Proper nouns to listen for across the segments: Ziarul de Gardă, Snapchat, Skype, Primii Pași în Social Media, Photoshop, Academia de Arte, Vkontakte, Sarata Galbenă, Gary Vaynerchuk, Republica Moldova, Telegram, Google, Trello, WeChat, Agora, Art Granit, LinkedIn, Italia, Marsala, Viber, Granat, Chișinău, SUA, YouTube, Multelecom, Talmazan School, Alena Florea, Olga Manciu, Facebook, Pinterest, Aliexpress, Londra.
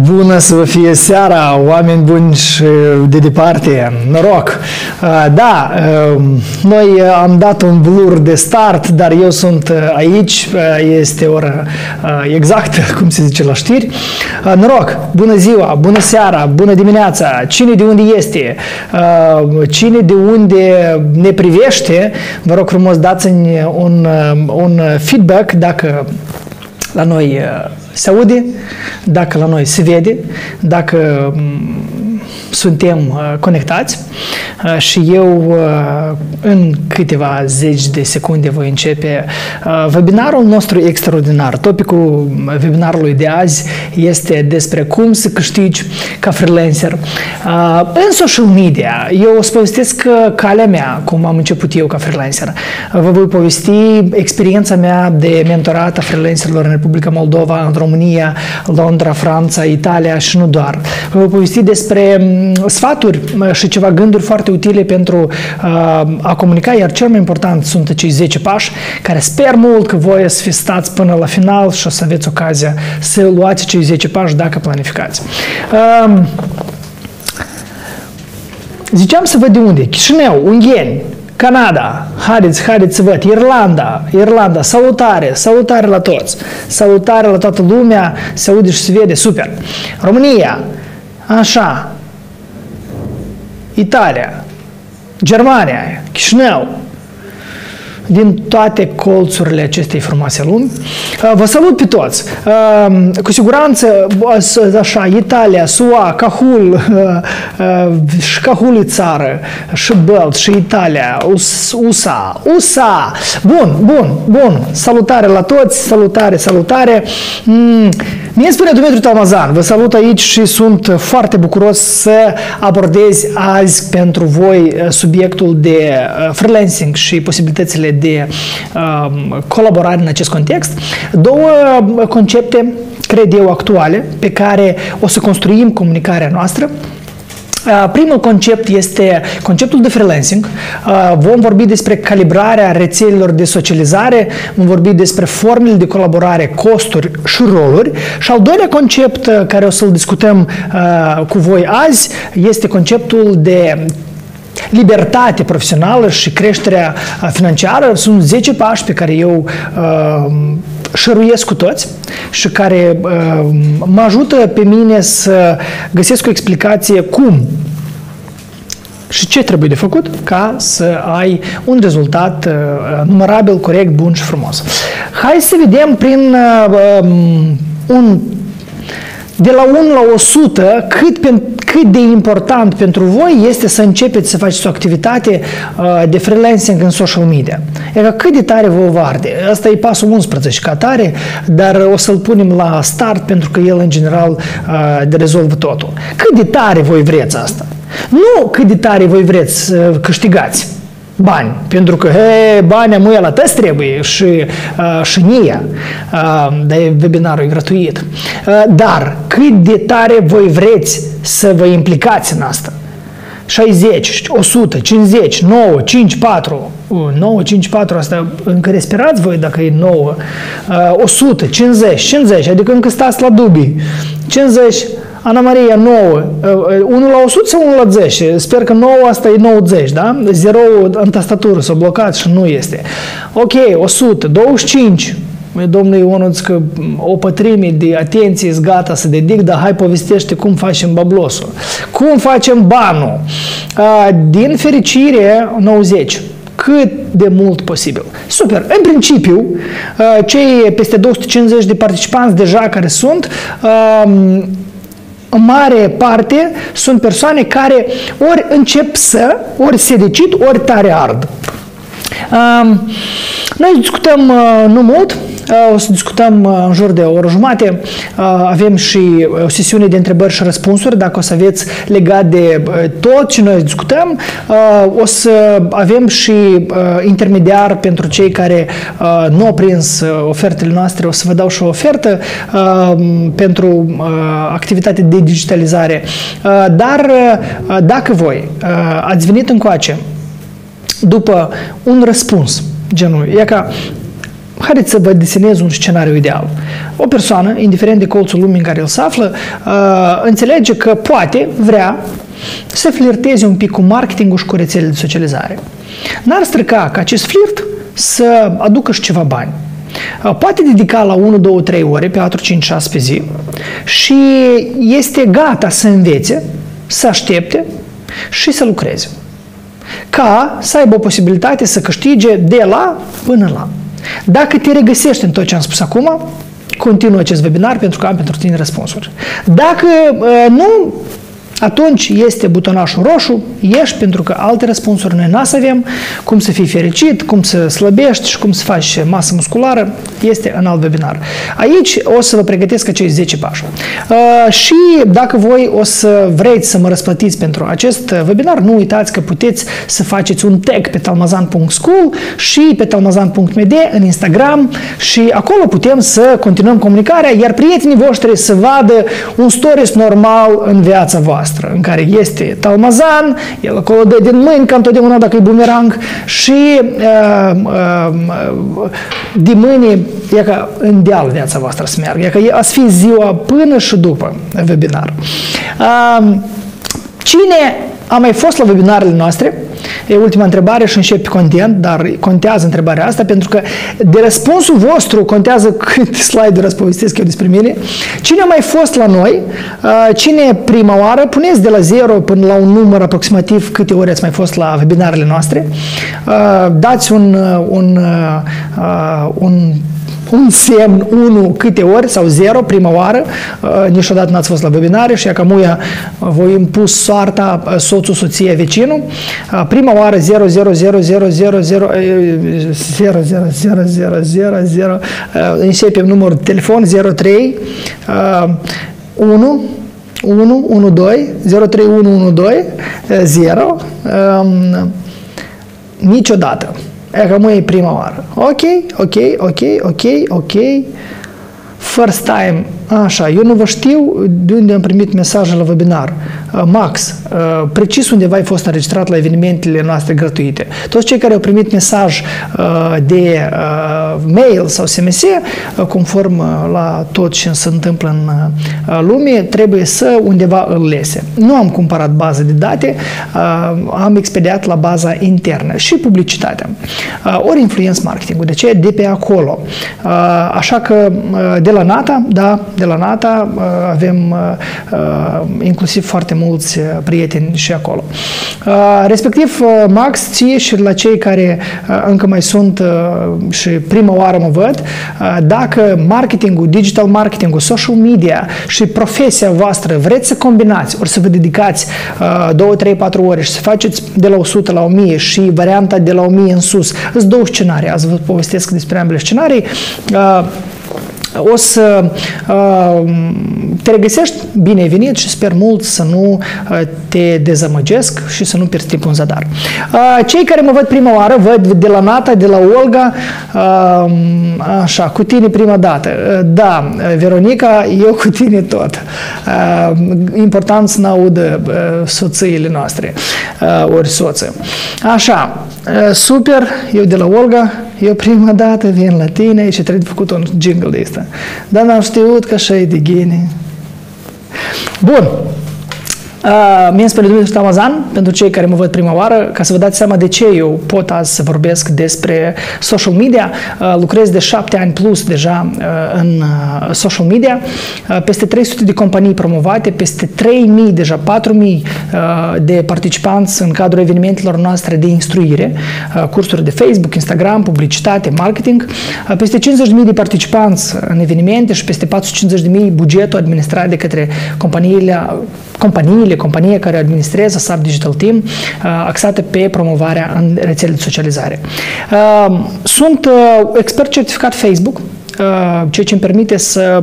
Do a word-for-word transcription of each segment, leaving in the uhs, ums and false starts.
Bună să vă fie seara, oameni buni și de departe, noroc! Da, noi am dat un blur de start, dar eu sunt aici, este ora exactă, cum se zice la știri. Noroc, bună ziua, bună seara, bună dimineața, cine de unde este, cine de unde ne privește, vă rog frumos dați-mi un, un feedback dacă la noi se aude, dacă la noi se vede, dacă suntem conectați și eu în câteva zeci de secunde voi începe webinarul nostru extraordinar. Topicul webinarului de azi este despre cum să câștigi ca freelancer în social media. Eu o să povestesc calea mea, cum am început eu ca freelancer. Vă voi povesti experiența mea de mentorat a freelancerilor în Republica Moldova, în România, Londra, Franța, Italia și nu doar. Vă voi povesti despre sfaturi și ceva gânduri foarte utile pentru a comunica, iar cel mai important sunt cei zece pași, care sper mult că voi să fi stați până la final și o să aveți ocazia să luați cei zece pași dacă planificați. Ziceam să văd de unde. Chișinău, Ungheni, Canada, haideți, haideți să văd, Irlanda, Irlanda, salutare, salutare la toți, salutare la toată lumea, se aude și se vede, super. România, așa, Italia, Germania, Chișinău, din toate colțurile acestei frumoase lumi. Vă salut pe toți! Cu siguranță, așa, Italia, S U A, Cahul, și Cahul e țară, și Belt, și Italia, U S A, U S A! Bun, bun, bun! Salutare la toți, salutare, salutare! Mie spune Dumitru Talmazan, vă salut aici și sunt foarte bucuros să abordez azi pentru voi subiectul de freelancing și posibilitățile de colaborare în acest context. Două concepte, cred eu, actuale pe care o să construim comunicarea noastră. Primul concept este conceptul de freelancing. Vom vorbi despre calibrarea rețelelor de socializare, vom vorbi despre formele de colaborare, costuri și roluri. Și al doilea concept care o să-l discutăm cu voi azi este conceptul de libertate profesională și creșterea financiară. Sunt zece pași pe care eu șeruiesc cu toți și care uh, mă ajută pe mine să găsesc o explicație cum și ce trebuie de făcut ca să ai un rezultat uh, numărabil, corect, bun și frumos. Hai să vedem prin uh, un, de la unu la o sută cât, pe, cât de important pentru voi este să începeți să faceți o activitate uh, de freelancing în social media. Era cât de tare vă varde. Asta e pasul unsprezece ca tare, dar o să-l punem la start pentru că el, în general, uh, rezolvă totul. Cât de tare voi vreți asta? Nu cât de tare voi vreți să câștigați bani, pentru că he, banii am la tăți trebuie și, uh, și nia, uh, dar webinarul e gratuit. Uh, dar cât de tare voi vreți să vă implicați în asta? șaizeci, o sută, cincizeci, nouă, cinci, patru, nouă, cinci, patru, asta încă respirați voi dacă e nouă, o sută, cincizeci, cincizeci, adică încă stați la dubii, cincizeci, Ana Maria, nouă, unu la o sută sau unu la zece? Sper că nouă asta e nouăzeci, da? zero în tastatură s-a blocat și nu este. Ok, o sută, douăzeci și cinci. Domnul Ionuț, că o pătrime de atenție -s gata să dedic, dar hai povestește cum facem bablosul. Cum facem banul? Din fericire, nouăzeci. Cât de mult posibil. Super! În principiu, cei peste două sute cincizeci de participanți deja care sunt, în mare parte sunt persoane care ori încep să, ori se decid, ori tare ard. Noi discutăm nu mult, o să discutăm în jur de o oră jumate, avem și o sesiune de întrebări și răspunsuri, dacă o să aveți legat de tot ce noi discutăm, o să avem și intermediar pentru cei care nu au prins ofertele noastre, o să vă dau și o ofertă pentru activitate de digitalizare, dar dacă voi ați venit încoace după un răspuns, genul, e ca haideți să vă desenez un scenariu ideal. O persoană, indiferent de colțul lumii în care el se află, înțelege că poate, vrea să flirteze un pic cu marketingul și cu rețelele de socializare. N-ar strica ca acest flirt să aducă și ceva bani. Poate dedica la unu, doi, trei ore, pe patru, cinci, șase pe zi și este gata să învețe, să aștepte și să lucreze. Ca să aibă o posibilitate să câștige de la până la. Dacă te regăsești în tot ce am spus acum, continuă acest webinar pentru că am pentru tine răspunsuri. Dacă nu, atunci este butonașul roșu, ieși pentru că alte răspunsuri noi n-o să avem, cum să fii fericit, cum să slăbești și cum să faci masă musculară, este în alt webinar. Aici o să vă pregătesc acei zece pași. Uh, și dacă voi o să vreți să mă răsplătiți pentru acest webinar, nu uitați că puteți să faceți un tag pe talmazan punct school și pe talmazan punct m d în Instagram și acolo putem să continuăm comunicarea, iar prietenii voștri să vadă un stories normal în viața voastră, în care este Talmazan, el acolo dă din mâini, ca întotdeauna dacă e bumerang, și uh, uh, din mâini, e ca în deal viața voastră să meargă, e ca ați fi ziua până și după webinar. Uh, cine a mai fost la webinarele noastre? E ultima întrebare și începe content, dar contează întrebarea asta pentru că de răspunsul vostru contează câte slide-uri ați povestesc eu despre mine. Cine a mai fost la noi? Cine prima oară? Puneți de la zero până la un număr aproximativ câte ori ați mai fost la webinarele noastre. Dați un, un, un un semn, unu, câte ori, sau zero, prima oară, uh, niciodată n-ați fost la webinare și acum uia voi impus soarta, uh, soțul, soție, vecinul. Uh, prima oară, zero, zero, zero, zero, zero, zero, zero, zero, zero, zero, zero, zero, uh, începem numărul de telefon, zero trei, unu, unu, unu, doi, zero trei, unu, unu, doi, zero, um, niciodată. E că mă e prima oară. Ok, ok, ok, ok, ok. First time. Așa, eu nu vă știu de unde am primit mesajul la webinar. Max, precis undeva ai fost înregistrat la evenimentele noastre gratuite. Toți cei care au primit mesaj de mail sau S M S, conform la tot ce se întâmplă în lume, trebuie să undeva îl lese. Nu am cumpărat bază de date, am expediat la baza internă și publicitatea. Ori influence marketing-ul, de ce? De pe acolo. Așa că de la Nata, da, de la Nata avem inclusiv foarte mulți prieteni și acolo. Respectiv, Max, ție și la cei care încă mai sunt și prima oară mă văd, dacă marketingul, digital marketingul, social media și profesia voastră vreți să combinați, ori să vă dedicați două, trei, patru ore și să faceți de la o sută la o mie și varianta de la o mie în sus, sunt două scenarii, azi vă povestesc despre ambele scenarii. O să te regăsești bine venit și sper mult să nu te dezamăgesc și să nu pierzi timpul în zadar. Cei care mă văd prima oară, văd de la Nata, de la Olga, așa, cu tine prima dată. Da, Veronica, eu cu tine tot. Important să n-audă soțiile noastre, ori soță. Așa, super, eu de la Olga, eu prima dată vin la tine și trebuie făcut un jingle de asta. Dar n-am știut că așa e de gine. Bun. Uh, mie spune Dumitru Talmazan, pentru cei care mă văd prima oară, ca să vă dați seama de ce eu pot azi să vorbesc despre social media. Uh, lucrez de șapte ani plus deja uh, în uh, social media. Uh, peste trei sute de companii promovate, peste trei mii, deja patru mii uh, de participanți în cadrul evenimentelor noastre de instruire, uh, cursuri de Facebook, Instagram, publicitate, marketing. Uh, peste cincizeci de mii de participanți în evenimente și peste patru sute cincizeci de mii bugetul administrat de către companiile, companiile companie care administrează S A P Digital Team, axată pe promovarea în rețelele de socializare. Sunt expert certificat Facebook, ceea ce îmi permite să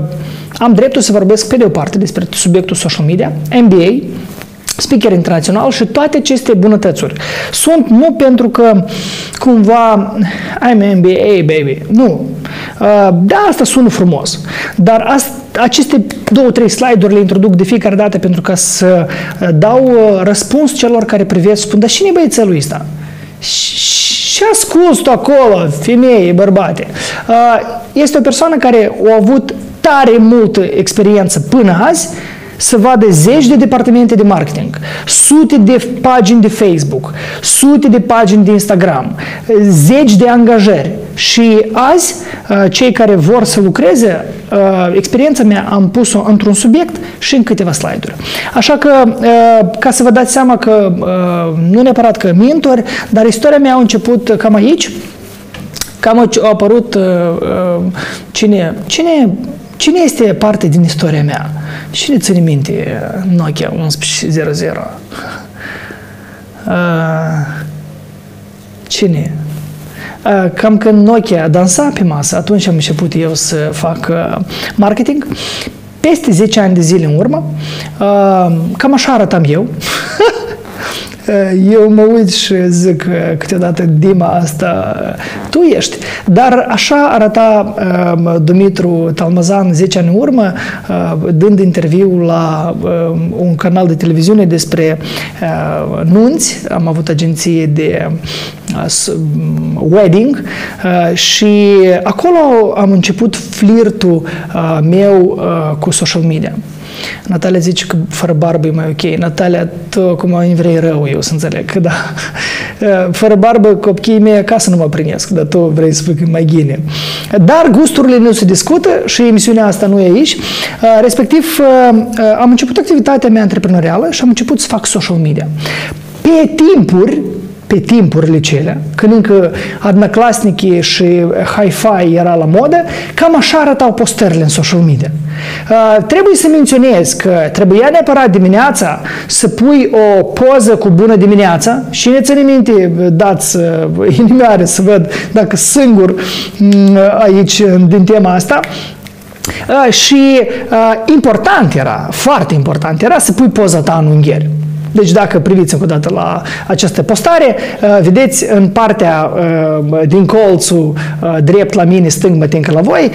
am dreptul să vorbesc pe de o parte despre subiectul social media, M B A, speaker internațional și toate aceste bunătățuri. Sunt nu pentru că cumva I'm M B A, baby. Nu. Da, asta sună frumos. Dar asta aceste două, trei slide-uri le introduc de fiecare dată pentru ca să dau răspuns celor care privesc, spun, dar cine e băiețelul ăsta? ce-a ascuns tu acolo, femeie, bărbate? Este o persoană care a avut tare multă experiență până azi să vadă zeci de departamente de marketing, sute de pagini de Facebook, sute de pagini de Instagram, zeci de angajări. Și azi, cei care vor să lucreze, experiența mea am pus-o într-un subiect și în câteva slide-uri. Așa că, ca să vă dați seama că nu neapărat că mentor, dar istoria mea a început cam aici, cam a apărut cine... cine Cine este parte din istoria mea? Cine ține minte Nokia unsprezece zero zero? Cine? Cam când Nokia dansa pe masă, atunci am început eu să fac marketing. Peste zece ani de zile în urmă, cam așa arătam eu. Eu mă uit și zic câteodată, Dima, asta tu ești. Dar așa arăta uh, Dumitru Talmazan zece ani în urmă, uh, dând interviu la uh, un canal de televiziune despre uh, nunți. Am avut agenție de uh, wedding uh, și acolo am început flirtul uh, meu uh, cu social media. Natalia zice că fără barbă e mai ok. Natalia, tu acum îmi vrei rău, eu să înțeleg, că da. Fără barbă, copiii mei acasă nu mă prinesc, dar tu vrei să fii mai ghine. Dar gusturile nu se discută și emisiunea asta nu e aici. Respectiv, am început activitatea mea antreprenorială și am început să fac social media. Pe timpuri, pe timpurile cele, când încă Odnoklassniki și hi-fi era la modă, cam așa arătau postările în social media. Uh, trebuie să menționez că trebuia neapărat dimineața să pui o poză cu bună dimineața și ne ține minte, dați uh, inimioare să văd dacă singur uh, aici din tema asta. Uh, și uh, important era, foarte important era să pui poza ta în unghieri. Deci dacă priviți încă o dată la această postare, vedeți în partea din colțul drept la mine, stâng, mă tincă la voi,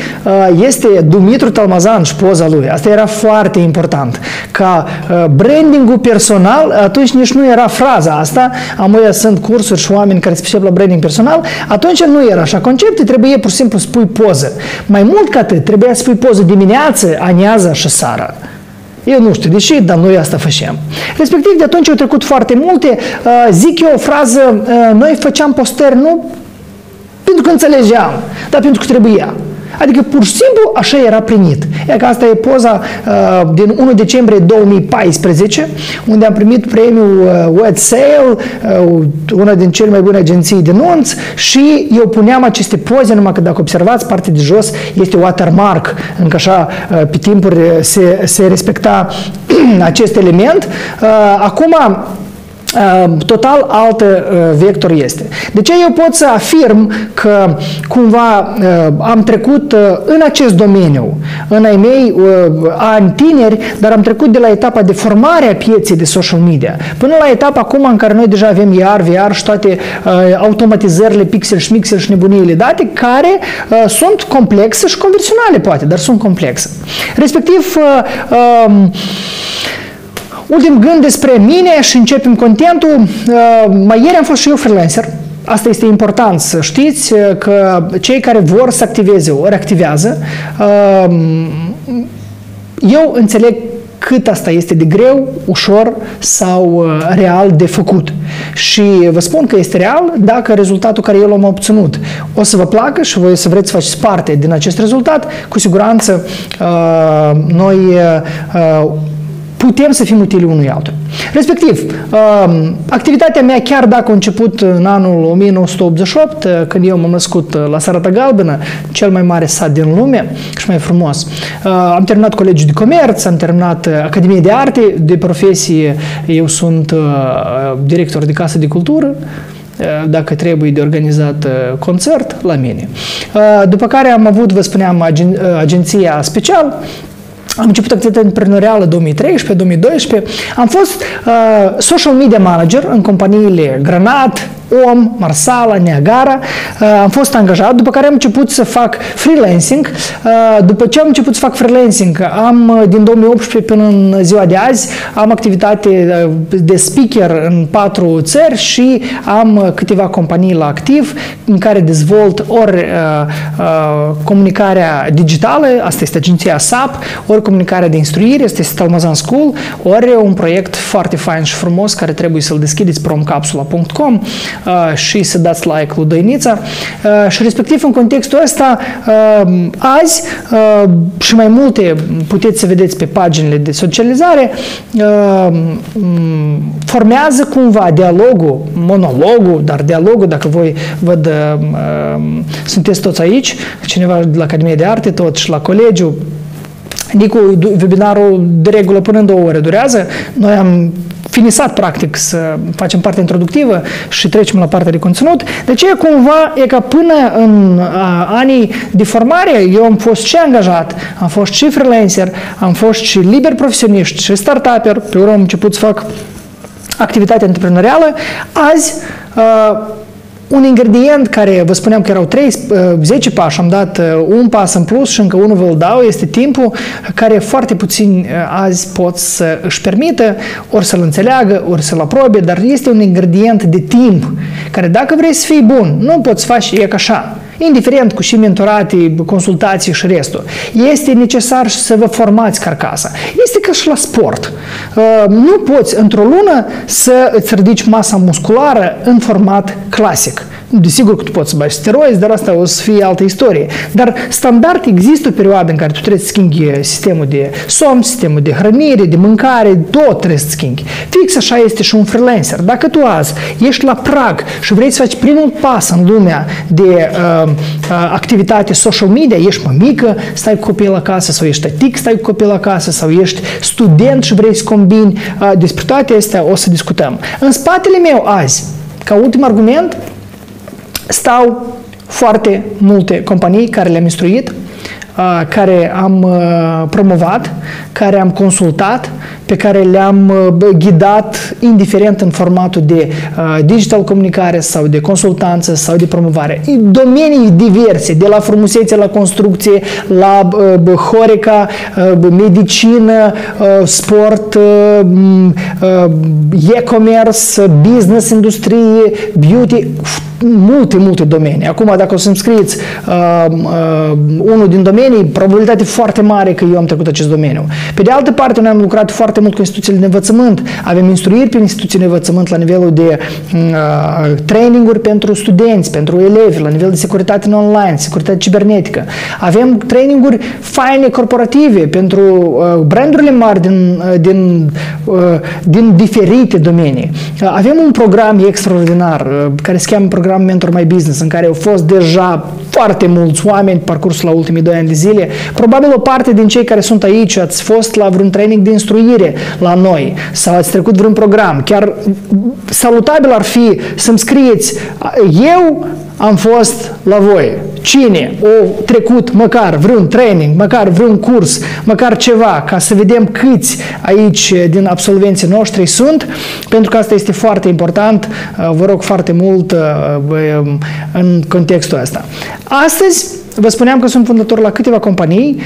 este Dumitru Talmazan și poza lui. Asta era foarte important. Ca branding-ul personal, atunci nici nu era fraza asta, amuia sunt cursuri și oameni care se pricep la branding personal, atunci nu era așa conceptul, trebuie pur și simplu să pui poză. Mai mult ca atât, trebuia să pui poză dimineață, amiază și seara. Eu nu știu de ce, dar noi asta făceam. Respectiv, de atunci au trecut foarte multe. Zic eu o frază, noi făceam postări nu pentru că înțelegeam, dar pentru că trebuia. Adică, pur și simplu, așa era primit. E că asta e poza uh, din unu decembrie două mii paisprezece, unde am primit premiul uh, Wet Sale, uh, una din cele mai bune agenții de nunți, și eu puneam aceste poze, numai că dacă observați, partea de jos este watermark, încă așa uh, pe timpuri se, se respecta acest element. Uh, acum, total alt vector este. De ce eu pot să afirm că cumva am trecut în acest domeniu, în ai mei ani tineri, dar am trecut de la etapa de formare a pieței de social media până la etapa acum în care noi deja avem I R, V R și toate automatizările, pixel, șmixel și nebuniile date, care sunt complexe și convenționale poate, dar sunt complexe. Respectiv, ultim gând despre mine și începem contentul. Mai ieri am fost și eu freelancer. Asta este important să știți, că cei care vor să activeze ori activează. Eu înțeleg cât asta este de greu, ușor sau real de făcut. Și vă spun că este real dacă rezultatul care eu l-am obținut o să vă placă și voi să vreți să faceți parte din acest rezultat. Cu siguranță noi putem să fim utili unui altul. Respectiv, activitatea mea, chiar dacă a început în anul o mie nouă sute optzeci și opt, când eu m-am născut la Sarata Galbenă, cel mai mare sat din lume și mai frumos, am terminat Colegiul de Comerț, am terminat Academia de Arte, de profesie eu sunt director de casă de cultură, dacă trebuie de organizat concert, la mine. După care am avut, vă spuneam, agen agenția special. Am început activitatea antreprenorială două mii treisprezece două mii doisprezece, am fost uh, social media manager în companiile Granat, O M, Marsala, Niagara. Am fost angajat, după care am început să fac freelancing. După ce am început să fac freelancing, am din două mii optsprezece până în ziua de azi, am activitate de speaker în patru țări și am câteva companii la activ în care dezvolt ori comunicarea digitală, asta este agenția S A P, ori comunicarea de instruire, asta este Talmazan School, ori un proiect foarte fain și frumos care trebuie să-l deschideți promcapsula punct com și să dați like lui Dăinița. Și respectiv în contextul ăsta azi și mai multe puteți să vedeți pe paginile de socializare, formează cumva dialogul, monologul, dar dialogul, dacă voi văd, sunteți toți aici, cineva de la Academia de Arte, tot și la colegiu, Nicu, webinarul de regulă până în două ore durează, noi am finisat, practic, să facem partea introductivă și trecem la partea de conținut. Deci, cumva, e ca până în a, anii de formare, eu am fost și angajat, am fost și freelancer, am fost și liber profesionist, și startuper, pe urmă am început să fac activitate antreprenorială. Azi, a, un ingredient care vă spuneam că erau zece pași, am dat un pas în plus și încă unul vă-l dau, este timpul, care foarte puțin azi pot să își permită, ori să-l înțeleagă, ori să-l aprobe, dar este un ingredient de timp, care dacă vrei să fii bun, nu poți face e ca așa, indiferent cu și mentoratii, consultații și restul. Este necesar să vă formați carcasa. Este ca și la sport. Nu poți într-o lună să îți ridici masa musculară în format clasic. Desigur că tu poți să bagi steroizi, dar asta o să fie altă istorie. Dar standard există o perioadă în care tu trebuie să schimbi sistemul de somn, sistemul de hrănire, de mâncare, tot trebuie să schimbi. Fix așa este și un freelancer. Dacă tu azi ești la prag și vrei să faci primul pas în lumea de uh, activitate social media, ești mămică, stai cu copil acasă sau ești tatic, stai cu copil acasă sau ești student și vrei să combini, uh, despre toate astea o să discutăm. În spatele meu azi, ca ultim argument, stau foarte multe companii care le-am instruit, care am promovat, care am consultat, pe care le-am ghidat, indiferent în formatul de digital comunicare sau de consultanță sau de promovare. Domenii diverse, de la frumusețe la construcție, la horeca, medicină, sport, e-commerce, business, industrie, beauty, multe, multe domenii. Acum, dacă o să-mi scrieți uh, uh, unul din domenii, probabilitate foarte mare că eu am trecut acest domeniu. Pe de altă parte, noi am lucrat foarte mult cu instituțiile de învățământ. Avem instruiri prin instituțiile de învățământ la nivelul de uh, traininguri pentru studenți, pentru elevi, la nivel de securitate în online, securitate cibernetică. Avem traininguri faine corporative pentru uh, brandurile mari din, uh, din, uh, din diferite domenii. Uh, avem un program extraordinar uh, care se cheamă program Mentor My Business, în care au fost deja foarte mulți oameni parcursul la ultimii doi ani de zile. Probabil o parte din cei care sunt aici ați fost la vreun training de instruire la noi sau ați trecut vreun program. Chiar salutabil ar fi să-mi scrieți: eu am fost la voi. Cine a trecut măcar vreun training, măcar vreun curs, măcar ceva, ca să vedem câți aici din absolvenții noștri sunt, pentru că asta este foarte important, vă rog foarte mult în contextul ăsta. Astăzi vă spuneam că sunt fondator la câteva companii,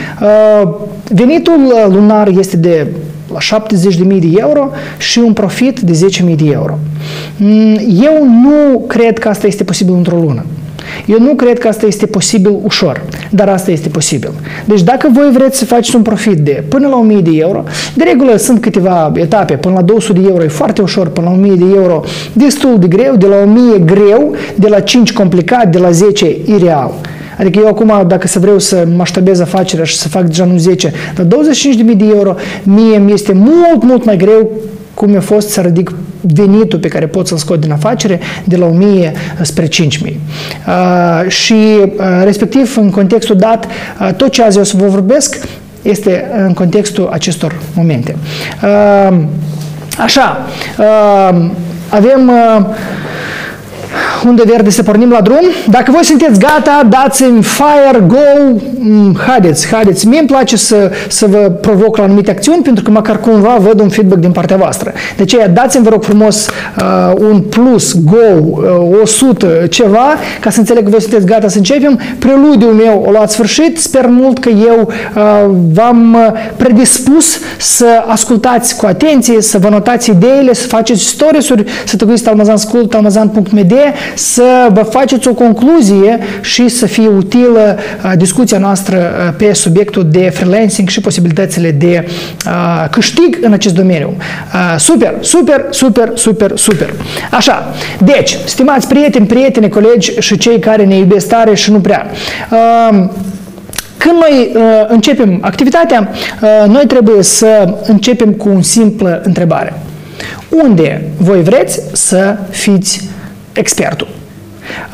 venitul lunar este de la șaptezeci de mii de euro și un profit de zece mii de euro. Eu nu cred că asta este posibil într-o lună. Eu nu cred că asta este posibil ușor, dar asta este posibil. Deci dacă voi vreți să faceți un profit de până la o mie de euro, de regulă sunt câteva etape, până la două sute de euro e foarte ușor, până la o mie de euro destul de greu, de la o mie greu, de la cinci complicat, de la zece ireal. Adică eu acum, dacă să vreau să maștabez afacerea și să fac deja nu zece, dar douăzeci și cinci de mii de euro, mie mi este mult, mult mai greu cum mi-a fost să ridic venitul pe care pot să-l scot din afacere de la o mie spre cinci mii. Uh, și, uh, respectiv, în contextul dat, uh, tot ce azi eu să vă vorbesc este în contextul acestor momente. Uh, așa, uh, avem... Uh, unde verde să pornim la drum. Dacă voi sunteți gata, dați-mi fire, go, haideți, haideți. Mie îmi place să, să vă provoc la anumite acțiuni, pentru că măcar cumva văd un feedback din partea voastră. De aceea dați-mi, vă rog frumos, un plus, go, o sută, ceva, ca să înțeleg că voi sunteți gata să începem. Preludiul meu o luat sfârșit. Sper mult că eu v-am predispus să ascultați cu atenție, să vă notați ideile, să faceți stories-uri, să tăguiți Talmazan School, talmazan punct m d, să vă faceți o concluzie și să fie utilă discuția noastră pe subiectul de freelancing și posibilitățile de câștig în acest domeniu. Super, super, super, super, super. Așa, deci, stimați prieteni, prietene, colegi și cei care ne iubesc tare și nu prea. Când noi uh, începem activitatea, uh, noi trebuie să începem cu o simplă întrebare. Unde voi vreți să fiți expertul?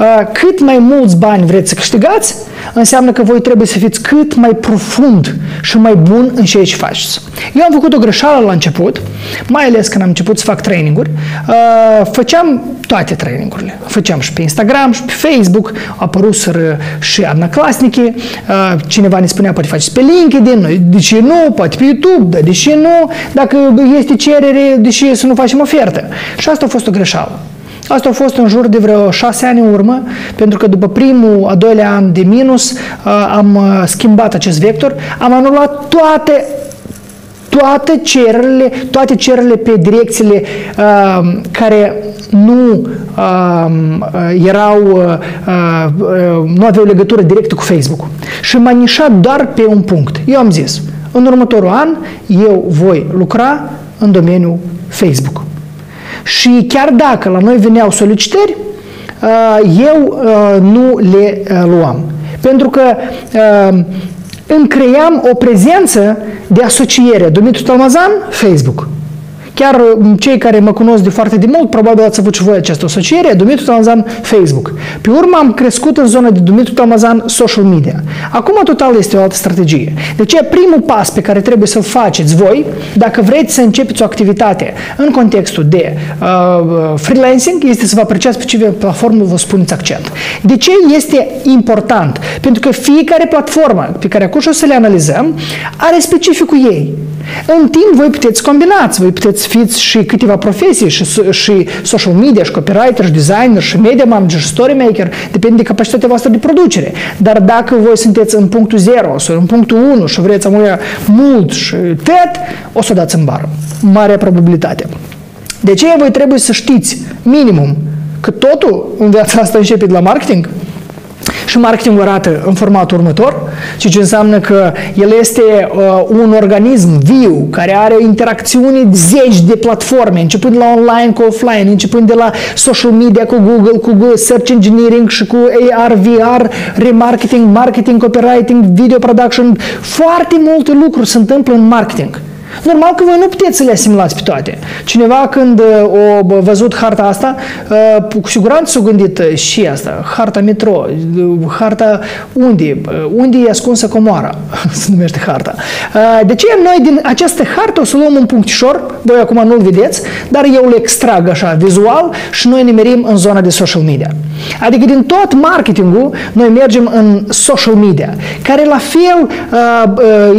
Uh, cât mai mulți bani vreți să câștigați, înseamnă că voi trebuie să fiți cât mai profund și mai bun în ceea ce faceți. Eu am făcut o greșeală la început, mai ales când am început să fac traininguri. Uh, făceam toate trainingurile. Făceam și pe Instagram, și pe Facebook, apăruseră și Odnoklassniki, uh, cineva ne spunea, poate faceți pe LinkedIn, de ce nu, poate pe YouTube, de ce nu, dacă este cerere, de ce să nu facem ofertă? Și asta a fost o greșeală. Asta a fost în jur de vreo șase ani în urmă, pentru că după primul, a doilea an de minus am schimbat acest vector, am anulat toate, toate cererile, toate cererile pe direcțiile uh, care nu uh, erau, uh, uh, nu aveau legătură directă cu Facebook-ul. Și m-a nișat doar pe un punct. Eu am zis, în următorul an eu voi lucra în domeniul Facebook. Și chiar dacă la noi veneau solicitări, eu nu le luam. Pentru că îmi cream o prezență de asociere. Dumitru Talmazan, Facebook. Chiar cei care mă cunosc de foarte de mult, probabil ați avut și voi această asociere, Dumitru Talmazan, Facebook. Pe urmă am crescut în zona de Dumitru Talmazan, social media. Acum total este o altă strategie. De ce primul pas pe care trebuie să-l faceți voi, dacă vreți să începeți o activitate în contextul de uh, freelancing, este să vă apreciați pe ce platformă vă spuneți accent. De ce este important? Pentru că fiecare platformă pe care acum și o să le analizăm are specificul ei. În timp voi puteți combinați, voi puteți fiți și câteva profesii, și, și social media, și copywriter, și designer, și media manager, și storymaker, depinde de capacitatea voastră de producere. Dar dacă voi sunteți în punctul zero sau în punctul unu și vreți amuia mult și tet, o să o dați în bară. Marea probabilitate. De aceea voi trebuie să știți minimum că totul în viața asta începe de la marketing. Și marketingul arată în formatul următor, ceea ce înseamnă că el este uh, un organism viu care are interacțiuni zeci de platforme, începând de la online cu offline, începând de la social media cu Google, cu Google Search Engineering și cu A R, V R, remarketing, marketing, copywriting, video production. Foarte multe lucruri se întâmplă în marketing. Normal că voi nu puteți să le asimilați pe toate. Cineva când a văzut harta asta, cu siguranță s-a gândit și asta, harta metro, harta unde, unde e ascunsă comoara, se numește harta. De ce noi din această hartă o să luăm un punctișor, voi acum nu-l vedeți, dar eu le extrag așa vizual și noi ne merim în zona de social media. Adică din tot marketingul noi mergem în social media, care la fel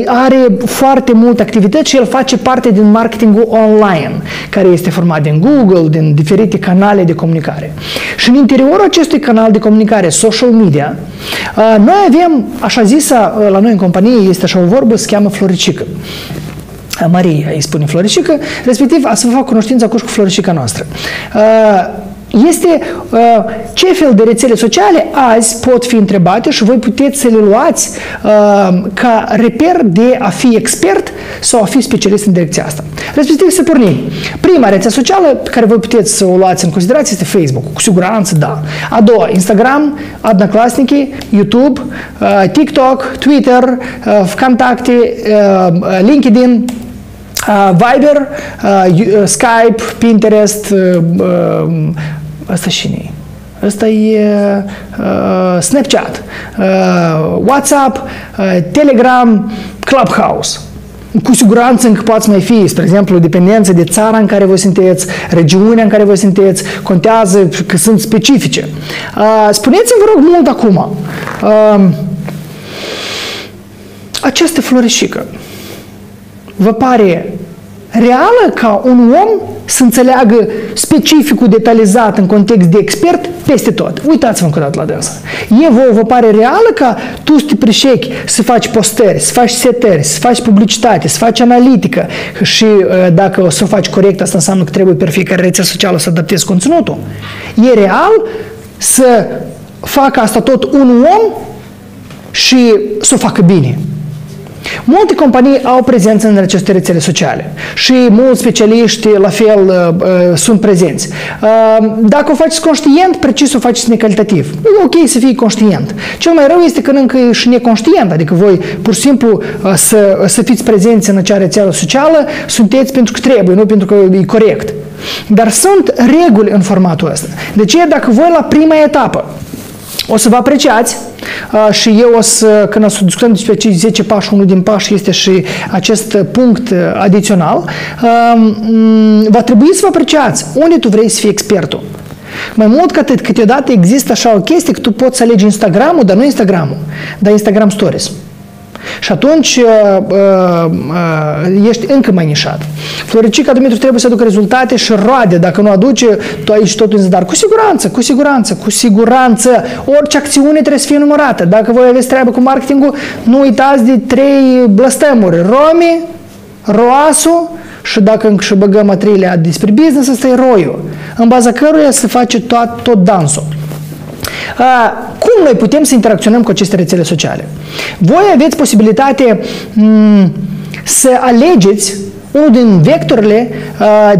are foarte multe activități și el face parte din marketingul online, care este format din Google, din diferite canale de comunicare. Și în interiorul acestui canal de comunicare, social media, noi avem, așa zisă, la noi în companie este așa o vorbă, se cheamă Floricică. Maria îi spune Floricică, respectiv a să vă fac cunoștință acuși cu Floricica noastră. Este uh, ce fel de rețele sociale azi pot fi întrebate și voi puteți să le luați uh, ca reper de a fi expert sau a fi specialist în direcția asta. Respectiv să pornim. Prima rețea socială pe care voi puteți să o luați în considerație este Facebook. Cu siguranță, da. A doua, Instagram, Odnoklassniki, YouTube, uh, TikTok, Twitter, uh, VKontakte, uh, LinkedIn, uh, Viber, uh, Skype, Pinterest, uh, uh, Asta și nu. Asta e uh, Snapchat, uh, WhatsApp, uh, Telegram, Clubhouse. cu siguranță încăpați mai fi, spre exemplu, dependență de țara în care vă sunteți, regiunea în care vă sunteți, contează că sunt specifice. Spuneți-mi, vă rog, mult acum, această florășică vă pare reală ca un om să înțeleagă specificul detalizat în context de expert peste tot? Uitați-vă încă o dată la dânsă. E vouă vă pare reală ca tu să te prișechi, să faci postări, să faci setări, să faci publicitate, să faci analitică și dacă o să o faci corect, asta înseamnă că trebuie pe fiecare rețea socială să adaptezi conținutul? E real să facă asta tot un om și să o facă bine? Multe companii au prezență în aceste rețele sociale și mulți specialiști la fel sunt prezenți. Dacă o faceți conștient, precis o faceți necalitativ. E ok să fii conștient. Cel mai rău este când încă ești neconștient, adică voi pur și simplu să, să fiți prezenți în acea rețeală socială, sunteți pentru că trebuie, nu pentru că e corect. Dar sunt reguli în formatul ăsta. De ce? Dacă voi la prima etapă o să vă apreciați și eu o să, când o să discutăm despre cei zece pași, unul din pași este și acest punct adițional, va trebui să vă apreciați unde tu vrei să fii expertul. Mai mult că atât, câteodată există așa o chestie că tu poți să alegi Instagram-ul, dar nu Instagram-ul, dar Instagram Stories. Și atunci ești încă mai nișat. Floricica Dumitru trebuie să aducă rezultate și roade. Dacă nu aduce, tu aici totul în zadar. Cu siguranță, cu siguranță, cu siguranță. Orice acțiune trebuie să fie numărată. Dacă voi aveți treabă cu marketingul, nu uitați de trei blăstămuri. Romi, roasul și dacă încă și băgăm a treilea despre business, ăsta e roiul. În baza căruia se face tot, tot dansul. Cum noi putem să interacționăm cu aceste rețele sociale? Voi aveți posibilitate să alegeți unul din vectorile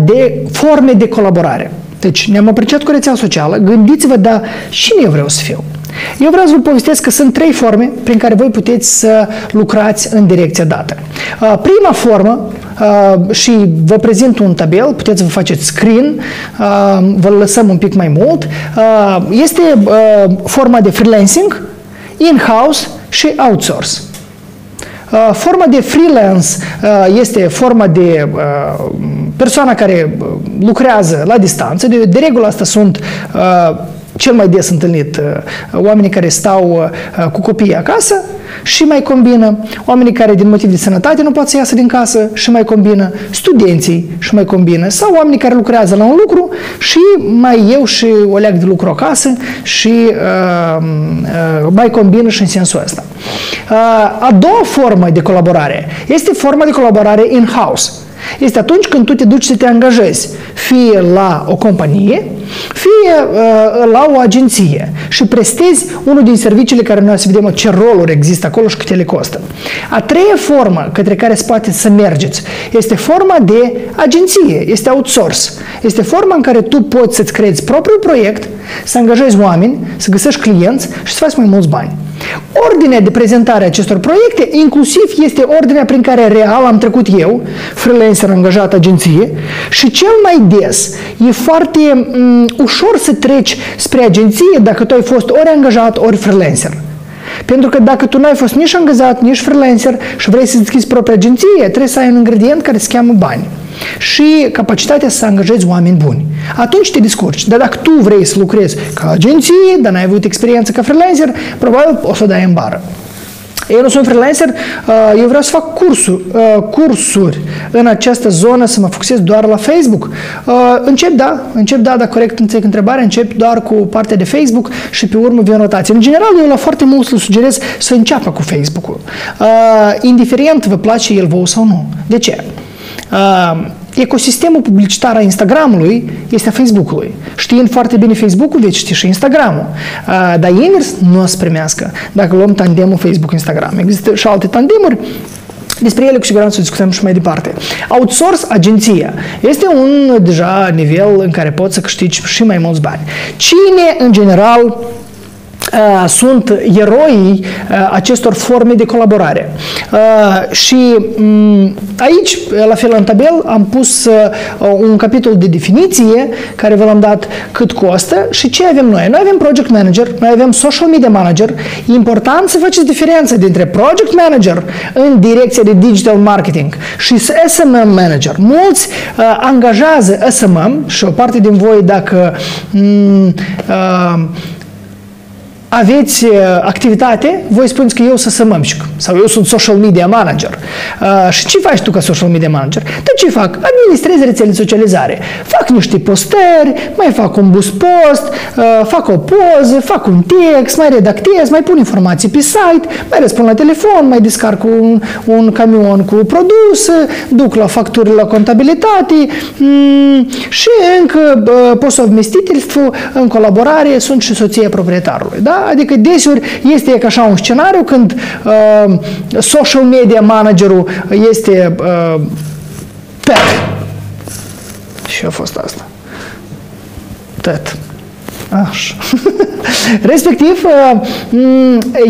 de forme de colaborare. Deci ne-am apreciat cu rețeaua socială, gândiți-vă, dar cine eu vreau să fiu? Eu vreau să vă povestesc că sunt trei forme prin care voi puteți să lucrați în direcția dată. Prima formă, și vă prezint un tabel, puteți să vă faceți screen, vă lăsăm un pic mai mult, este forma de freelancing, in-house și outsource. Forma de freelance este forma de persoana care lucrează la distanță, de, de regulă asta sunt cel mai des întâlnit oamenii care stau cu copiii acasă și mai combină, oamenii care din motiv de sănătate nu pot să iasă din casă și mai combină, studenții și mai combină, sau oamenii care lucrează la un lucru și mai eu și o leac de lucru acasă și uh, uh, mai combină și în sensul ăsta. Uh, a doua formă de colaborare este forma de colaborare in-house. Este atunci când tu te duci să te angajezi, fie la o companie, fie uh, la o agenție și prestezi unul din serviciile care noi o să vedem ce roluri există acolo și câte le costă. A treia formă către care poate să mergeți este forma de agenție, este outsource. Este forma în care tu poți să-ți creezi propriul proiect, să angajezi oameni, să găsești clienți și să faci mai mulți bani. Ordinea de prezentare a acestor proiecte, inclusiv, este ordinea prin care real am trecut eu, freelancer, angajat, agenție, și cel mai des e foarte um, ușor să treci spre agenție dacă tu ai fost ori angajat, ori freelancer. Pentru că dacă tu n-ai fost nici angajat, nici freelancer și vrei să deschizi propria agenție, trebuie să ai un ingredient care se cheamă bani și capacitatea să angajezi oameni buni. Atunci te descurci. Dar dacă tu vrei să lucrezi ca agenție, dar n-ai avut experiență ca freelancer, probabil o să o dai în bară. Eu nu sunt freelancer, eu vreau să fac cursuri, cursuri în această zonă, să mă focusez doar la Facebook. Încep, da, încep, da, dacă corect înțeleg întrebarea, încep doar cu partea de Facebook și pe urmă vin rotație. În general, eu la foarte mult îl sugerez să înceapă cu Facebook-ul. Indiferent vă place el vouă sau nu. De ce? Uh, ecosistemul publicitar a Instagramului este a Facebook-ului. Știind foarte bine Facebook-ul, veți ști și Instagram-ul. Uh, dar invers nu o să primească dacă luăm tandemul Facebook-Instagram. Există și alte tandemuri. Despre ele cu siguranță discutăm și mai departe. Outsource, agenția. Este un deja nivel în care poți să câștigi și mai mulți bani. Cine, în general, uh, sunt eroii uh, acestor forme de colaborare. Uh, și um, aici, la fel în tabel, am pus uh, un capitol de definiție care v-l-am dat cât costă și ce avem noi. Noi avem project manager, noi avem social media manager. E important să faceți diferența dintre project manager în direcția de digital marketing și S M M manager. Mulți uh, angajează S M M și o parte din voi, dacă um, uh, aveți activitate, voi spuneți că eu sunt S M M-șic sau eu sunt social media manager. Uh, și ce faci tu ca social media manager? De ce fac? Administrez rețele de socializare. Fac niște postări, mai fac un bus post, uh, fac o poză, fac un text, mai redactez, mai pun informații pe site, mai răspund la telefon, mai descarc un, un camion cu produs, duc la facturi, la contabilitate mm, și încă uh, posovmestitelul în colaborare sunt și soția proprietarului. Da? Adică deseori este ca așa un scenariu când uh, social media managerul este uh, tet. Și a fost asta. Tet. Așa. Respectiv,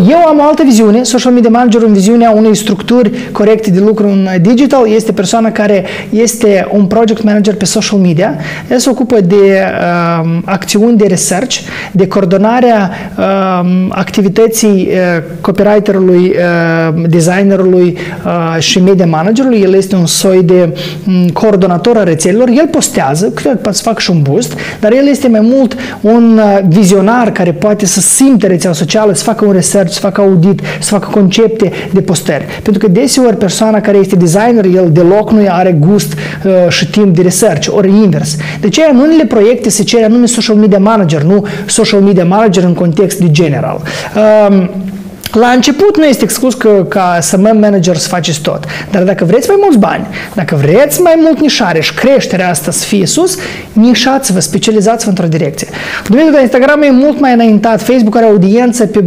eu am o altă viziune. Social media manager, în viziunea unei structuri corecte de lucru în digital, este persoana care este un project manager pe social media. El se ocupă de um, acțiuni de research, de coordonarea um, activității uh, copywriterului, uh, designerului uh, și media managerului. El este un soi de um, coordonator a rețelelor. El postează, cred că fac și un boost, dar el este mai mult un vizionar care poate să simtă rețeaua socială, să facă un research, să facă audit, să facă concepte de postări. Pentru că deseori persoana care este designer, el deloc nu are gust uh, și timp de research, ori invers. De aceea în unele proiecte se cere anume social media manager, nu social media manager în context de general. Um, La început nu este exclus că ca S M M manager să faceți tot, dar dacă vreți mai mulți bani, dacă vreți mai mult nișare și creșterea asta să fie sus, nișați-vă, specializați-vă într-o direcție. Dumitru, Instagram e mult mai înaintat, Facebook are audiență pe,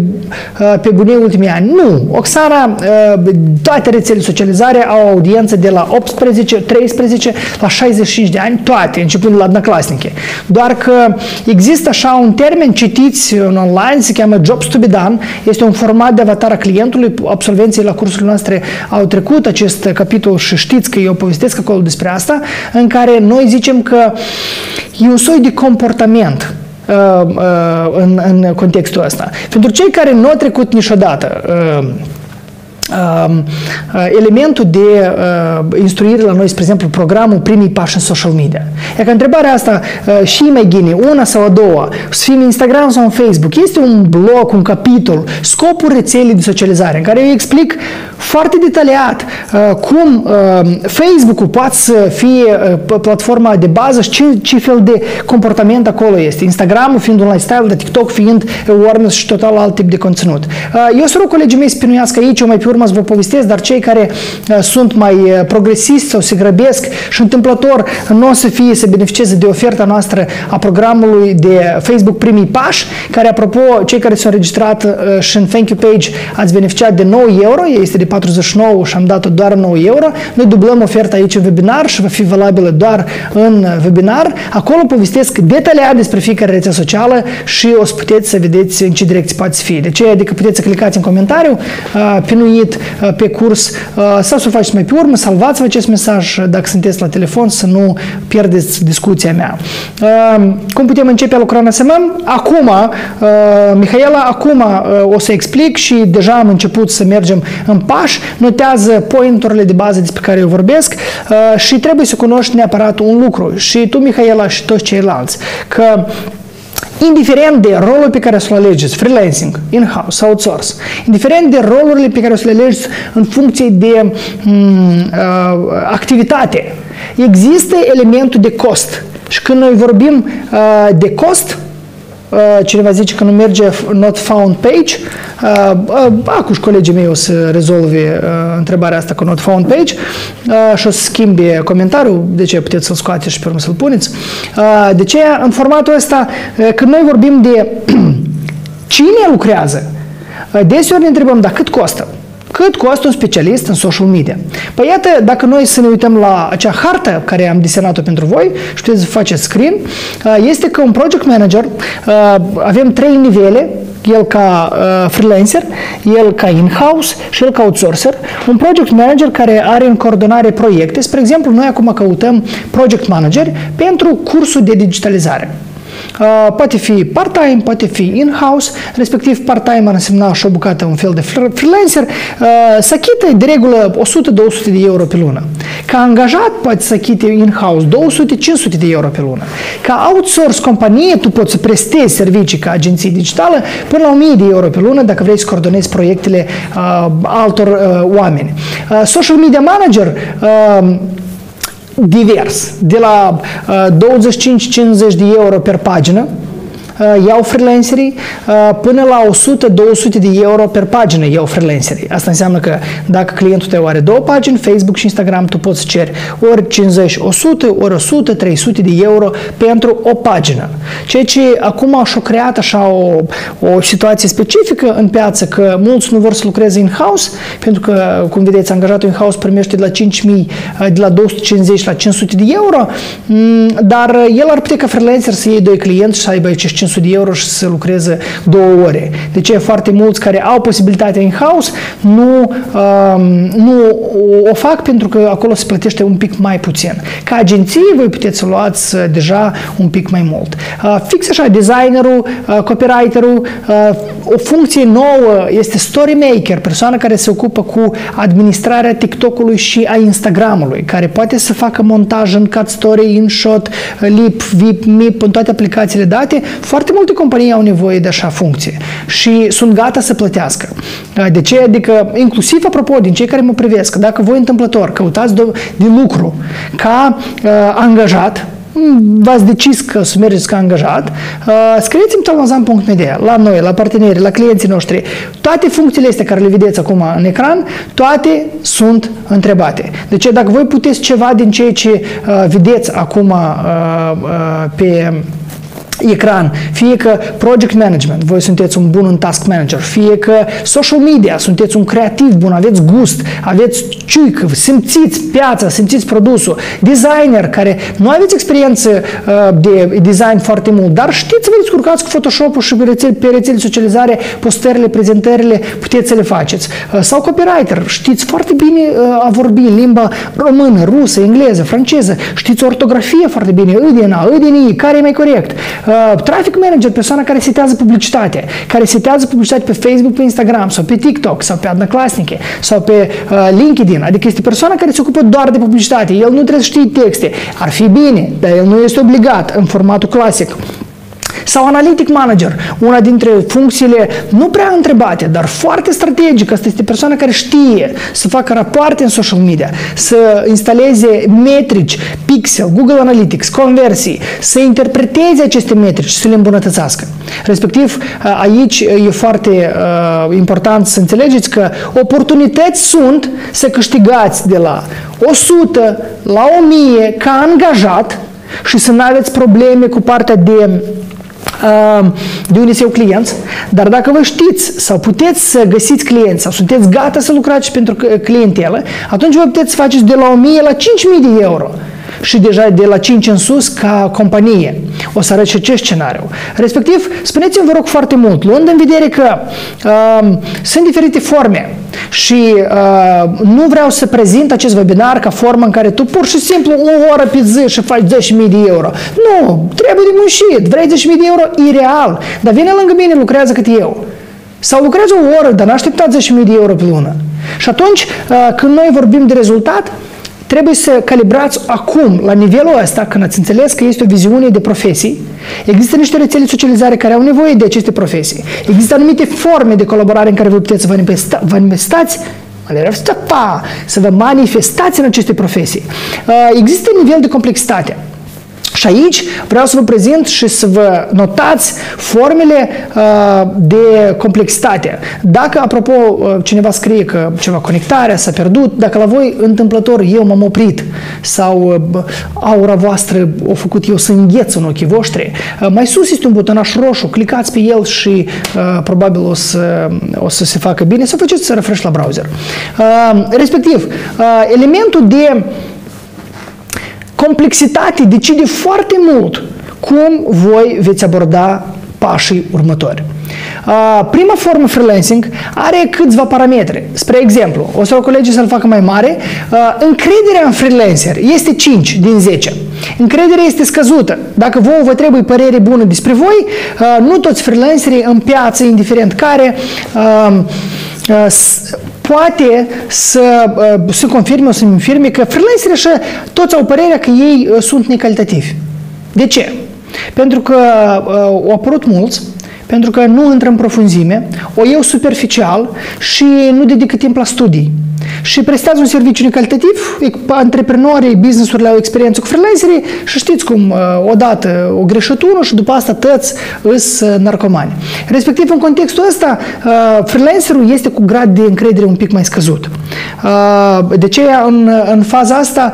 pe bune ultimii ani. Nu! Oxana, toate rețelele socializare au audiență de la optsprezece, treisprezece la șaizeci și cinci de ani, toate, începând la Odnoklassniki. Doar că există așa un termen, citiți în online, se cheamă Jobs to be done, este un format de avatar a clientului. Absolvenții la cursurile noastre au trecut acest capitol și știți că eu povestesc acolo despre asta, în care noi zicem că e un soi de comportament uh, uh, în, în contextul ăsta. Pentru cei care nu au trecut niciodată uh, Uh, elementul de uh, instruire la noi, spre exemplu, programul Primii pași în social media. E că întrebarea asta uh, și mai gine, una sau a doua, să fim Instagram sau în Facebook, este un bloc, un capitol, scopul rețelei de socializare, în care eu explic foarte detaliat uh, cum uh, Facebook-ul poate să fie uh, platforma de bază și ce, ce fel de comportament acolo este. Instagram-ul fiind un lifestyle, dar TikTok fiind awareness și total alt tip de conținut. Uh, eu să rog colegii mei să pinuiască aici, eu mai pe urmă să vă povestesc, dar cei care uh, sunt mai uh, progresisti sau se grăbesc și întâmplător nu o să fie să beneficieze de oferta noastră a programului de Facebook Primii Pași, care, apropo, cei care s-au înregistrat uh, și în thank you page ați beneficiat de nouă euro, este de patruzeci și nouă și am dat-o doar nouă euro. Noi dublăm oferta aici în webinar și va fi valabilă doar în webinar. Acolo povestesc detaliat despre fiecare rețea socială și o să puteți să vedeți în ce direcție poate fi. De ce? Adică puteți să clicați în comentariu uh, pe pe curs sau să o faceți mai pe urmă, salvați-vă acest mesaj dacă sunteți la telefon, să nu pierdeți discuția mea. Cum putem începe a lucra în S M M? Acum, Mihaela, acum o să explic și deja am început să mergem în pași. Notează point-urile de bază despre care eu vorbesc și trebuie să cunoști neapărat un lucru și tu, Mihaela, și toți ceilalți, că indiferent de rolul pe care o să le alegeți, freelancing, in-house, outsource, indiferent de rolurile pe care o să le alegeți în funcție de m, activitate, există elementul de cost. Și când noi vorbim de cost, cineva zice că nu merge not found page, acuși colegii mei o să rezolve întrebarea asta cu not found page și o să schimbe comentariul, de ce puteți să-l scoateți și pe urmă să-l puneți. De ce în formatul ăsta, când noi vorbim de cine lucrează, deseori ne întrebăm, dar cât costă? Cât costă un specialist în social media? Păi iată, dacă noi să ne uităm la acea hartă care am desenat-o pentru voi și puteți să faceți screen, este că un project manager avem trei nivele el ca uh, freelancer, el ca in-house și el ca outsourcer, un project manager care are în coordonare proiecte. Spre exemplu, noi acum căutăm project manager pentru cursul de digitalizare. Uh, poate fi part-time, poate fi in-house, respectiv part-time ar însemna și o bucată, un fel de freelancer, uh, să achite de regulă o sută două sute de euro pe lună. Ca angajat poți să achite in-house două sute cinci sute de euro pe lună. Ca outsource companie tu poți să prestezi servicii ca agenție digitală până la o mie de euro pe lună dacă vrei să coordonezi proiectele uh, altor uh, oameni. Uh, social media manager uh, divers, de la uh, douăzeci și cinci cincizeci de euro per pagină, uh, iau freelancerii, uh, până la o sută două sute de euro per pagină iau freelancerii. Asta înseamnă că dacă clientul tău are două pagini, Facebook și Instagram, tu poți să ceri ori cincizeci o sută, ori o sută trei sute de euro pentru o pagină. Ceea ce acum și-a creat așa o, o situație specifică în piață, că mulți nu vor să lucreze in-house, pentru că, cum vedeți, angajatul in-house primește de la cinci mii, de la două sute cincizeci la cinci sute de euro, dar el ar putea ca freelancer să iei doi clienți și să aibă acești cinci sute de euro și să lucreze două ore. De ce foarte mulți care au posibilitatea in-house nu, nu o fac, pentru că acolo se plătește un pic mai puțin. Ca agenție voi puteți să luați deja un pic mai mult. Fix așa, designerul, copywriterul, o funcție nouă este storymaker, persoana care se ocupă cu administrarea TikTok-ului și a Instagram-ului, care poate să facă montaj în cut story, in shot, lip, vip, mip, în toate aplicațiile date. Foarte multe companii au nevoie de așa funcție și sunt gata să plătească. De ce? Adică, inclusiv, apropo, din cei care mă privesc, dacă voi întâmplător căutați de lucru ca uh, angajat, v-ați decis că să mergeți ca angajat, scrieți-mi talmazan punct media la noi, la parteneri, la clienții noștri. Toate funcțiile astea care le vedeți acum în ecran, toate sunt întrebate. Deci dacă voi puteți ceva din ceea ce vedeți acum pe ecran, fie că project management, voi sunteți un bun un task manager, fie că social media, sunteți un creativ bun, aveți gust, aveți ciuică, simțiți piața, simțiți produsul, designer care nu aveți experiență uh, de design foarte mult, dar știți să vă descurcați cu Photoshop-ul și pe rețele socializare, postările, prezentările, puteți să le faceți. Uh, sau copywriter, știți foarte bine uh, a vorbi limba română, rusă, engleză, franceză, știți ortografie foarte bine, îi din a, îi din i, care e mai corect. Uh, traffic manager, persoana care setează publicitate, care setează publicitate pe Facebook, pe Instagram sau pe TikTok sau pe Odnoklassniki sau pe uh, LinkedIn, adică este persoana care se ocupă doar de publicitate, el nu trebuie să știe texte, ar fi bine, dar el nu este obligat în formatul clasic. Sau analytic manager, una dintre funcțiile nu prea întrebate, dar foarte strategică. Asta este persoana care știe să facă rapoarte în social media, să instaleze metrici, pixel, Google Analytics, conversii, să interpreteze aceste metrici și să le îmbunătățească. Respectiv, aici e foarte uh, important să înțelegeți că oportunități sunt să câștigați de la o sută la o mie ca angajat și să nu aveți probleme cu partea de de unde se iau clienți, dar dacă vă știți sau puteți să găsiți clienți sau sunteți gata să lucrați pentru clientelă, atunci vă puteți să faceți de la o mie la cinci mii de euro și deja de la cinci în sus ca companie. O să arăt și acest scenariu. Respectiv, spuneți-mi, vă rog, foarte mult, luând în vedere că uh, sunt diferite forme și uh, nu vreau să prezint acest webinar ca formă în care tu pur și simplu o oră pe zi și faci zece mii de euro. Nu, trebuie de muncit, vrei zece mii de euro, ireal, dar vine lângă mine, lucrează cât eu. Sau lucrează o oră, dar n-așteptați zece mii de euro pe lună. Și atunci, uh, când noi vorbim de rezultat, trebuie să calibrați acum, la nivelul ăsta, când ați înțeles că este o viziune de profesii, există niște rețele de socializare care au nevoie de aceste profesii, există anumite forme de colaborare în care vă puteți să vă manifesta, vă manifestați, să vă manifestați în aceste profesii. Există nivel de complexitate. Și aici vreau să vă prezint și să vă notați formele uh, de complexitate. Dacă, apropo, cineva scrie că ceva, conectarea s-a pierdut, dacă la voi, întâmplător, eu m-am oprit sau uh, aura voastră o făcut eu să îngheț în ochii voștri, uh, mai sus este un butonaș roșu, clicați pe el și uh, probabil o să, o să se facă bine, sau faceți să refresh la browser. Uh, respectiv, uh, elementul de complexitate decide foarte mult cum voi veți aborda pașii următori. Prima formă freelancing are câțiva parametri. Spre exemplu, o să o colegi să-l facă mai mare. Încrederea în freelancer este cinci din zece. Încrederea este scăzută. Dacă vouă vă trebuie părere bună despre voi, nu toți freelancerii în piață, indiferent care, poate să se confirme, o să-mi infirme că freelancerii așa toți au părerea că ei sunt necalitativi. De ce? Pentru că au apărut mulți, pentru că nu intră în profunzime, o iau superficial și nu dedică timp la studii. Și prestează un serviciu necalitativ, antreprenorii, business-urile au experiență cu freelancerii și știți cum, odată o greșătură și după asta tăți îs narcomani. Respectiv, în contextul ăsta, freelancerul este cu grad de încredere un pic mai scăzut. De ce în, în faza asta,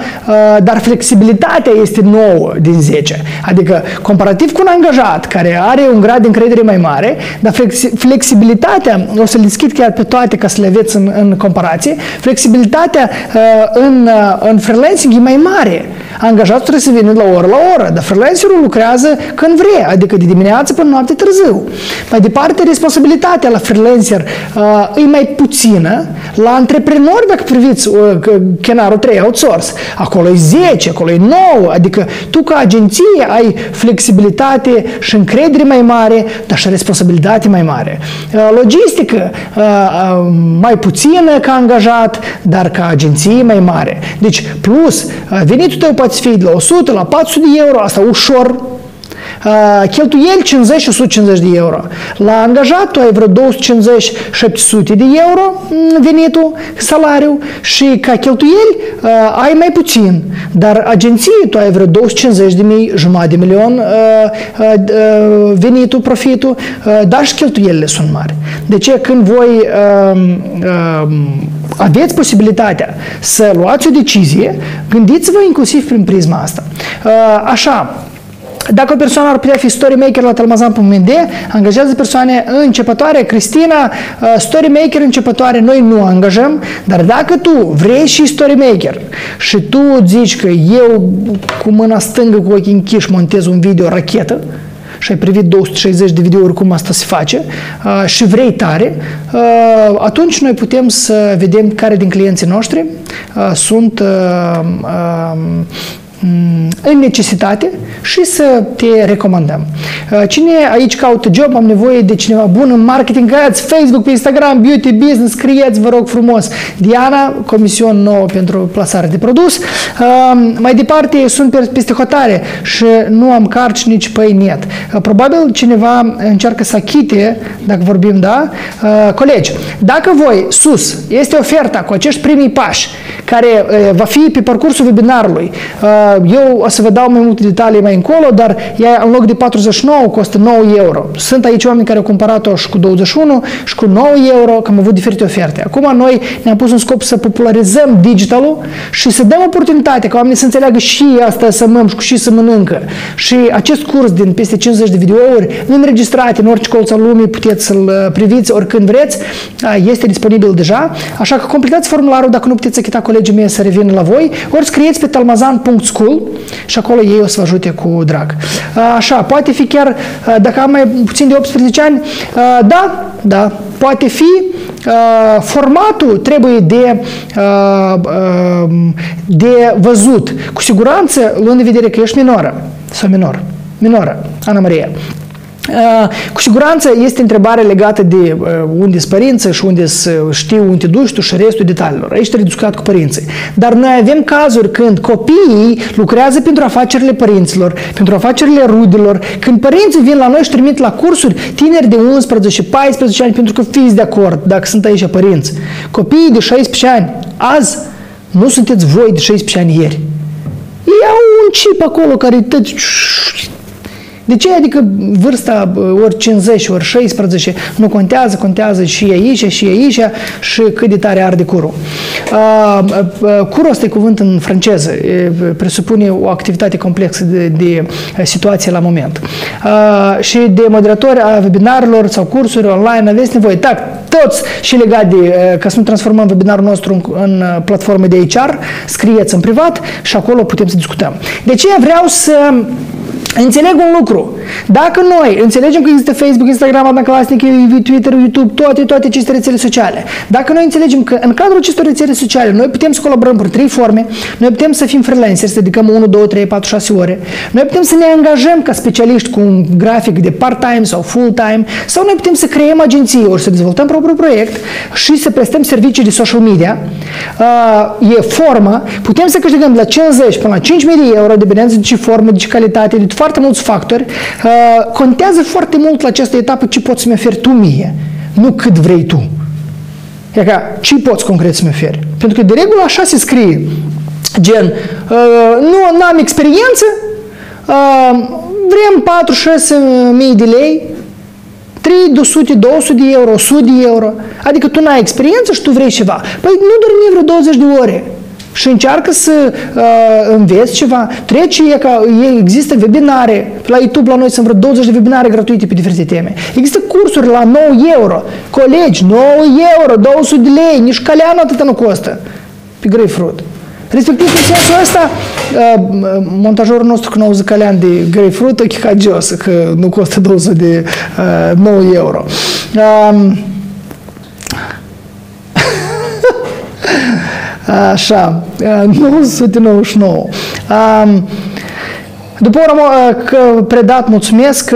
dar flexibilitatea este nouă din zece. Adică, comparativ cu un angajat care are un grad de încredere mai mare, dar flexibilitatea, o să le deschid chiar pe toate ca să le aveți în, în comparație, flexibilitatea în, în freelancing e mai mare. Angajatul trebuie să vină la oră la oră, dar freelancerul lucrează când vrea, adică de dimineață până noapte târziu. Mai departe, responsabilitatea la freelancer e mai puțină. La antreprenori, dacă priviți chenarul trei, outsource, acolo e zece, acolo e nouă, adică tu ca agenție ai flexibilitate și încredere mai mare, dar și responsabilitate mai mare. Logistică mai puțină ca angajat, dar ca agenție mai mare. Deci, plus, venitul tău poate fi de la o sută, la patru sute de euro, asta ușor. Cheltuieli cincizeci - o sută cincizeci de euro. La angajat tu ai vreo două sute cincizeci - șapte sute de euro venitul, salariu, și ca cheltuieli ai mai puțin, dar agenție tu ai vreo două sute cincizeci de mii, jumătate de milion venitul, profitul, dar și cheltuielile sunt mari. De ce? Când voi aveți posibilitatea să luați o decizie, gândiți-vă inclusiv prin prisma asta. Așa, dacă o persoană ar putea fi storymaker la talmazan punct m d, angajează persoane începătoare. Cristina, storymaker începătoare, noi nu angajăm, dar dacă tu vrei și storymaker și tu zici că eu cu mâna stângă, cu ochii închiși, montez un video rachetă și ai privit două sute șaizeci de videouri cum asta se face și vrei tare, atunci noi putem să vedem care din clienții noștri sunt în necesitate și să te recomandăm. Cine aici caută job, am nevoie de cineva bun în marketing, creați Facebook, pe Instagram, beauty, business, scrieți, vă rog frumos. Diana, comision nouă pentru plasare de produs. Mai departe, sunt peste hotare și nu am carci nici pe net. Probabil cineva încearcă să achite, dacă vorbim, da? Colegi, dacă voi, sus, este oferta cu acești primii pași, care va fi pe parcursul webinarului. Eu o să vă dau mai multe detalii mai încolo, dar ea în loc de patruzeci și nouă costă nouă euro. Sunt aici oameni care au cumpărat-o și cu douăzeci și unu și cu nouă euro, că am avut diferite oferte. Acum noi ne-am pus un scop să popularizăm digitalul și să dăm oportunitate ca oamenii să înțeleagă și asta să măm și cu și să mănâncă. Și acest curs din peste cincizeci de videouri înregistrate în orice colț al lumii, puteți să-l priviți oricând vreți, este disponibil deja. Așa că completați formularul dacă nu puteți achita, colegii mei să revină la voi, ori scrieți pe talmazan punct school și acolo ei o să vă ajute cu drag. Așa, poate fi chiar, dacă am mai puțin de optsprezece ani, da, da, poate fi, formatul trebuie de, de văzut. Cu siguranță, luând în vedere că ești minoră sau minor, minoră, Ana Maria. Cu siguranță este întrebare legată de unde-s părinții și unde-s știu unde duci tu și restul detaliilor. Aici trebuie discutat cu părinții. Dar noi avem cazuri când copiii lucrează pentru afacerile părinților, pentru afacerile rudelor, când părinții vin la noi și trimit la cursuri tineri de unsprezece - paisprezece ani, pentru că fiți de acord, dacă sunt aici părinți. Copiii de șaisprezece ani azi nu sunteți voi de șaisprezece ani ieri. Ei au un chip acolo care tăți. De ce? Adică vârsta ori cincizeci, ori șaisprezece nu contează, contează și aici, și aici, și cât de tare arde curul. Curul ăsta e cuvânt în franceză, presupune o activitate complexă de, de situație la moment. Și de moderatori a webinarilor sau cursuri online aveți nevoie. Tac, toți și legat de, ca să nu transformăm webinarul nostru în, în platforme de H R, scrieți în privat și acolo putem să discutăm. De ce vreau să Înțeleg un lucru. Dacă noi înțelegem că există Facebook, Instagram, Odnoklassniki, Twitter, YouTube, toate, toate aceste rețele sociale, dacă noi înțelegem că în cadrul acestor rețele sociale noi putem să colaborăm prin trei forme, noi putem să fim freelanceri, să dedicăm unu, doi, trei, patru, șase ore, noi putem să ne angajăm ca specialiști cu un grafic de part-time sau full-time, sau noi putem să creăm agenții, ori să dezvoltăm propriul proiect și să prestăm servicii de social media, e formă, putem să câștigăm de la cincizeci până la cinci mii de euro, dependență de ce formă, de ce calitate, de foarte mulți factori, uh, contează foarte mult la această etapă ce poți să-mi oferi tu mie, nu cât vrei tu. E ca, ce poți concret să-mi oferi? Pentru că de regulă așa se scrie, gen, uh, nu am experiență, uh, vrem patru șase mii de lei, trei sute, două sute de euro, o sută de euro, adică tu n-ai experiență și tu vrei ceva. Păi nu dormi vreo douăzeci de ore și încearcă să uh, înveți ceva. Trece, e ca, există webinare, la YouTube la noi sunt vreo douăzeci de webinare gratuite pe diverse teme. Există cursuri la nouă euro, colegi, nouă euro, două sute de lei, nici caleanul atâta nu costă, pe grapefruit. Respectiv, în sensul ăsta, uh, montajorul nostru când auză calean de grapefruit, e chihagios, că nu costă două sute de uh, nouă euro. Uh, Așa, nouă sute nouăzeci și nouă. După am predat, mulțumesc.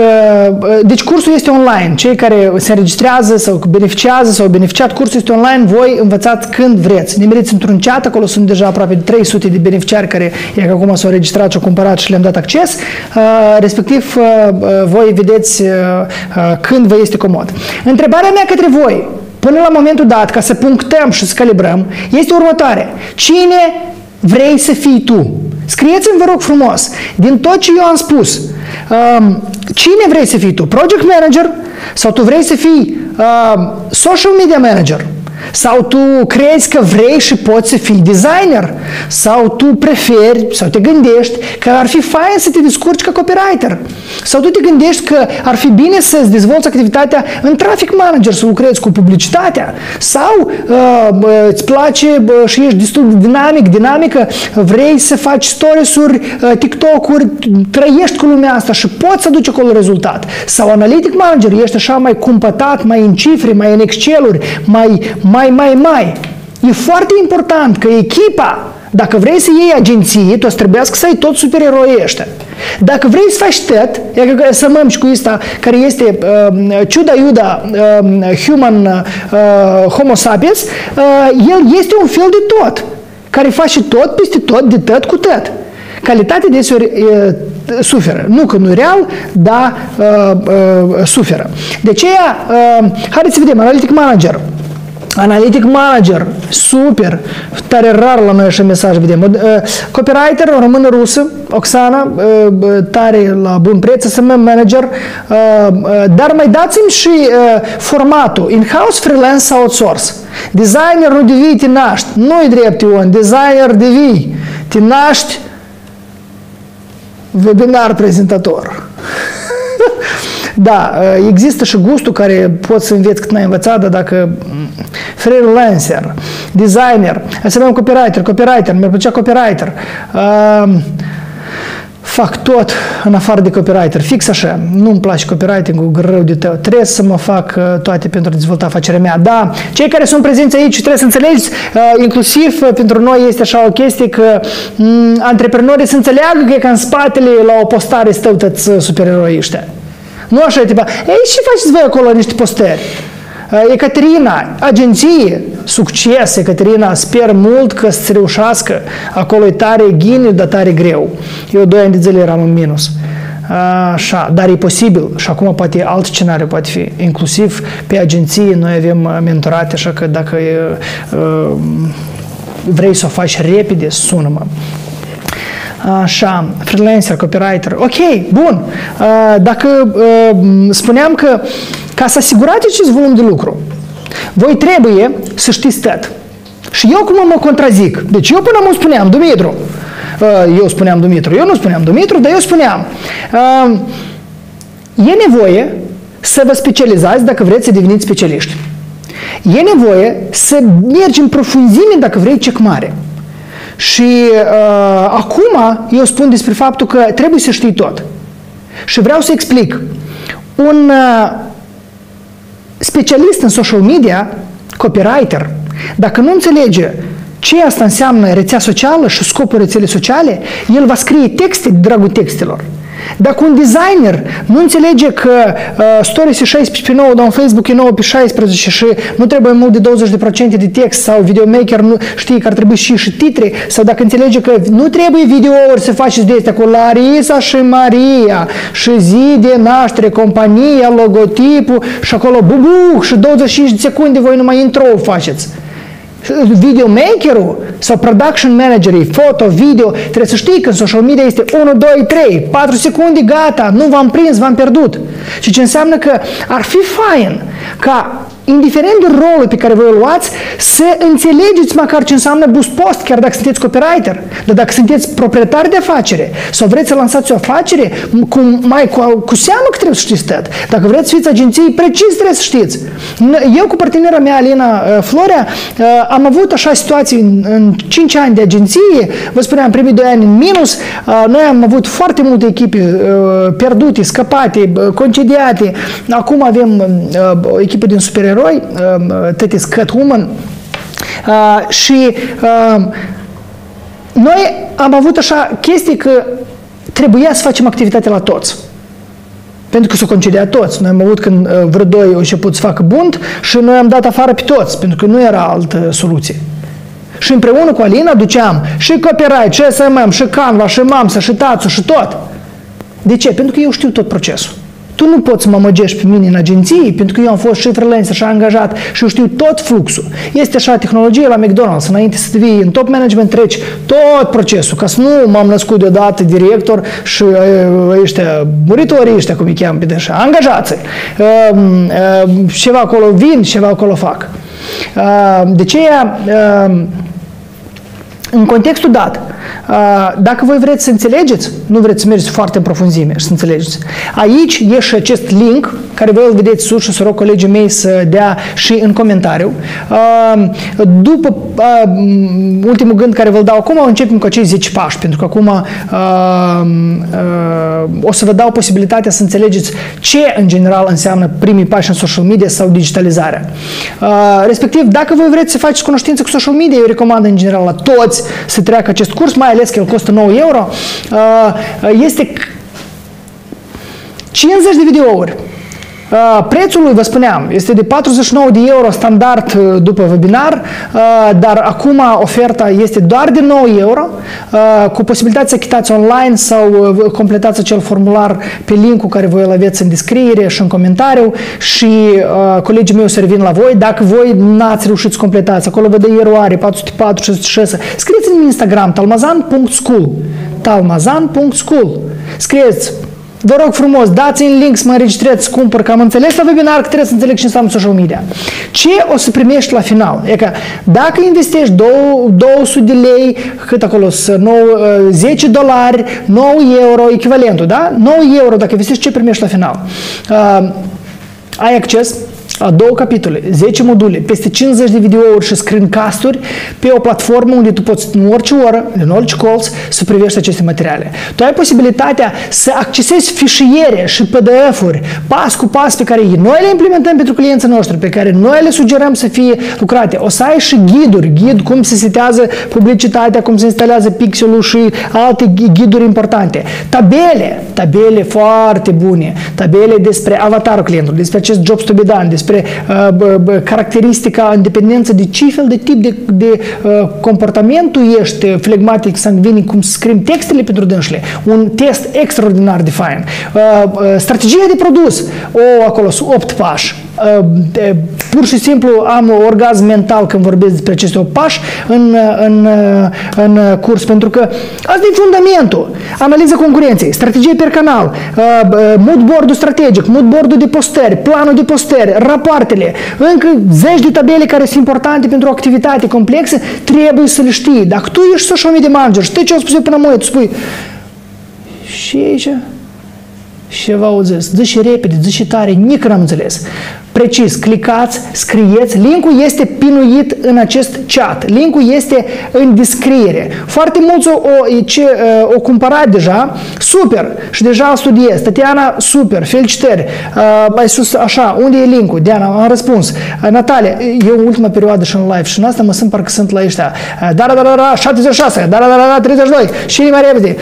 Deci cursul este online. Cei care se înregistrează sau beneficiază sau beneficiat, cursul este online. Voi învățați când vreți. Ne meriți într-un chat, acolo sunt deja aproape trei sute de beneficiari care e, acum s-au înregistrat și au cumpărat și le-am dat acces. Respectiv, voi vedeți când vă este comod. Întrebarea mea către voi, până la momentul dat, ca să punctăm și să calibrăm, este următoare. Cine vrei să fii tu? Scrieți-mi, vă rog frumos, din tot ce eu am spus, um, cine vrei să fii tu? Project manager? Sau tu vrei să fii um, social media manager? Sau tu crezi că vrei și poți să fii designer? Sau tu preferi, sau te gândești că ar fi fain să te descurci ca copywriter? Sau tu te gândești că ar fi bine să-ți dezvolți activitatea în traffic manager, să lucrezi cu publicitatea? Sau uh, îți place uh, și ești destul de dinamic, dinamică, vrei să faci stories-uri, uh, TikTok-uri, trăiești cu lumea asta și poți să aduci acolo rezultat? Sau analytic manager, ești așa mai cumpătat, mai în cifre, mai în Excel-uri, mai... mai, mai, mai. E foarte important că echipa, dacă vrei să iei agenții, tu o să trebuiască să ai tot supereroii ăștia. Dacă vrei să faci tet, să mămci cu ăsta care este uh, ciuda-iuda uh, human uh, homo sapiens, uh, el este un fel de tot, care face tot peste tot, de tot cu tot. Calitatea deseori uh, suferă. Nu că nu e real, dar uh, uh, suferă. De aceea, uh, haideți să vedem, analytic manager. Analytic manager, super, tare rar la noi așa mesaj vedem. Copywriter, română rusă, Oxana, tare la bun preț, S M M manager, dar mai dați-mi și formatul, in-house, freelance sau outsource. Designer nu devii, te naști, nu-i drept Ion, designer devii, te naști, webinar prezentator. Da, există și gustul care poți să înveți cât n-ai învățat, dar dacă freelancer, designer, înseamnă copywriter, copywriter, mi-ar plăcea copywriter, uh, fac tot în afară de copywriter, fix așa, nu-mi place copywriting-ul rău de tău, trebuie să mă fac toate pentru a dezvolta afacerea mea. Da, cei care sunt prezenți aici trebuie să înțelegeți, uh, inclusiv pentru noi este așa o chestie că um, antreprenorii să înțeleagă că e ca în spatele la o postare stau tăți supereroi ăștia. Nu așa e tipa, ei, ce faceți voi acolo niște postări? Ecaterina, agenție, succes, Ecaterina, sper mult că să-ți reușească, acolo e tare ghiniu, dar tare greu. Eu doi ani de zile eram în minus. Așa, dar e posibil și acum poate alt scenariu poate fi, inclusiv pe agenție noi avem mentorate, așa că dacă vrei să o faci repede, sună-mă. Așa, freelancer, copywriter, ok, bun, dacă spuneam că ca să asigurați acest volum de lucru, voi trebuie să știți tot. Și eu cum mă contrazic? Deci eu până mă spuneam Dumitru, eu spuneam Dumitru, eu nu spuneam Dumitru, dar eu spuneam, e nevoie să vă specializați dacă vreți să deveniți specialiști. E nevoie să mergi în profunzime dacă vrei cec mare. Și uh, acum eu spun despre faptul că trebuie să știi tot. Și vreau să explic. Un specialist în social media, copywriter, dacă nu înțelege ce asta înseamnă rețea socială și scopul rețelei sociale, el va scrie texte de dragul textelor. Dacă un designer nu înțelege că uh, stories e șaisprezece pe nouă, dar un Facebook e nouă pe șaisprezece și nu trebuie mult de douăzeci la sută de text, sau videomaker nu știe că ar trebui și, și titri, sau dacă înțelege că nu trebuie videouri să faceți de astea cu Larisa și Maria și zi de naștere, compania, logotipul și acolo bubuc și douăzeci și cinci de secunde voi numai intro-ul faceți. Videomakerul sau production managerii, foto, video, trebuie să știi că în social media este unu, doi, trei, patru secunde, gata, nu v-am prins, v-am pierdut. Și ce înseamnă că ar fi fain ca, indiferent de rolul pe care voi îl luați, să înțelegeți măcar ce înseamnă boost post, chiar dacă sunteți copywriter. Dar dacă sunteți proprietari de afacere sau vreți să lansați o afacere, cu, mai, cu, cu seamă că trebuie să știți tot. Dacă vreți să fiți agenții, precis trebuie să știți. Eu cu partenera mea, Alena Florea, am avut așa situații în, în cinci ani de agenție, vă spuneam, primii doi ani în minus, noi am avut foarte multe echipe pierdute, scăpate, concediate, acum avem o echipă din supereroi, that is Catwoman, uh, și uh, noi am avut așa chestii că trebuia să facem activitate la toți. Pentru că s-au concediat toți. Noi am avut când uh, vreo doi au început să facă bunt și noi am dat afară pe toți, pentru că nu era altă soluție. Și împreună cu Alina duceam și copyright, și S M M, și Canva, și Mamsa, și Tatsu, și tot. De ce? Pentru că eu știu tot procesul. Tu nu poți să mă măgești pe mine în agenții, pentru că eu am fost și freelancer și angajat și eu știu tot fluxul. Este așa tehnologie la McDonald's, înainte să vii în top management treci tot procesul, ca să nu m-am născut deodată director și ăștia muritorii ăștia, cum îi cheamă pe deșa, angajații. Ceva acolo vin, ceva acolo fac. De aceea, în contextul dat, dacă voi vreți să înțelegeți, nu vreți să mergeți foarte în profunzime și să înțelegeți. Aici e și acest link, care voi îl vedeți sus și să rog colegii mei să dea și în comentariu. După ultimul gând care vă-l dau acum, începem cu acei zece pași, pentru că acum o să vă dau posibilitatea să înțelegeți ce în general înseamnă primii pași în social media sau digitalizarea. Respectiv, dacă voi vreți să faceți cunoștință cu social media, eu recomand în general la toți să treacă acest curs, mai ales că el costă nouă euro, este cincizeci de videouri. Prețul lui, vă spuneam, este de patruzeci și nouă de euro standard după webinar, dar acum oferta este doar de nouă euro, cu posibilitatea să achitați online sau completați acel formular pe link-ul care voi îl aveți în descriere și în comentariu și colegii mei o să revin la voi. Dacă voi n-ați reușit să completați, acolo vă dă eroare, patru sute patru, șase sute șase, scrieți-mi în Instagram, talmazan punct school, talmazan punct school, scrieți. Vă rog frumos, dați-mi link să mă înregistrez, să cumpăr, că am înțeles la webinar că trebuie să înțeleg ce înseamnă social media. Ce o să primești la final? E că dacă investești două sute de lei, cât acolo, zece dolari, nouă euro, echivalentul, da? nouă euro, dacă investești, ce primești la final? Uh, ai acces la două capitole, zece module, peste cincizeci de videouri și screencasturi pe o platformă unde tu poți în orice oră, în orice colț, să privești aceste materiale. Tu ai posibilitatea să accesezi fișiere și P D F-uri pas cu pas pe care noi le implementăm pentru clienții noștri, pe care noi le sugerăm să fie lucrate. O să ai și ghiduri, ghid cum se setează publicitatea, cum se instalează pixelul și alte ghiduri importante. Tabele, tabele foarte bune, tabele despre avatarul clientului, despre acest jobs to be done, despre Despre uh, bă, bă, caracteristica, în dependență de ce fel de tip de, de uh, comportament tu ești, flegmatic, sangvinic, cum scrim textele pentru dânșile, un test extraordinar de fain. Uh, uh, strategia de produs, o, acolo sunt opt pași. Uh, de, pur și simplu am orgasm mental când vorbesc despre aceste opt pași în, în, în curs, pentru că asta e fundamentul. Analiza concurenței, strategie per canal, uh, mood board-ul strategic, mood board-ul de postări, planul de postări, rapoartele, încă zeci de tabele care sunt importante pentru o activitate complexă, trebuie să le știi. Dacă tu ești social media manager, știi ce am spus eu până mâine, tu spui și aici, ceva au zis, zici repede, zici tare, nici n-am înțeles. precis, clicați, scrieți, linkul este pinuit în acest chat, linkul este în descriere. Foarte mulți o, o, ce, o cumpărat deja, super, și deja studiez. Tatiana, super, felicitări, ai sus așa, unde e linkul? Diana, am răspuns. Natalia, eu în ultima perioadă și în live și în asta mă simt parcă sunt la ăștia. Dar, dar, dar, șaptezeci și șase, dar, dar, dar, treizeci și doi și mai repede.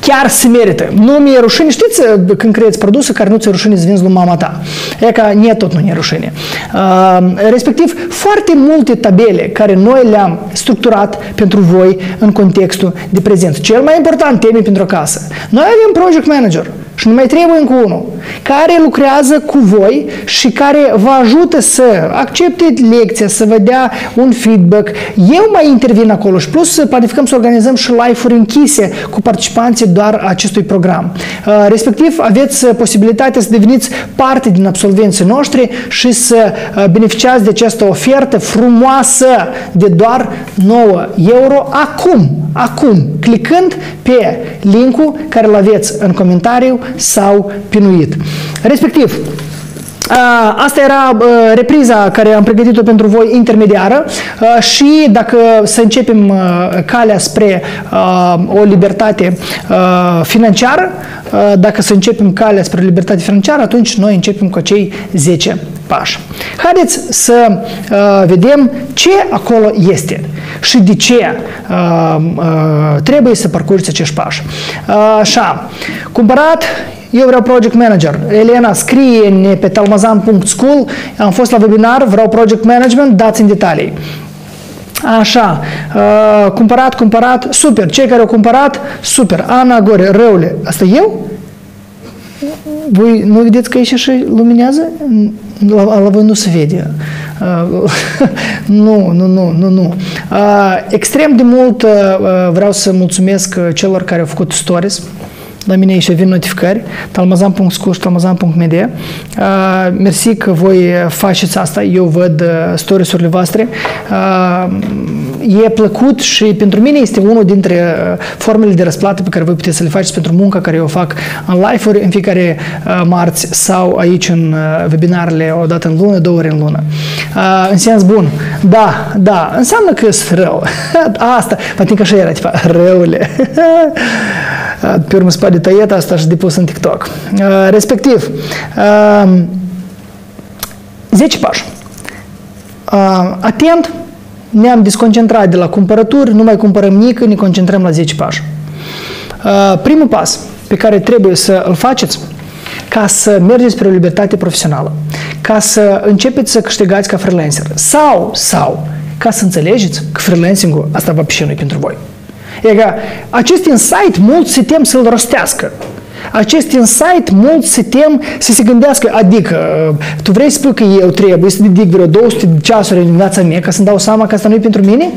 Chiar se merită. Nu mi-e rușine. Știți când creați produse care nu ți-e rușine să vinzi lui mama ta? E ca nie, tot nu ne rușine. Uh, respectiv, foarte multe tabele care noi le-am structurat pentru voi în contextul de prezent. Cel mai important, teme pentru acasă. Noi avem project manager și nu mai trebuie încă unul care lucrează cu voi și care vă ajută să accepte lecția, să vă dea un feedback. Eu mai intervin acolo și plus planificăm să organizăm și live-uri închise cu participanții doar acestui program. Respectiv, aveți posibilitatea să deveniți parte din absolvenții noștri și să beneficiați de această ofertă frumoasă de doar nouă euro acum, acum, clicând pe linkul care îl aveți în comentariu sau pinuit. Respectiv, asta era repriza care am pregătit-o pentru voi intermediară și dacă să începem calea spre o libertate financiară, dacă să începem calea spre libertate financiară, atunci noi începem cu acei zece pași. Haideți să vedem ce acolo este și de ce trebuie să parcurgeți acești pași. Așa, cumpărat. Eu vreau project manager. Elena, scrie-ne pe talmazan punct school. Am fost la webinar, vreau project management, dați-mi detalii. Așa, uh, cumpărat, cumpărat, super. Cei care au cumpărat, super. Ana Gore, răule, asta eu? Voi nu vedeți că aici și luminează? La, la voi nu se vede. Uh, nu, nu, nu, nu, nu. Uh, extrem de mult uh, vreau să mulțumesc celor care au făcut stories. La mine aici vin notificări, talmazan punct school și talmazan punct media. Uh, mersi că voi faceți asta, eu văd stories-urile voastre. Uh, e plăcut și pentru mine este unul dintre formele de răsplată pe care voi puteți să le faceți pentru munca care eu fac în live-uri în fiecare uh, marți sau aici în uh, webinarele o dată în lună, două ori în lună. Uh, în sens bun, da, da, înseamnă că sunt rău. Asta, pentru că așa era, tipa, răule. Pe urmă spate de tăiet asta și depus în TikTok. Uh, respectiv, uh, zece pași. Uh, atent, ne-am desconcentrat de la cumpărături, nu mai cumpărăm nică, ne concentrăm la zece pași. Uh, primul pas pe care trebuie să îl faceți ca să mergeți spre o libertate profesională, ca să începeți să câștigați ca freelancer sau, sau ca să înțelegeți că freelancing-ul asta va pișenui pentru voi. E că acest insight mulți se tem să-l rostească. Acest insight mulți se tem să se gândească, adică tu vrei să spui că eu trebuie să dedic vreo două sute de ceasuri în viața mea ca să-mi dau seama că asta nu e pentru mine?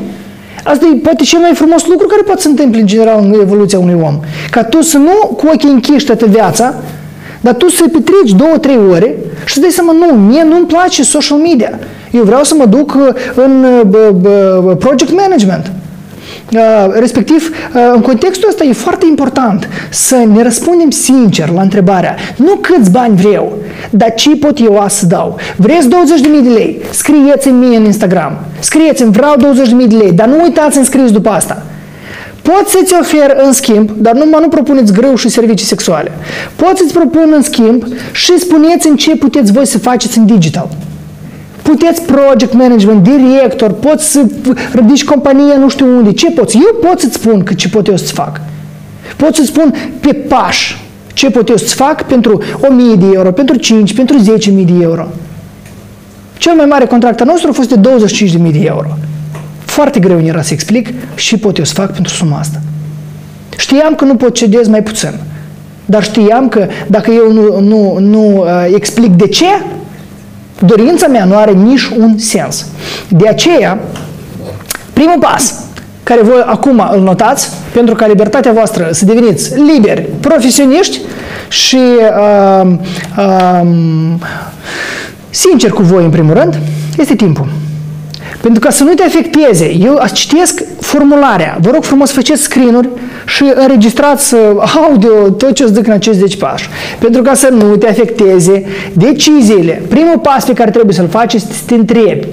Asta e poate cel mai frumos lucru care poate să întâmple în general în evoluția unui om. Ca tu să nu cu ochii închiși toată viața, dar tu să petreci două trei ore și să dai seama, nu, mie nu-mi place social media. Eu vreau să mă duc în project management. Uh, respectiv, uh, în contextul ăsta e foarte important să ne răspundem sincer la întrebarea nu câți bani vreau, dar ce pot eu azi să dau. Vreți douăzeci de mii de lei? Scrieți-mi mie în Instagram. Scrieți-mi, vreau douăzeci de mii de lei, dar nu uitați să-mi scrieți după asta. Pot să-ți ofer în schimb, dar numai nu propuneți grâu și servicii sexuale. Pot să-ți propun în schimb și spuneți-mi ce puteți voi să faceți în digital. Puteți project management, director, poți să ridici compania nu știu unde, ce poți? Eu pot să-ți spun că ce pot eu să-ți fac. Pot să-ți spun pe pași ce pot eu să-ți fac pentru o mie de euro, pentru cinci, pentru zece mii de euro. Cel mai mare contract al nostru a fost de douăzeci și cinci de mii de euro. Foarte greu era să explic și pot eu să fac pentru suma asta. Știam că nu pot cedez mai puțin, dar știam că dacă eu nu, nu, nu explic de ce, dorința mea nu are nici un sens. De aceea, primul pas care voi acum îl notați, pentru ca libertatea voastră să deveniți liberi, profesioniști și uh, uh, sinceri cu voi, în primul rând, este timpul. Pentru ca să nu te afecteze, eu citesc formularea. Vă rog frumos, faceți screen-uri și înregistrați audio tot ce îți duc în acești zece pași. Pentru ca să nu te afecteze deciziile. Primul pas pe care trebuie să-l faci este să te întrebi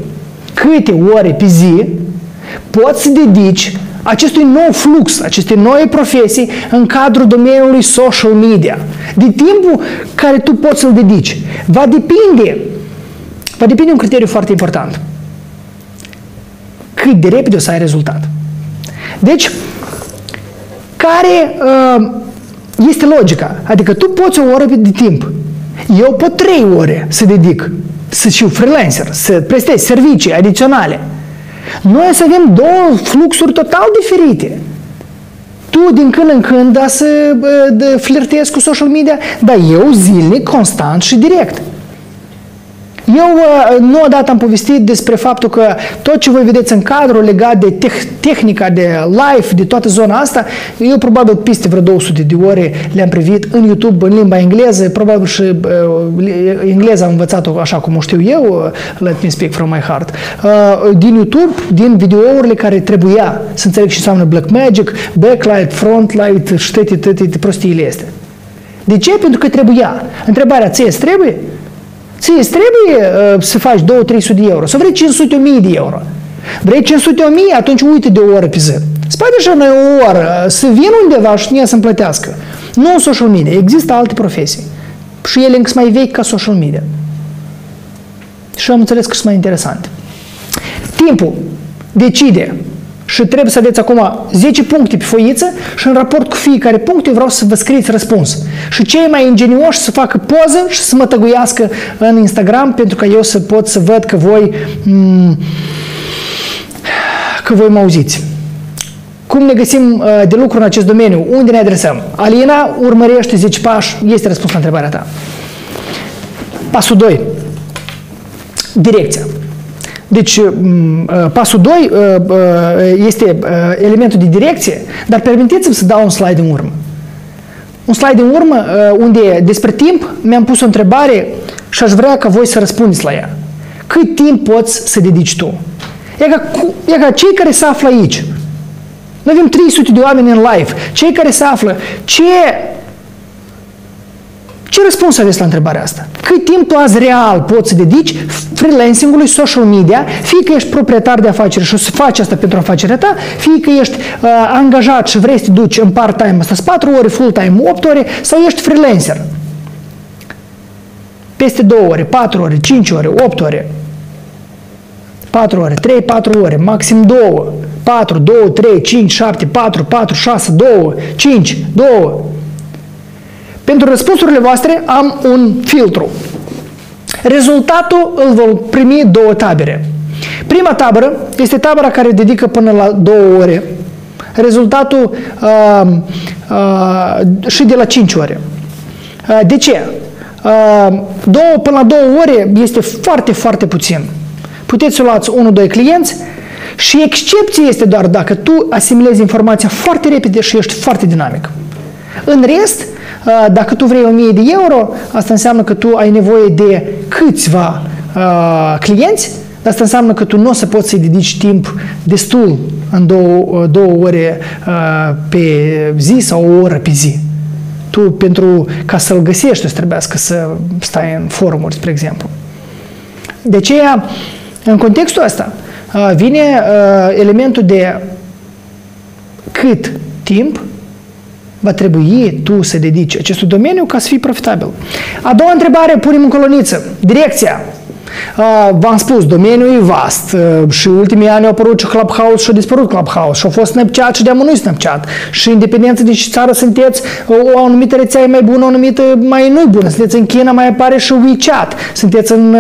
câte ore pe zi poți să dedici acestui nou flux, acestei noi profesii în cadrul domeniului social media. De timpul care tu poți să-l dedici va depinde, va depinde un criteriu foarte important. Cât de repede o să ai rezultat. Deci, care este logica? Adică tu poți o oră de timp. Eu pot trei ore să dedic, să fiu freelancer, să prestez servicii adiționale. Noi să avem două fluxuri total diferite. Tu din când în când da să flirtezi cu social media, dar eu zilnic, constant și direct. Eu nu odată am povestit despre faptul că tot ce voi vedeți în cadrul legat de teh tehnica, de live, de toată zona asta, eu probabil peste vreo două sute de ore le-am privit în YouTube, în limba engleză, probabil și uh, engleza am învățat-o așa cum o știu eu, uh, let me speak from my heart, uh, din YouTube, din videourile care trebuia să înțeleg ce înseamnă black magic, backlight, frontlight, și toate prostiile este. De ce? Pentru că trebuia. Întrebarea, ție îți trebuie? Ție îți trebuie uh, să faci două trei sute de euro, să vrei cinci sute mii de euro. Vrei cinci sute mii, atunci uite de o oră pe zi. Spate așa noi o oră, să vin undeva și nu să-mi plătească. Nu în social media, există alte profesii. Și ele încă sunt mai vechi ca social media. Și am înțeles că sunt mai interesante. Timpul decide și trebuie să aveți acum zece puncte pe foiță și în raport cu fiecare punct eu vreau să vă scrieți răspuns. Și cei mai ingenioși să facă poză și să mă tăguiască în Instagram pentru că eu să pot să văd că voi că voi mă auziți. Cum ne găsim de lucru în acest domeniu? Unde ne adresăm? Alina, urmărește zece pași, este răspuns la întrebarea ta. Pasul doi. Direcția. Deci, pasul doi este elementul de direcție, dar permiteți-mi să dau un slide în urmă. Un slide în urmă unde despre timp mi-am pus o întrebare și aș vrea ca voi să răspundeți la ea. Cât timp poți să dedici tu? E ca, e ca cei care se află aici. Noi avem trei sute de oameni în live. Cei care se află, ce, ce răspuns aveți la întrebarea asta? Cât timp tu azi real poți să dedici freelancing-ului social media, fie că ești proprietar de afaceri și o să faci asta pentru afacerea ta, fie că ești uh, angajat și vrei să te duci în part-time, asta patru ore, full-time, opt ore, sau ești freelancer. Peste două ore, patru ore, cinci ore, opt ore. patru ore, trei patru ore, maxim două, patru, doi, trei, cinci, șapte, patru, patru, șase, doi, cinci, doi. Pentru răspunsurile voastre am un filtru. Rezultatul îl vom primi două tabere. Prima tabără este tabăra care dedică până la două ore. Rezultatul uh, uh, și de la cinci ore. Uh, de ce? Uh, două, până la două ore este foarte, foarte puțin. Puteți să luați unu doi clienți și excepție este doar dacă tu asimilezi informația foarte repede și ești foarte dinamic. În rest, dacă tu vrei o mie de euro, asta înseamnă că tu ai nevoie de câțiva uh, clienți, dar asta înseamnă că tu nu o să poți să-i dedici timp destul în două, două ore uh, pe zi sau o oră pe zi. Tu, pentru ca să-l găsești, o să trebuiască să stai în forumuri, spre exemplu. De aceea, în contextul ăsta vine uh, elementul de cât timp va trebui tu să dedici acestui domeniu ca să fii profitabil. A doua întrebare, punem în coloniță. Direcția. Uh, V-am spus, domeniul e vast uh, și ultimii ani au apărut și Clubhouse și a dispărut Clubhouse și a fost Snapchat și de amânui Snapchat și în dependență de ce țară sunteți, o, o anumită rețea e mai bună, o anumită mai nu bună. Sunteți în China, mai apare și WeChat. Sunteți în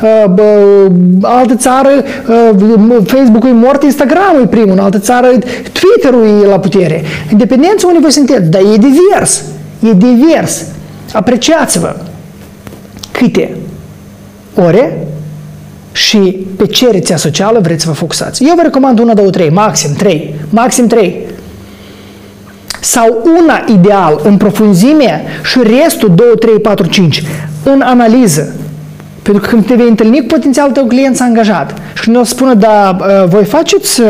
uh, uh, altă țară, uh, Facebook-ul e mort, Instagram-ul e primul, în altă țară Twitter-ul e la putere. În dependență unde voi sunteți, dar e divers. E divers. Apreciați-vă. Câte ore și pe ce rețea socială vreți să vă focusați. Eu vă recomand una, două, trei, maxim trei, maxim trei. Sau una ideal în profunzime și restul două, trei, patru, cinci în analiză. Pentru că când te vei întâlni cu potențialul tău client s-a angajat și nu o spună, da, voi faceți uh,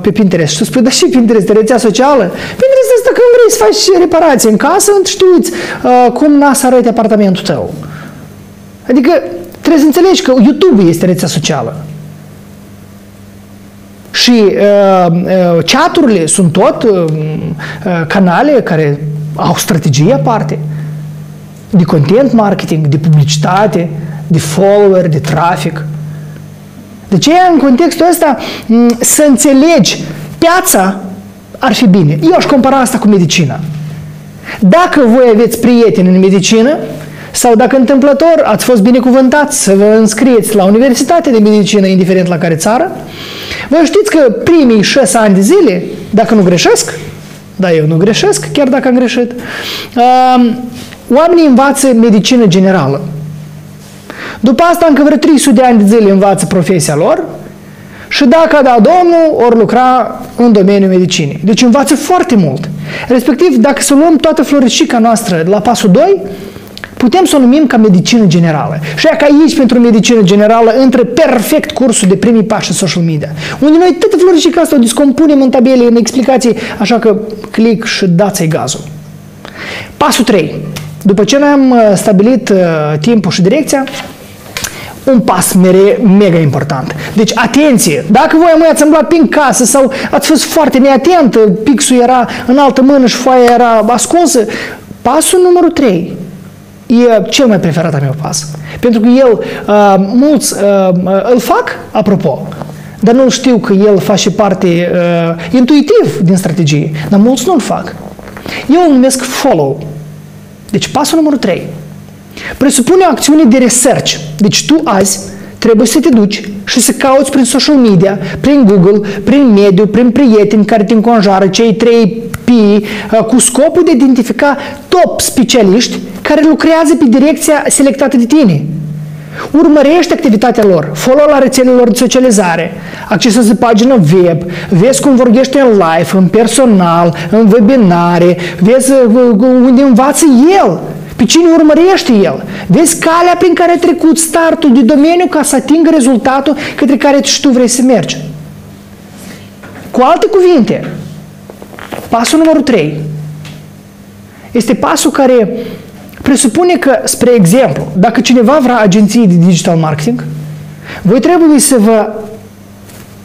pe Pinterest? Și tu spui, da, și Pinterest, de rețea socială? Pinterest asta când vrei să faci reparații în casă, știuți uh, cum n-a să arăte apartamentul tău. Adică trebuie să înțelegi că YouTube este rețea socială. Și uh, uh, chat-urile sunt tot uh, uh, canale care au strategie aparte de content marketing, de publicitate, de follower, de trafic. De ce în contextul ăsta să înțelegi piața ar fi bine. Eu aș compara asta cu medicina. Dacă voi aveți prieteni în medicină sau dacă întâmplător ați fost binecuvântați să vă înscrieți la Universitatea de Medicină, indiferent la care țară, vă știți că primii șase ani de zile, dacă nu greșesc, dar eu nu greșesc, chiar dacă am greșit, oamenii învață medicină generală. După asta, încă vreo trei sute de ani de zile învață profesia lor și dacă da Domnul, ori lucra în domeniul medicinei. Deci învață foarte mult. Respectiv, dacă să luăm toată floricica noastră la pasul doi, putem să o numim ca medicină generală. Și aia că aici, pentru medicină generală, intră perfect cursul de primii pași în social media. Unde noi toată floricica asta o descompunem în tabele, în explicații, așa că click și dați-i gazul. Pasul trei. După ce noi am stabilit uh, timpul și direcția, un pas mere, mega important. Deci, atenție! Dacă voi amâi ați îmblat prin casă sau ați fost foarte neatent, pixul era în altă mână și foaia era ascunsă, pasul numărul trei e cel mai preferat al meu pas. Pentru că eu, uh, mulți uh, îl fac, apropo, dar nu știu că el face parte uh, intuitiv din strategie, dar mulți nu-l fac. Eu îl numesc follow. Deci pasul numărul trei presupune o acțiune de research. Deci tu azi trebuie să te duci și să cauți prin social media, prin Google, prin mediu, prin prieteni care te înconjoară, cei trei P, cu scopul de a identifica top specialiști care lucrează pe direcția selectată de tine. Urmărește activitatea lor, follow la rețelele lor de socializare, accesează pagina web, vezi cum vorbește în live, în personal, în webinare, vezi unde învață el, pe cine urmărește el, vezi calea prin care a trecut, startul de domeniu ca să atingă rezultatul către care și tu vrei să mergi. Cu alte cuvinte, pasul numărul trei este pasul care presupune că, spre exemplu, dacă cineva vrea agenții de digital marketing, voi trebuie să vă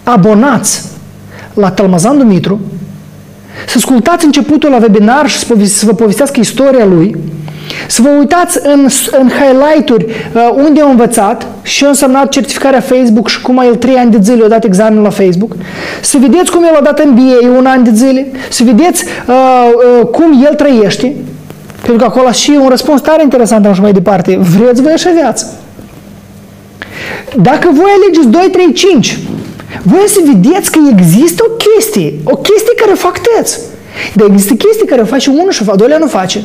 abonați la Talmazan Dumitru, să ascultați începutul la webinar și să vă povestească istoria lui, să vă uitați în, în highlight-uri unde a învățat și a însemnat certificarea Facebook și cum a el trei ani de zile a dat examenul la Facebook, să vedeți cum el a dat M B A un an de zile, să vedeți uh, uh, cum el trăiește. Pentru că acolo și un răspuns tare interesant, așa mai departe. Vreți voi și aveați. Dacă voi alegeți doi, trei, cinci, voi să vedeți că există o chestie, o chestie care o fac tăți. Dar există chestii care o face unul și a doilea nu face.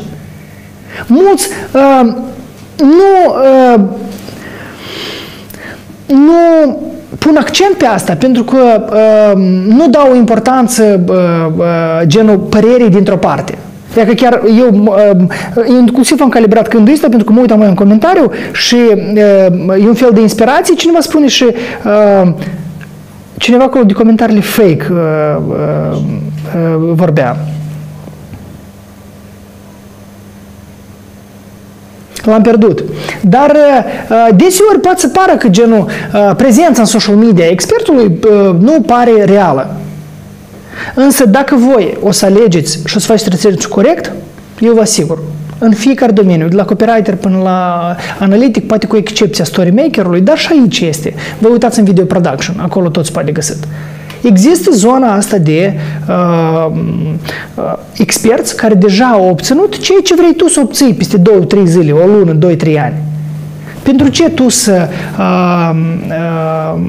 Mulți uh, nu, uh, nu pun accent pe asta, pentru că uh, nu dau importanță uh, uh, genul părerii dintr-o parte. Dacă chiar eu, inclusiv am calibrat când este, pentru că mă uitam mai în comentariu și e un fel de inspirație, cineva spune și cineva acolo de comentariile fake vorbea. L-am pierdut. Dar desigur poate să pară că genul prezența în social media expertului nu pare reală. Însă dacă voi o să alegeți și o să faceți research-ul corect, eu vă asigur, în fiecare domeniu, de la copywriter până la analitic, poate cu excepția storymaker-ului, dar și aici este. Vă uitați în video production, acolo tot se poate găsit. Există zona asta de uh, uh, experți care deja au obținut ceea ce vrei tu să obții peste două trei zile, o lună, doi trei ani. Pentru ce tu să uh, uh,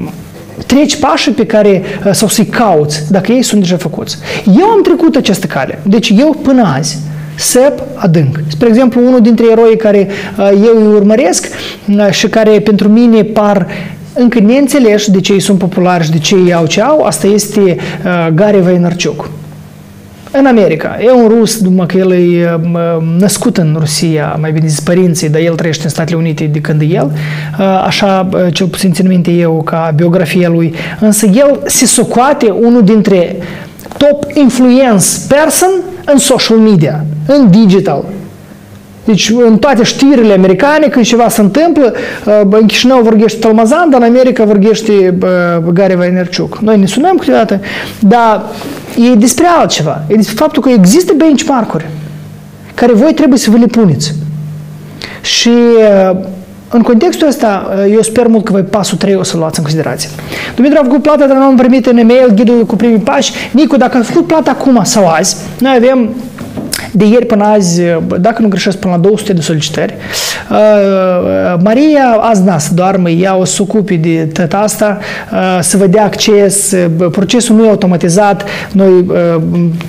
treci pașii pe care, sau să-i cauți, dacă ei sunt deja făcuți. Eu am trecut această cale. Deci eu, până azi, săp adânc. Spre exemplu, unul dintre eroii care eu îi urmăresc și care pentru mine par încă neînțeleși de ce ei sunt populari și de ce ei au ce au, asta este Gary Vaynerchuk. În America. E un rus, numai că el e născut în Rusia, mai bine zis părinții, dar el trăiește în Statele Unite de când e el. Așa, cel puțin țin minte eu, ca biografia lui. Însă el se socoate unul dintre top influence person în social media, în digital. Deci în toate știrile americane, când ceva se întâmplă, în Chișinău vorbește Talmazan, dar în America vorbește Gary Vaynerchuk. Noi ne sunăm câteodată, dar e despre altceva. E despre faptul că există benchmark-uri care voi trebuie să vă le puneți. Și în contextul ăsta, eu sper mult că voi pasul trei o să luați în considerație. Dumitru a făcut plata, dar nu am primit în e-mail ghidul cu primii pași. Nicu, dacă am făcut plata acum sau azi, noi avem de ieri până azi, dacă nu greșesc, până la două sute de solicitări. Uh, Maria azi n-a să doarmă, ea o să ocupe de tot asta, uh, să vă dea acces. Procesul nu e automatizat, noi uh,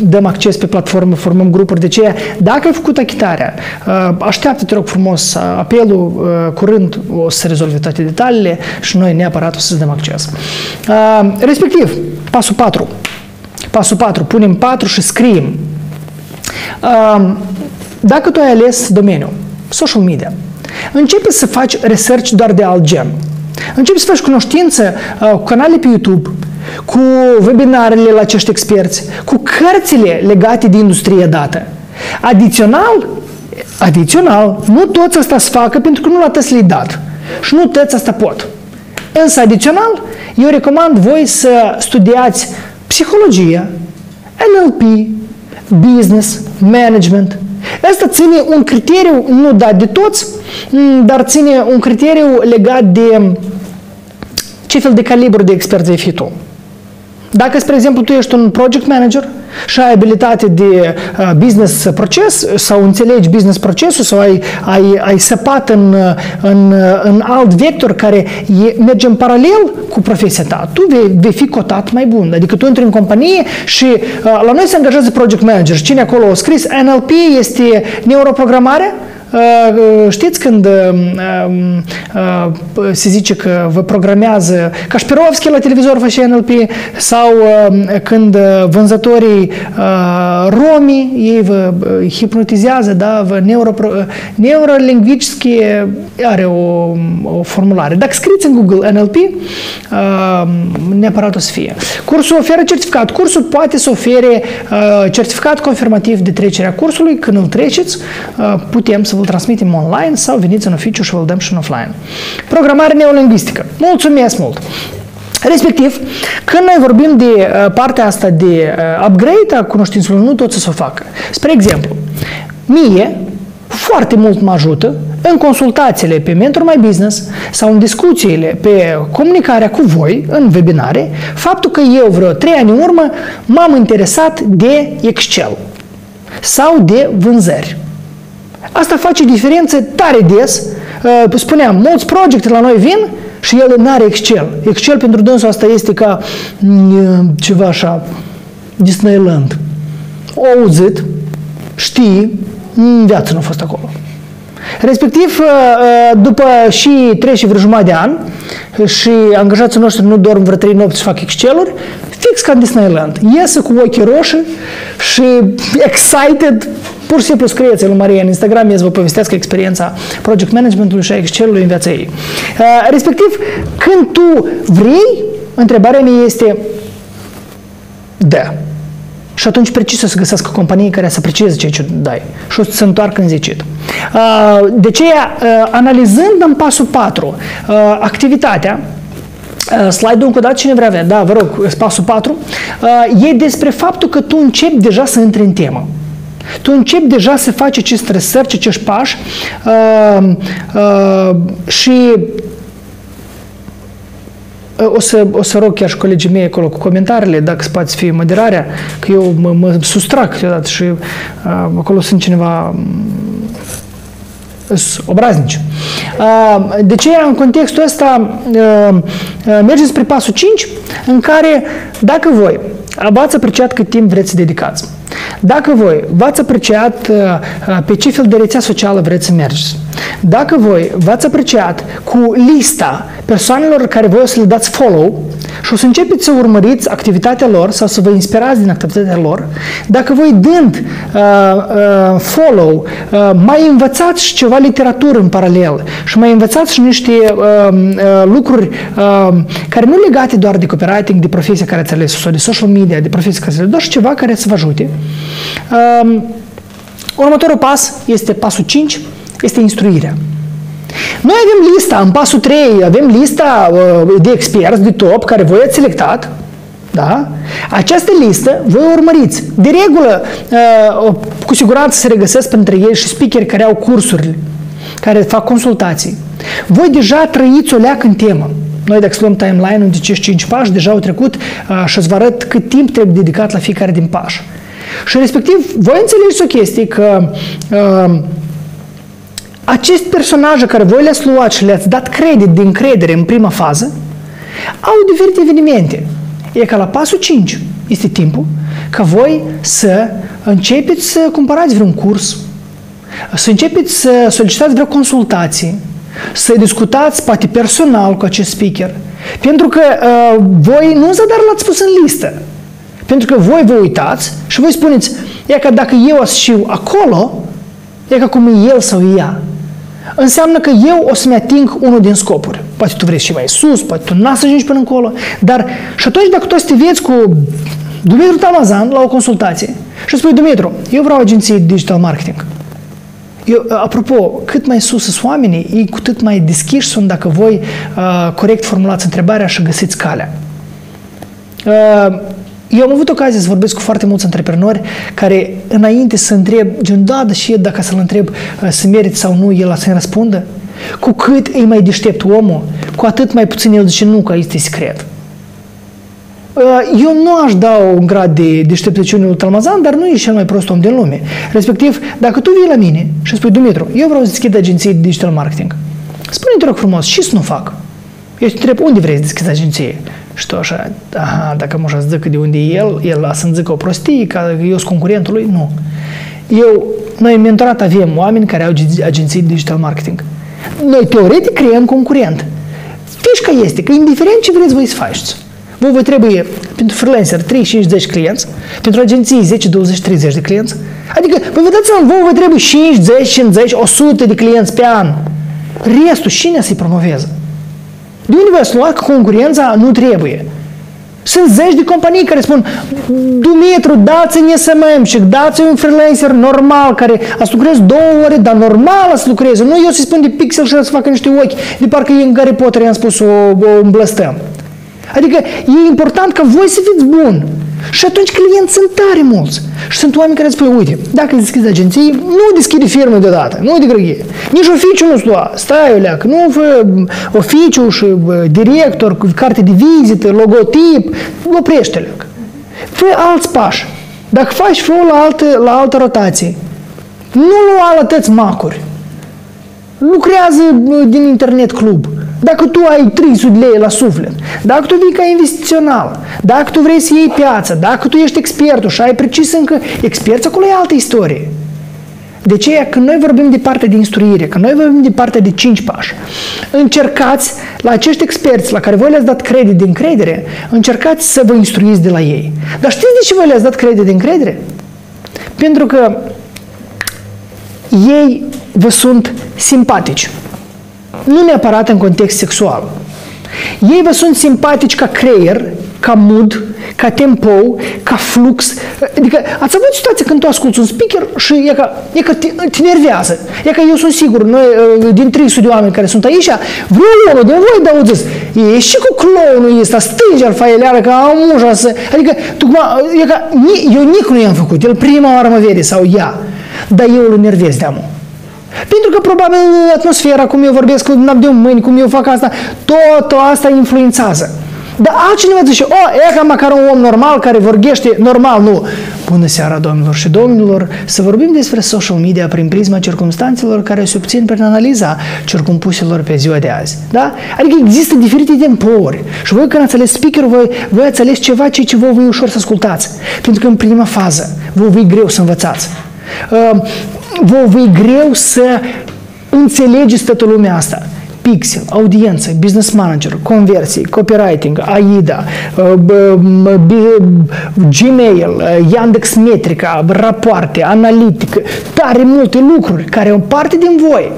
dăm acces pe platformă, formăm grupuri de aceea. Dacă ai făcut achitarea, uh, așteaptă, te rog frumos, apelul uh, curând o să se rezolve toate detaliile și noi neapărat o să-ți dăm acces. Uh, respectiv, pasul patru. Pasul patru, punem patru și scriem. Dacă tu ai ales domeniul social media, începe să faci research doar de alt gen. Începe să faci cunoștință cu canale pe YouTube, cu webinarele la acești experți, cu cărțile legate de industrie dată. Adițional, adițional, nu toți asta se facă pentru că nu la toți le-i dat și nu toți asta pot. Însă, adițional, eu recomand voi să studiați psihologie, N L P, business, management. Asta ține un criteriu, nu dat de toți, dar ține un criteriu legat de ce fel de calibru de expert vei fi tu. Dacă, spre exemplu, tu ești un project manager și ai abilitate de business proces sau înțelegi business procesul sau ai, ai, ai săpat în, în, în alt vector care e, merge în paralel cu profesia ta, tu vei, vei fi cotat mai bun. Adică tu intri în companie și la noi se angajează project manager. Cine acolo a scris? N L P este neuroprogramare. Știți când se zice că vă programează Kasperovski la televizor face N L P sau când vânzătorii romi ei vă hipnotizează, da, vă neurolingvistici are o, o formulare. Dacă scrieți în Google N L P, neapărat o să fie. Cursul oferă certificat. Cursul poate să ofere certificat confirmativ de trecerea cursului. Când îl treceți, putem să vă îl transmitem online sau veniți în oficiu și vă dăm și în offline. Programare neolingvistică. Mulțumesc mult! Respectiv, când noi vorbim de partea asta de upgrade a cunoștințelor, nu toți să o facă. Spre exemplu, mie foarte mult mă ajută în consultațiile pe Mentor My Business sau în discuțiile pe comunicarea cu voi, în webinare, faptul că eu vreo trei ani în urmă m-am interesat de Excel sau de vânzări. Asta face diferențe tare des. Spuneam, mulți proiecte la noi vin și el nu are Excel. Excel pentru dânsul asta este ca ceva așa, Disneyland. O auzit, știi, în viață nu a fost acolo. Respectiv, după și trei și vreo jumătate de an și angajații noștri nu dorm vreo trei nopți și fac Excel-uri, fix ca în Disneyland. Iese cu ochii roșii și excited. Pur și simplu scrieți lui Maria în Instagram, ei să vă povestească experiența project managementului și a Excel-ului în viața ei. Respectiv, când tu vrei, întrebarea mea este da. Și atunci precis o să găsească companii care să aprecieze ceea ce dai și o să se întoarcă în zecit. De aceea, analizând în pasul patru activitatea, slide-ul încă o dată cine vrea avea, da, vă rog, pasul patru, e despre faptul că tu începi deja să intri în temă. Tu începi deja să faci acest research, acești pași uh, uh, și o să, o să rog chiar și colegii mei acolo cu comentariile, dacă poate fi moderarea, că eu mă, mă sustrag câteodată și uh, acolo sunt cineva obraznici. De aceea, în contextul ăsta, mergeți spre pasul cinci, în care, dacă voi v-ați apreciat cât timp vreți să dedicați, Dacă voi v-ați apreciat pe ce fel de rețea socială vreți să mergeți, dacă voi v-ați apreciat cu lista persoanelor care voi o să le dați follow și o să începeți să urmăriți activitatea lor sau să vă inspirați din activitatea lor, dacă voi dând uh, uh, follow uh, mai învățați și ceva literatură în paralel și mai învățați și niște uh, uh, lucruri uh, care nu legate doar de copywriting, de profesia care ați ales, sau de social media, de profesia care ați ales, doar și ceva care să vă ajute. Uh, următorul pas este pasul cinci, este instruirea. Noi avem lista, în pasul trei, avem lista uh, de experți, de top, care voi ați selectat. Da? Această listă voi urmăriți. De regulă, uh, cu siguranță se regăsesc printre ei și speakeri care au cursurile, care fac consultații. Voi deja trăiți o leacă în temă. Noi, dacă luăm timeline-ul de acești cinci pași, deja au trecut uh, și îți vă arăt cât timp trebuie dedicat la fiecare din pași. Și respectiv, voi înțelegeți o chestie că uh, aceste personaje care voi le-ați luat și le-ați dat credit din credere în prima fază, au diferite evenimente. E ca la pasul cinci este timpul ca voi să începeți să cumpărați vreun curs, să începeți să solicitați vreo consultație, să discutați poate personal cu acest speaker. Pentru că uh, voi nu zadar l-ați pus în listă. Pentru că voi vă uitați și voi spuneți, e ca dacă eu aș știu acolo, e ca cum e el sau ea. Înseamnă că eu o să-mi ating unul din scopuri. Poate tu vrei și mai sus, poate tu n-ai să ajungi până încolo, dar și atunci dacă tu stăviți cu Dumitru Talmazan la o consultație și spui, Dumitru, eu vreau agenție de digital marketing. Eu, apropo, cât mai sus sunt oamenii, ei cu cât mai deschiși sunt dacă voi uh, corect formulați întrebarea și găsiți calea. Uh, Eu am avut ocazie să vorbesc cu foarte mulți antreprenori care înainte să întreb, gen, da, dar și dacă să-l întreb să merită sau nu, el să-mi răspundă, cu cât e mai deștept omul, cu atât mai puțin el zice nu, că este secret. Eu nu aș da un grad de deșteptăciune lui Talmazan, dar nu e cel mai prost om din lume. Respectiv, dacă tu vii la mine și spui, Dumitru, eu vreau să deschid agenții de digital marketing, spune-mi, te rog frumos, și să nu fac? Eu te întreb, unde vrei să deschizi agenție? Și tu așa, aha, dacă mă să zic de unde e el, el a să-mi zică o prostie, că eu sunt concurentul lui? Nu. Eu, noi în mentorat avem oameni care au agenții de digital marketing. Noi teoretic creăm concurent. Fișca este că indiferent ce vreți voi să faceți, voi vă trebuie pentru freelancer trei, cinci, zece clienți, pentru agenții zece, douăzeci, treizeci de clienți. Adică, vă dați seama, voi vă trebuie cincizeci, cincizeci, o sută de clienți pe an. Restul, cine să-i promoveze? De unde v-ați luat că concurența nu trebuie? Sunt zeci de companii care spun, Dumitru, dați-ne S M M-șic, dați-mi un freelancer normal care ați lucrezi două ore, dar normal ați lucreze. Nu eu să-i spun de pixel și să facă niște ochi, de parcă e în Harry Potter i-am spus o, o blăstăm. Adică e important ca voi să fiți buni. Și atunci clienți sunt tare mulți. Și sunt oameni care spun, uite, dacă deschizi agenții, nu deschide firme deodată, nu de grăghie. Nici oficiu nu-ți lua, stai o leacă, nu fă oficiu și director, cu carte de vizită, logotip, oprește-le. Fă alți pași. Dacă faci, fă la altă, la altă rotație. Nu lua alătăți macuri. Lucrează din internet club. Dacă tu ai trei sute lei la suflet, dacă tu vii ca investițional, dacă tu vrei să iei piața, dacă tu ești expertul și ai precis încă experți, acolo e altă istorie. De aceea, când noi vorbim de partea de instruire, când noi vorbim de partea de cinci pași, încercați la acești experți la care voi le-ați dat credit din credere, încercați să vă instruiți de la ei. Dar știți de ce voi le-ați dat credit din credere? Pentru că ei vă sunt simpatici. Nu neapărat în context sexual. Ei vă sunt simpatici ca creier, ca mood, ca tempo, ca flux. Adică ați avut situația când tu asculti un speaker și e că, e că te, te nervează. E că eu sunt sigur, noi din trei sute de oameni care sunt aici, vreau unul de voi, dar auziți, e și cu clownul ăsta, stânge-l, faeleară, ca amușa să... Adică, tu, e că, eu nic nu i-am făcut, el prima oară mă vede, sau ea, dar eu îl nervez de-amul. Pentru că, probabil, atmosfera, cum eu vorbesc, cum n-am de mâini, cum eu fac asta, totul asta influențează. Dar altcineva zice, o, e ca măcar un om normal care vorbește normal, nu. Bună seara, domnilor și domnilor, să vorbim despre social media prin prisma circumstanțelor care se obțin prin analiza circumpuselor pe ziua de azi. Da? Adică există diferite tempori. Și voi când ați ales speaker, voi, voi ați ales ceva ce, ce vă ușor să ascultați. Pentru că în prima fază vă vă greu să învățați. Vă vă greu să înțelegeți toată lumea asta. Pixel, audiență, business manager, conversii, copywriting, AIDA, Gmail, Yandex Metrica, rapoarte, analitică, tare multe lucruri care au parte din voi.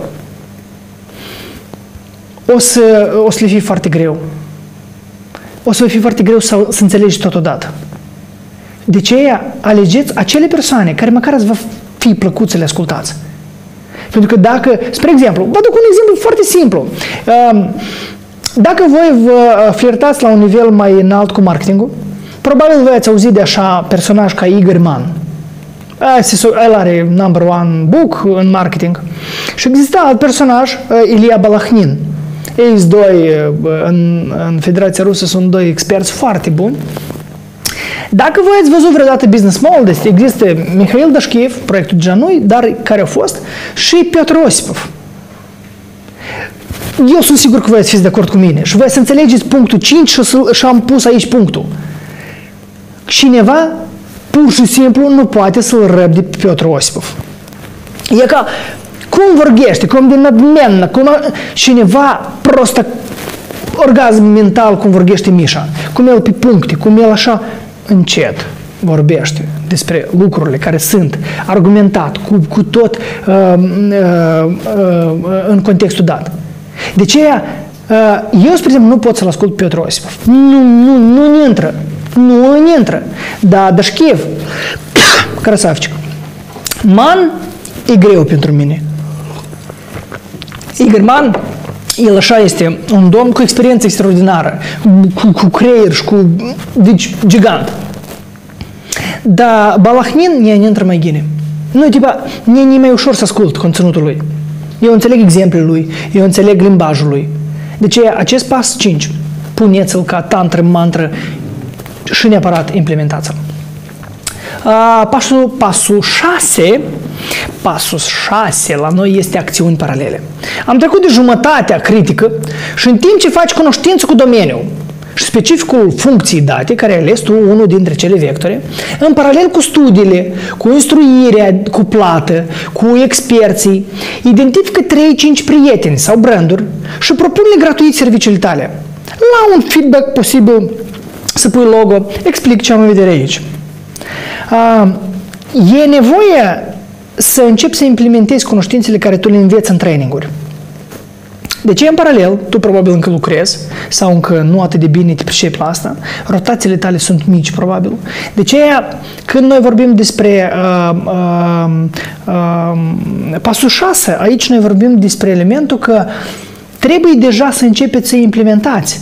O să, o să le fie foarte greu. O să le fie foarte greu să, să înțelegi totodată. De ce alegeți acele persoane care măcar ați vă fi plăcut să le ascultați? Pentru că dacă, spre exemplu, vă duc un exemplu foarte simplu. Dacă voi vă flirtați la un nivel mai înalt cu marketingul, probabil voi ați auzit de așa personaj ca Igor Mann. El are number one book în marketing. Și exista alt personaj, Ilya Balakhnin. Ei sunt doi, în, în Federația Rusă sunt doi experți foarte buni. Dacă voi ați văzut vreodată Business Models, există Mikhail Dashkiev, proiectul deja noi, dar care a fost, și Pyotr Osipov. Eu sunt sigur că voi ați fi de acord cu mine și voi să înțelegeți punctul cinci și am pus aici punctul. Cineva, pur și simplu, nu poate să-l răbde pe Pyotr Osipov. E ca, cum vorbește, cum din nadmennă, cum a... cineva prostă orgasm mental, cum vorbește Mișa, cum el pe puncte, cum el așa... încet vorbește despre lucrurile care sunt argumentat cu, cu tot uh, uh, uh, în contextul dat. De ce uh, eu, spre exemplu, nu pot să-l ascult pe Pyotr Osipov. Nu, nu, nu-mi intră. Nu-mi intră. Dar Dashkiev, crăsavcic, Man e greu pentru mine. Igor Man, el așa este un domn cu experiență extraordinară, cu, cu creier și cu... deci, gigant. Dar Balakhnin e intră mai gine. Nu, tipa, e mai ușor să ascult conținutul lui. Eu înțeleg exemplele lui, eu înțeleg limbajul lui. Deci, acest pas cinci, puneți-l ca tantră, mantră și neapărat implementați-l. Pasul, pasul șase, pasul șase la noi este acțiuni paralele. Am trecut de jumătatea critică și în timp ce faci cunoștință cu domeniul și specificul funcției date, care ai ales tu unul dintre cele vectore, în paralel cu studiile, cu instruirea, cu plată, cu experții, identifică trei cinci prieteni sau branduri și propune-le gratuit serviciile tale. La un feedback posibil să pui logo, explic ce am vedere aici. Uh, e nevoie să începi să implementezi cunoștințele care tu le înveți în traininguri. Deci, în paralel, tu probabil încă lucrezi sau încă nu atât de bine te pricepi la asta, rotațiile tale sunt mici, probabil. Deci, când noi vorbim despre uh, uh, uh, pasul șase, aici noi vorbim despre elementul că trebuie deja să începeți să implementați.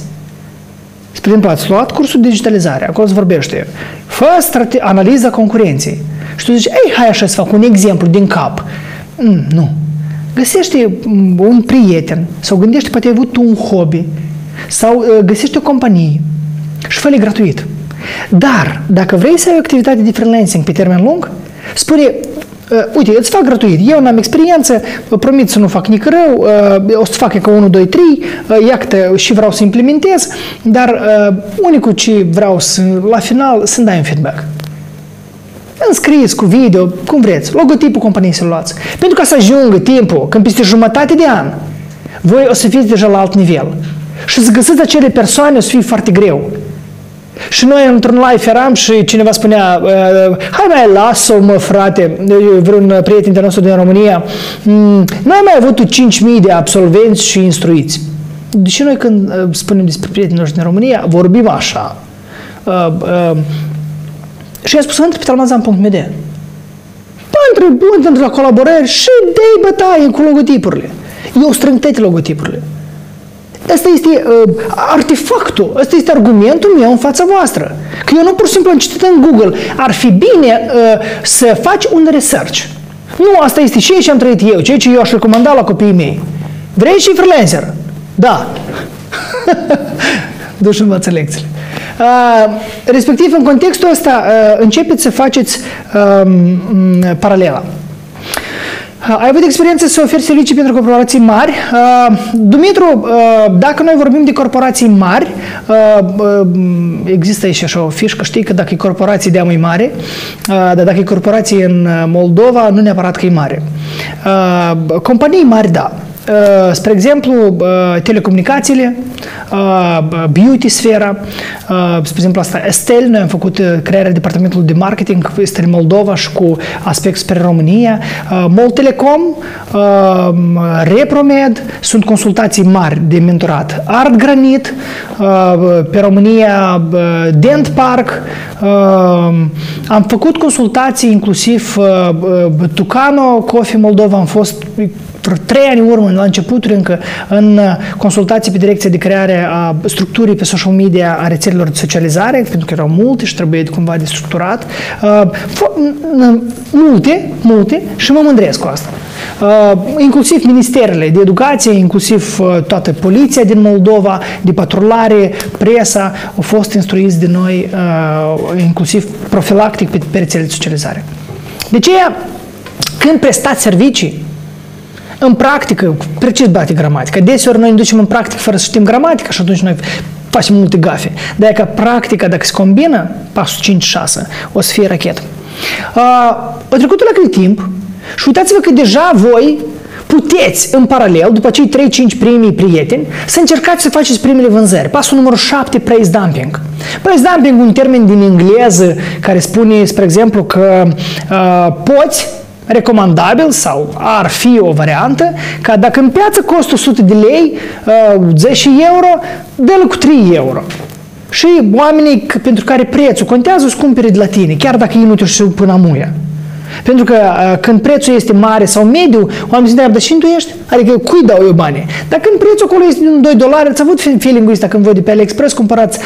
Spre exemplu, ați luat cursul de digitalizare, acolo se vorbește, fă analiza concurenței și tu zici, ei, hai așa să fac un exemplu din cap. Mm, nu. Găsește un prieten sau gândește, poate ai avut tu un hobby sau găsește o companie și fă-le gratuit. Dar, dacă vrei să ai o activitate de freelancing pe termen lung, spune, uite, îți fac gratuit, eu n-am experiență, promit să nu fac nici rău, o să fac ca unu, doi, trei, iată și vreau să implementez, dar unicul ce vreau să, la final să-mi dai un feedback. Înscrieți cu video, cum vreți, logotipul companiei să-l luați. Pentru că să ajungă timpul, când peste jumătate de an, voi o să fiți deja la alt nivel. Și să găsiți acele persoane o să fie foarte greu. Și noi într-un live eram și cineva spunea, hai mai las-o mă frate, vreun prieten de nostru din România, noi am mai avut cinci mii de absolvenți și instruiți. Deși noi când spunem despre prietenii noștri din România, vorbim așa. Și i-a spus să intre pe talmazan punct m d. Pentru la colaborări și de bătaie cu logotipurile. Eu strâng toate logotipurile. Asta este uh, artefactul, asta este argumentul meu în fața voastră. Că eu nu pur și simplu am citit în Google. Ar fi bine uh, să faci un research. Nu, asta este ceea ce am trăit eu, ceea ce eu aș recomanda la copiii mei. Vrei și freelancer? Da. duci și învăță lecțiile. Uh, respectiv, în contextul ăsta, uh, începeți să faceți uh, paralela. Uh, ai avut experiență să oferi servicii pentru corporații mari. Uh, Dumitru, uh, dacă noi vorbim de corporații mari, uh, uh, există și așa o fișcă, știi că dacă e corporație de-a mai mare, uh, dar dacă e corporație în Moldova, nu neapărat că e mare. Uh, companii mari, da. Uh, spre exemplu, uh, telecomunicațiile, uh, beauty-sfera, uh, spre exemplu asta Estel, noi am făcut uh, crearea departamentului de marketing, este în Moldova și cu aspect spre România, uh, Multelecom, uh, Repromed, sunt consultații mari de mentorat, Art Granit, uh, pe România, uh, Dent Park, uh, am făcut consultații inclusiv uh, uh, Tucano, Coffee Moldova, am fost trei ani în urmă, la începuturi încă, în consultații pe direcția de creare a structurii pe social media a rețelelor de socializare, pentru că erau multe și trebuie cumva de structurat. Multe, multe și mă mândresc cu asta. Inclusiv ministerele de educație, inclusiv toată poliția din Moldova, de patrulare, presa, au fost instruiți de noi, inclusiv profilactic pe rețelele de socializare. De aceea, când prestați servicii, în practică, precis bate gramatică. Deseori noi ne ducem în practică fără să știm gramatică și atunci noi facem multe gafe. De-aia că practica, dacă se combină, pasul cinci șase, o să fie rachetă. A trecut la cât timp și uitați-vă că deja voi puteți, în paralel, după cei trei cinci primii prieteni, să încercați să faceți primele vânzări. Pasul numărul șapte, price dumping. Price dumping, un termen din engleză care spune, spre exemplu, că uh, poți recomandabil sau ar fi o variantă ca dacă în piață costă o sută de lei, zece euro, dă-l cu trei euro. Și oamenii pentru care prețul contează îți cumpere de la tine, chiar dacă ei nu te știu până amuia. Pentru că când prețul este mare sau mediu, oamenii se întreabă, dar și tu ești? Adică cui dau eu banii? Dar când prețul acolo este din doi dolari, ați avut feeling-ul ăsta când voi de pe AliExpress cumpărați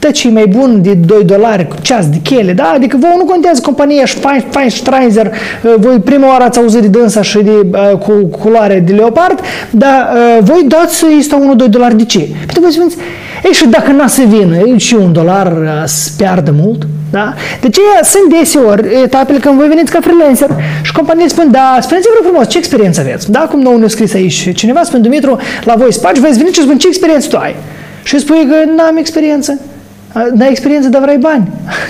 tăcii mai bun de doi dolari, ceas de chele, da? Adică voi nu contează compania și Feinstreiser, voi prima oară ați auzit de dânsa și de, uh, cu culoare de leopard, dar uh, voi dați ăsta unu doi dolari de ce? Pentru că spuneți, ei și dacă n-a să vină, și un dolar uh, se pierde mult, da? Deci sunt deseori etapele când voi veniți ca freelancer și companiile spun, da, spuneți-vă frumos, ce experiență aveți? Da, cum nou ne-a scris aici cineva, spune Dumitru, la voi spaci, voi veniți și spun, ce experiență tu ai? Și îi spui că n-am experiență. N-ai experiență, dar vrei bani.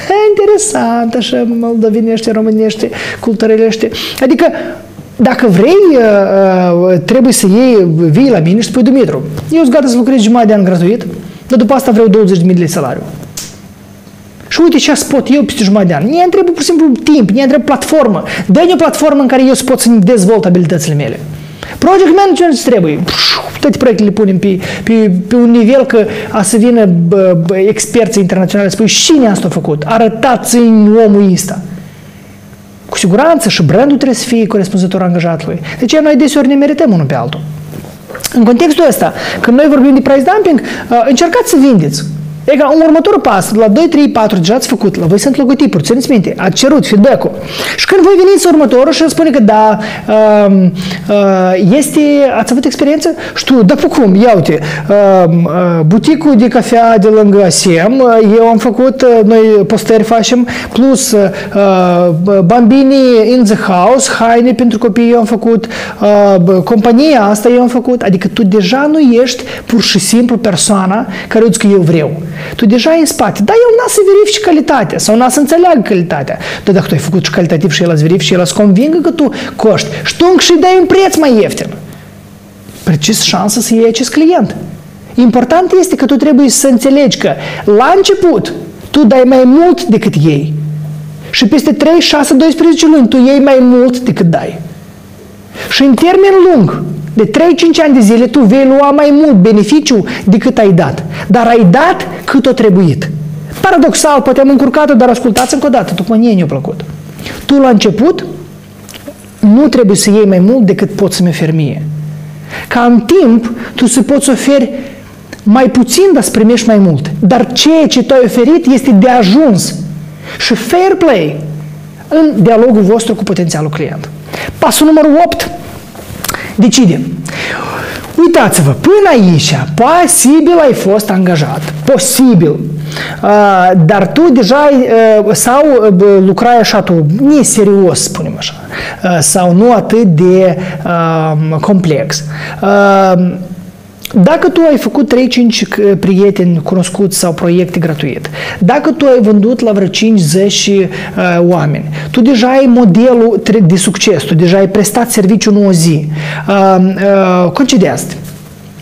E interesant, așa, moldovenește, românește, culturelește. Adică, dacă vrei, trebuie să iei, vii la mine și spui, Dumitru, eu sunt gata să lucrez jumătate de an gratuit, dar după asta vreau douăzeci de mii de lei salariu. Și uite ce pot eu peste jumătate de an. Ne trebuie pur și simplu timp, ne trebuie platformă. Dă-ne o platformă în care eu pot să dezvolt abilitățile mele. Project management îți trebuie. Toate proiectele le punem pe, pe, pe un nivel că a să vină bă, bă, experții internaționali, spui, cine asta a făcut? Arătați-mi omul ăsta. Cu siguranță și brandul trebuie să fie corespunzător angajatului. Deci noi deseori ne merităm unul pe altul. În contextul ăsta, când noi vorbim de price dumping, încercați să vindeți. E ca un următor pas, la doi, trei, patru, deja ați făcut, la voi sunt logotipuri, țineți minte, ați cerut feedback-ul. Și când voi veniți următorul și îmi spune că da, este, ați avut experiență? Știu, dar cum? Ia uite, buticul de cafea de lângă A S M, eu am făcut, noi postări facem, plus bambini in the house, haine pentru copii eu am făcut, compania asta eu am făcut, adică tu deja nu ești pur și simplu persoana care îți că eu vreau. Tu deja ai în spate, dar eu n-a să verifici calitatea sau n-a să înțeleagă calitatea. Dar dacă tu ai făcut și calitativ și el ați verific și el ați convingă că tu coști, ștung și dai un preț mai ieftin. Precis șansa să iei acest client. Important este că tu trebuie să înțelegi că la început tu dai mai mult decât ei și peste trei, șase, doisprezece luni tu iei mai mult decât dai. Și în termen lung, de trei cinci ani de zile tu vei lua mai mult beneficiu decât ai dat. Dar ai dat cât o trebuit. Paradoxal, poate am încurcat-o, dar ascultați încă o dată, tocmai mie mi-a plăcut. Tu la început nu trebuie să iei mai mult decât poți să-mi oferi mie. Ca în timp, tu să poți oferi mai puțin, dar să primești mai mult. Dar ceea ce tu ai oferit este de ajuns și fair play în dialogul vostru cu potențialul client. Pasul numărul opt. Decide. Uitați-vă, până aici, posibil ai fost angajat, posibil, dar tu deja sau lucrai așa tu neserios, spunem așa, sau nu atât de complex. Dacă tu ai făcut trei cinci prieteni cunoscuți sau proiecte gratuite, dacă tu ai vândut la vreo cincizeci uh, oameni, tu deja ai modelul de succes, tu deja ai prestat serviciul în o zi. Uh, uh, Concediați.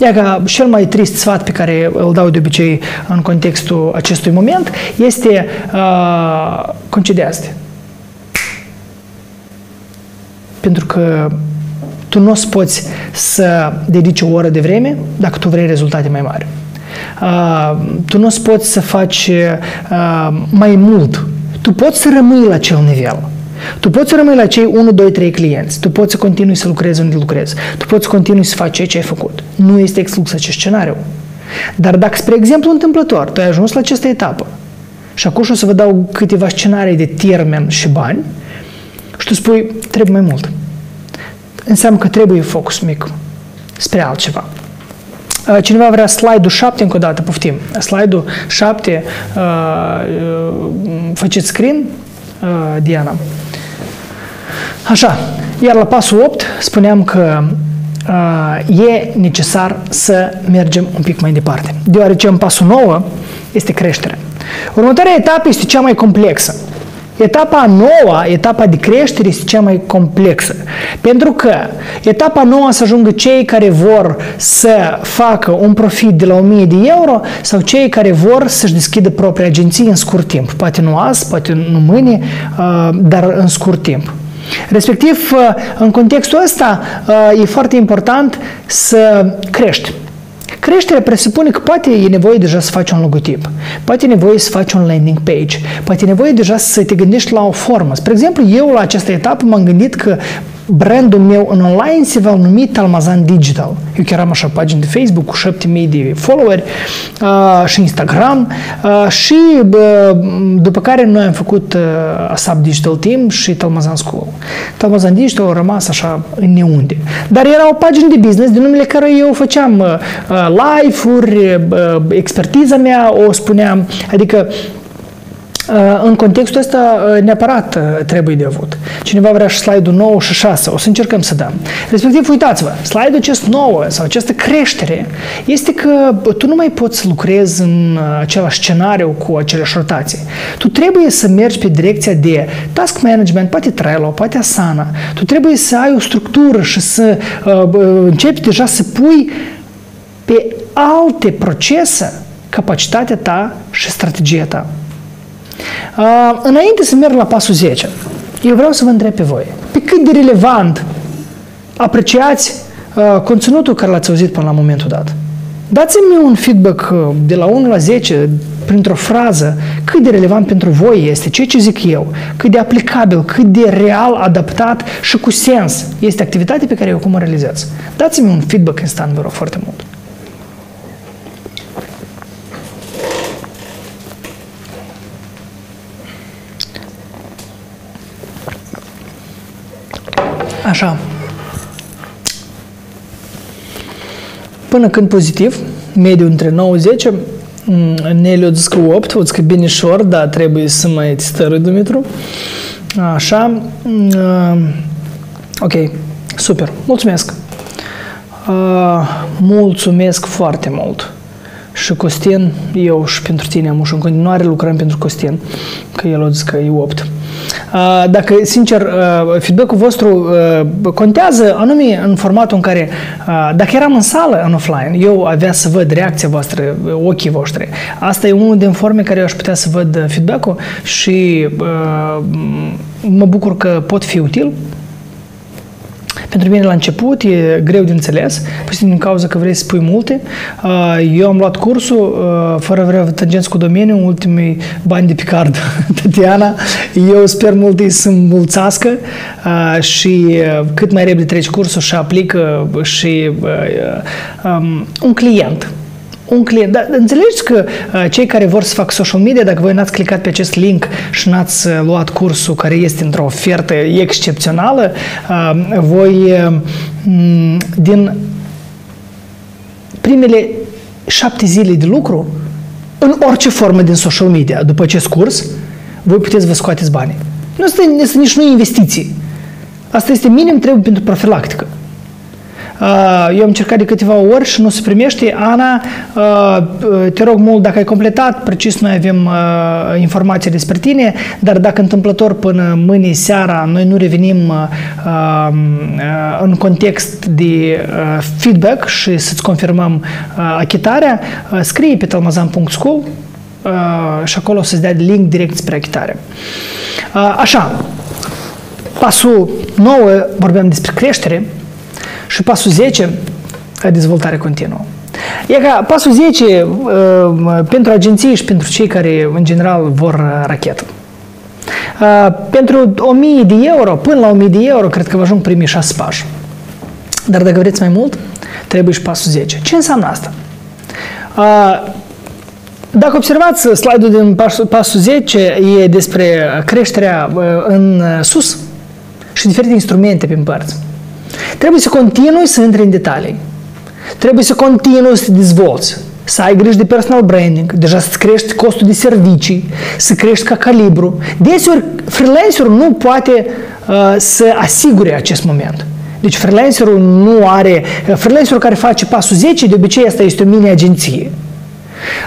Ia că cel mai trist sfat pe care îl dau de obicei în contextul acestui moment este uh, concediați. Pentru că tu nu poți să dedici o oră de vreme dacă tu vrei rezultate mai mari. Uh, tu nu poți să faci uh, mai mult. Tu poți să rămâi la acel nivel. Tu poți să rămâi la cei unu, doi, trei clienți. Tu poți să continui să lucrezi unde lucrezi. Tu poți să continui să faci ceea ce ai făcut. Nu este exclus acest scenariu. Dar dacă, spre exemplu, întâmplător, tu ai ajuns la această etapă și acum o să vă dau câteva scenarii de termen și bani și tu spui, trebuie mai mult. Înseamnă că trebuie focus mic spre altceva. Cineva vrea slide-ul șapte încă o dată, poftim. Slide-ul șapte, faceți screen, Diana. Așa, iar la pasul opt spuneam că e necesar să mergem un pic mai departe, deoarece în pasul nouă este creștere. Următoarea etapă este cea mai complexă. Etapa nouă, etapa de creștere, este cea mai complexă. Pentru că etapa nouă să ajungă cei care vor să facă un profit de la o mie de euro sau cei care vor să-și deschidă propria agenție în scurt timp. Poate nu azi, poate nu mâine, dar în scurt timp. Respectiv, în contextul ăsta, e foarte important să crești. Creșterea presupune că poate e nevoie deja să faci un logotip, poate e nevoie să faci un landing page, poate e nevoie deja să te gândești la o formă. Spre exemplu, eu la această etapă m-am gândit că brandul meu în online se va numi Talmazan Digital. Eu chiar am așa pagini de Facebook cu șapte mii de followeri uh, și Instagram uh, și uh, după care noi am făcut uh, A S A P Digital Team și Talmazan School. Talmazan Digital a rămas așa în neunde. Dar era o pagină de business din numele care eu făceam uh, live-uri, uh, expertiza mea o spuneam, adică în contextul ăsta neapărat trebuie de avut. Cineva vrea și slide-ul nouă și șase, o să încercăm să dăm. Respectiv, uitați-vă, slide-ul acest nouă sau această creștere este că tu nu mai poți să lucrezi în același scenariu cu aceleași rotații. Tu trebuie să mergi pe direcția de task management, poate Trello, poate Asana. Tu trebuie să ai o structură și să începi deja să pui pe alte procese capacitatea ta și strategia ta. Uh, înainte să merg la pasul zece, eu vreau să vă întreb pe voi, pe cât de relevant apreciați uh, conținutul care l-ați auzit până la momentul dat? Dați-mi un feedback uh, de la unu la zece, printr-o frază, cât de relevant pentru voi este, ceea ce zic eu, cât de aplicabil, cât de real, adaptat și cu sens este activitatea pe care eu acum o realizez. Dați-mi un feedback instant, vă rog, foarte mult. Așa. Până când pozitiv, mediu între nouă și zece, Neliu zic că opt, o zic binișor, dar trebuie să mai stărui, Dumitru. Așa. Ok, super, mulțumesc. Mulțumesc foarte mult. Și Costin, eu și pentru tine am și în continuare lucrăm pentru Costin, că el o zic că e opt. Dacă, sincer, feedback-ul vostru contează, anume în formatul în care, dacă eram în sală, în offline, eu avea să văd reacția voastră, ochii voștri. Asta e unul din forme care eu aș putea să văd feedback-ul și mă bucur că pot fi util. Pentru mine la început e greu de înțeles, puțin din cauza că vrei să spui multe. Eu am luat cursul fără vreo tangență cu domeniul, ultimii bani de pe card, Tatiana. Eu sper mult ei să mulțească și cât mai repede treci cursul și aplică și un client. Un client. Dar înțelegeți că cei care vor să fac social media, dacă voi n-ați clicat pe acest link și n-ați luat cursul care este într-o ofertă excepțională, voi din primele șapte zile de lucru în orice formă din social media. După acest curs, voi puteți să vă scoateți bani. Nu este nici nu investiții. Asta este minim, trebuie pentru profilactică. Eu am încercat de câteva ori și nu se primește. Ana, te rog mult, dacă ai completat, precis noi avem informații despre tine, dar dacă întâmplător până mâine seara noi nu revenim în context de feedback și să-ți confirmăm achitarea, scrie pe talmazan punct school și acolo o să-ți dea link direct spre achitare. Așa, pasul nouă, vorbeam despre creștere. Și pasul zece, dezvoltare continuă. E ca pasul zece pentru agenții și pentru cei care, în general, vor rachetă. Pentru o mie de euro, până la o mie de euro, cred că vă ajung primii șase pași. Dar dacă vreți mai mult, trebuie și pasul zece. Ce înseamnă asta? Dacă observați, slide-ul din pasul zece e despre creșterea în sus și diferite instrumente prin părți. Trebuie să continui să intri în detalii. Trebuie să continui să te dezvolți. Să ai grijă de personal branding, deja să crești costul de servicii, să crești ca calibru. Deseori, freelancerul nu poate uh, să asigure acest moment. Deci freelancerul nu are... Freelancerul care face pasul zece, de obicei asta este o mini-agenție.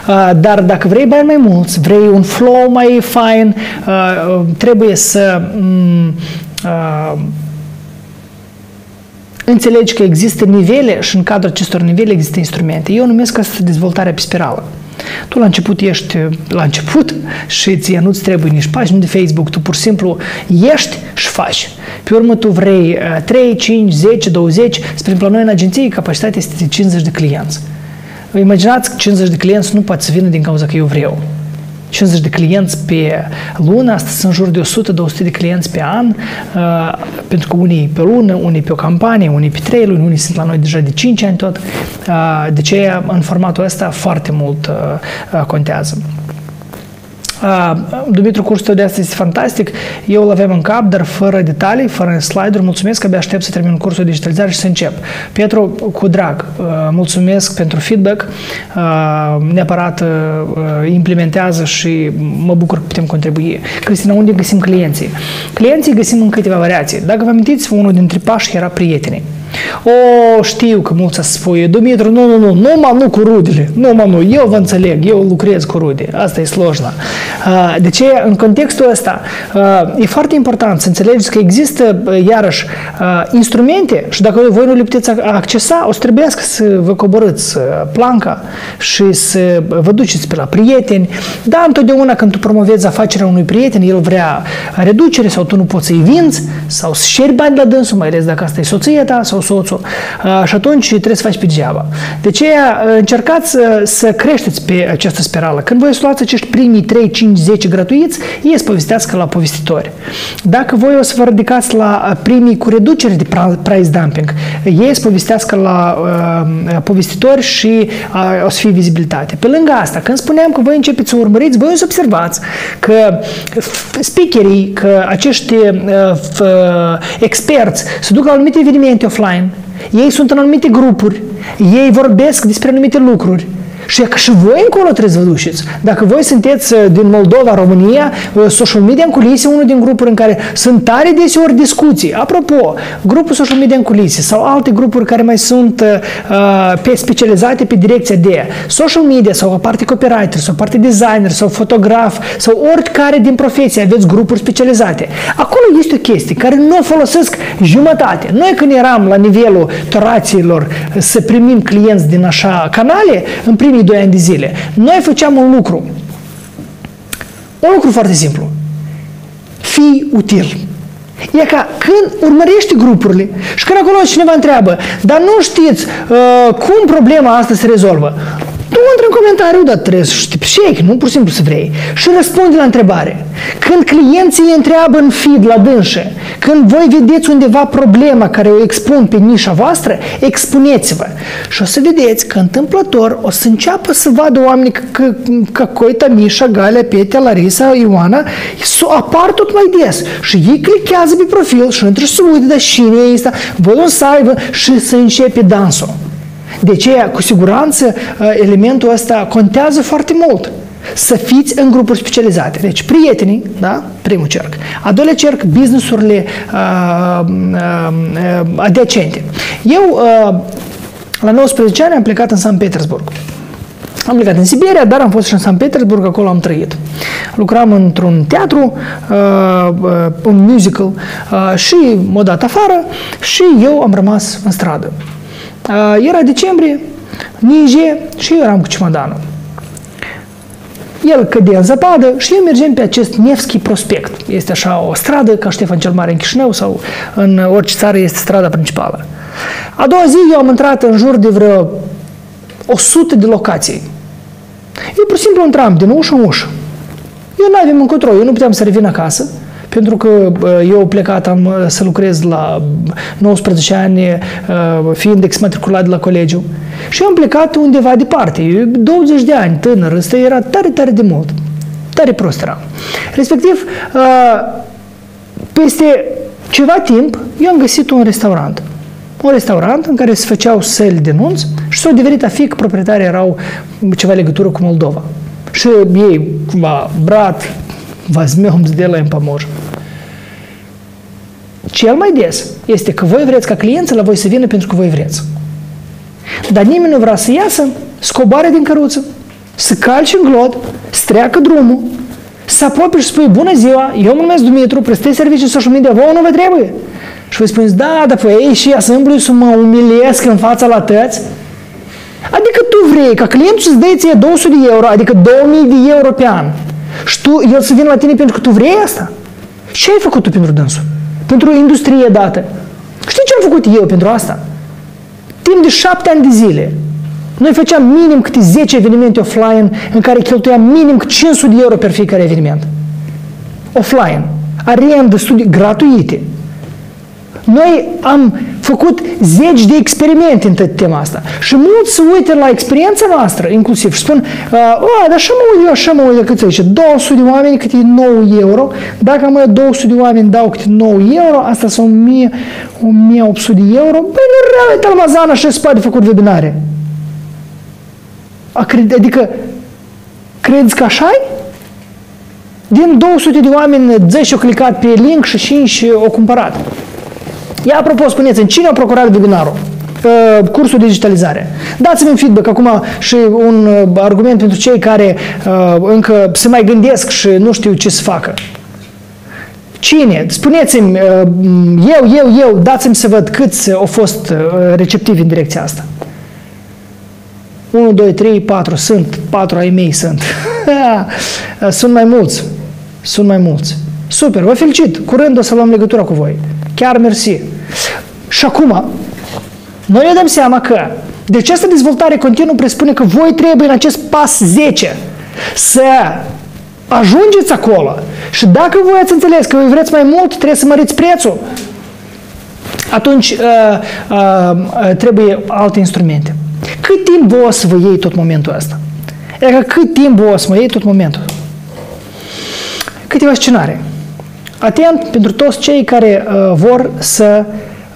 Uh, dar dacă vrei bani mai mulți, vrei un flow mai fain, uh, trebuie să... Um, uh, Înțelegi că există nivele și în cadrul acestor nivele există instrumente. Eu numesc asta dezvoltarea pe spirală. Tu la început ești la început și ție nu-ți trebuie nici pagini de Facebook, tu pur și simplu ești și faci. Pe urmă tu vrei trei, cinci, zece, douăzeci, spre exemplu noi în agenție capacitatea este de cincizeci de clienți. Vă imaginați că cincizeci de clienți nu poate să vină din cauza că eu vreau. cincizeci de clienți pe lună, asta sunt în jur de o sută două sute de clienți pe an, uh, pentru că unii pe lună, unii pe o campanie, unii pe trei luni, unii sunt la noi deja de cinci ani tot. Uh, de aceea, în formatul ăsta, foarte mult uh, contează. Uh, Dumitru, cursul tău de astăzi este fantastic. Eu îl aveam în cap, dar fără detalii, fără slide-uri. Mulțumesc, abia aștept să termin cursul de digitalizare și să încep. Pietru, cu drag, uh, mulțumesc pentru feedback. Uh, neapărat uh, implementează și mă bucur că putem contribui. Cristina, unde găsim clienții? Clienții găsim în câteva variații. Dacă vă amintiți, unul dintre pași era prietenii. O, știu că mulți să spui, Dumitru, nu, nu, nu, nu mă nu cu rudele, nu mă nu, eu vă înțeleg, eu lucrez cu rude, asta e slojna. De ce, în contextul ăsta, e foarte important să înțelegeți că există, iarăși, instrumente și dacă voi nu le puteți accesa, o să trebuiască să vă coborâți planca și să vă duceți pe la prieteni. Da, întotdeauna când tu promovezi afacerea unui prieten, el vrea reducere sau tu nu poți să-i vinzi sau să șeri bani la dânsul, mai ales dacă asta e soția ta sau soțul. Și atunci trebuie să faci pe geaba. De aceea încercați să creșteți pe această spirală. Când voi luați acești primii trei, cinci, zece gratuiți, ei îți povestească la povestitori. Dacă voi o să vă ridicați la primii cu reduceri de price dumping, ei îți povestească la uh, povestitori și uh, o să fie vizibilitate. Pe lângă asta, când spuneam că voi începeți să urmăriți, voi o să observați că speakerii, că acești uh, experți se duc la anumite evenimente offline, ei sunt în anumite grupuri, ei vorbesc despre anumite lucruri. Și că și voi încolo trebuie să vă duceți. Dacă voi sunteți din Moldova, România, social media în culise, unul din grupuri în care sunt tare deseori discuții. Apropo, grupul social media în culise sau alte grupuri care mai sunt uh, pe specializate pe direcția de social media sau o parte copywriter sau o parte designer sau fotograf sau oricare din profesie aveți grupuri specializate. Acolo este o chestie care nu o folosesc jumătate. Noi când eram la nivelul torațiilor să primim clienți din așa canale, în primii doi ani de zile. Noi făceam un lucru. Un lucru foarte simplu. Fii util. E ca când urmărești grupurile și când acolo cineva întreabă, dar nu știți uh, cum problema asta se rezolvă. Tu intră în comentariu, dar trebuie să știi shake, nu pur și simplu să vrei. Și răspunde la întrebare. Când clienții întreabă în feed la dânșe, când voi vedeți undeva problema care o expun pe nișa voastră, expuneți-vă. Și o să vedeți că întâmplător o să înceapă să vadă oamenii că, că Coita, Mișa, Galea, Petea, Larisa, Ioana, s-o apar tot mai des. Și ei clichează pe profil și intră și se uită, dar cine e ăsta? Văd un site și se începe dansul. De aceea, cu siguranță, elementul ăsta contează foarte mult. Să fiți în grupuri specializate. Deci, prietenii, da? Primul cerc. A doilea cerc, business-urile uh, uh, adecente. Eu, uh, la nouăsprezece ani, am plecat în Sankt Petersburg. Am plecat în Siberia, dar am fost și în Sankt Petersburg, acolo am trăit. Lucram într-un teatru, un musical, și m-a dat afară și eu am rămas în stradă. Era decembrie, ninge și eu eram cu cimadanul. El cădea în zăpadă și eu mergem pe acest Nevski Prospect. Este așa o stradă, ca Ștefan cel Mare în Chișinău sau în orice țară este strada principală. A doua zi eu am intrat în jur de vreo o sută de locații. Eu pur și simplu intram din ușă în ușă. Eu nu aveam încotro, eu nu puteam să revin acasă, pentru că eu plecat am să lucrez la nouăsprezece ani, fiind exmatriculat de la colegiu. Și eu am plecat undeva departe, eu douăzeci de ani, tânăr, ăsta era tare, tare de mult. Tare prost era. Respectiv, peste ceva timp, eu am găsit un restaurant. Un restaurant în care se făceau săli de nunți și s-au devenit a fi că proprietarii erau ceva legătură cu Moldova. Și ei, cumva, brat, vazmeom de la împămoș. Cel mai des este că voi vreți ca clienții la voi să vină pentru că voi vreți. Dar nimeni nu vrea să iasă, scoboare din căruță, să calci în glot, să treacă drumul, să apropie și spui, bună ziua, eu mă numesc Dumitru, prestez serviciu social media, vouă nu vă trebuie. Și voi spuneți, da, dar păi ei și asâmblui să mă umilesc în fața la tăți. Adică tu vrei ca clientul să-ți dai ție două sute de euro, adică două mii de euro pe an. Și tu, el să vină la tine pentru că tu vrei asta? Ce ai făcut tu pentru dânsul? Pentru industrie dată. Știi ce am făcut eu pentru asta? Timp de șapte ani de zile, noi făceam minim câte zece evenimente offline în care cheltuiam minim câte cinci sute de euro pe fiecare eveniment. Offline. Arendă, studii gratuite. Noi am făcut zeci de experimente în tot tema asta. Și mulți se uită la experiența noastră, inclusiv, și spun, o, dar și mă uit eu, așa mă uit, cât zice, două sute de oameni, cât e nouă euro. Dacă am două sute de oameni, dau câte nouă euro, asta sunt o mie opt sute de euro. Păi nu rea, e Talmazan, așa se poate făcut webinare. Adică, crezi că așa-i? Din două sute de oameni, zece au clicat pe link și cinci au cumpărat. Ia, apropo, spuneți-mi, cine a procurat webinarul? Cursul de digitalizare. Dați-mi un feedback acum și un argument pentru cei care încă se mai gândesc și nu știu ce să facă. Cine? Spuneți-mi, eu, eu, eu, dați-mi să văd câți au fost receptivi în direcția asta. unu, doi, trei, patru sunt, patru ai mei sunt. Sunt mai mulți. Sunt mai mulți. Super, vă felicit. Curând o să luăm legătura cu voi. Chiar mersi. Și acum, noi ne dăm seama că de această dezvoltare continuă presupune că voi trebuie în acest pas zece să ajungeți acolo și dacă voi ați înțeles că voi vreți mai mult, trebuie să măriți prețul, atunci uh, uh, trebuie alte instrumente. Cât timp o să vă iei tot momentul ăsta? Adică cât timp o să mă iei tot momentul? Câteva scenarii. Atent pentru toți cei care uh, vor să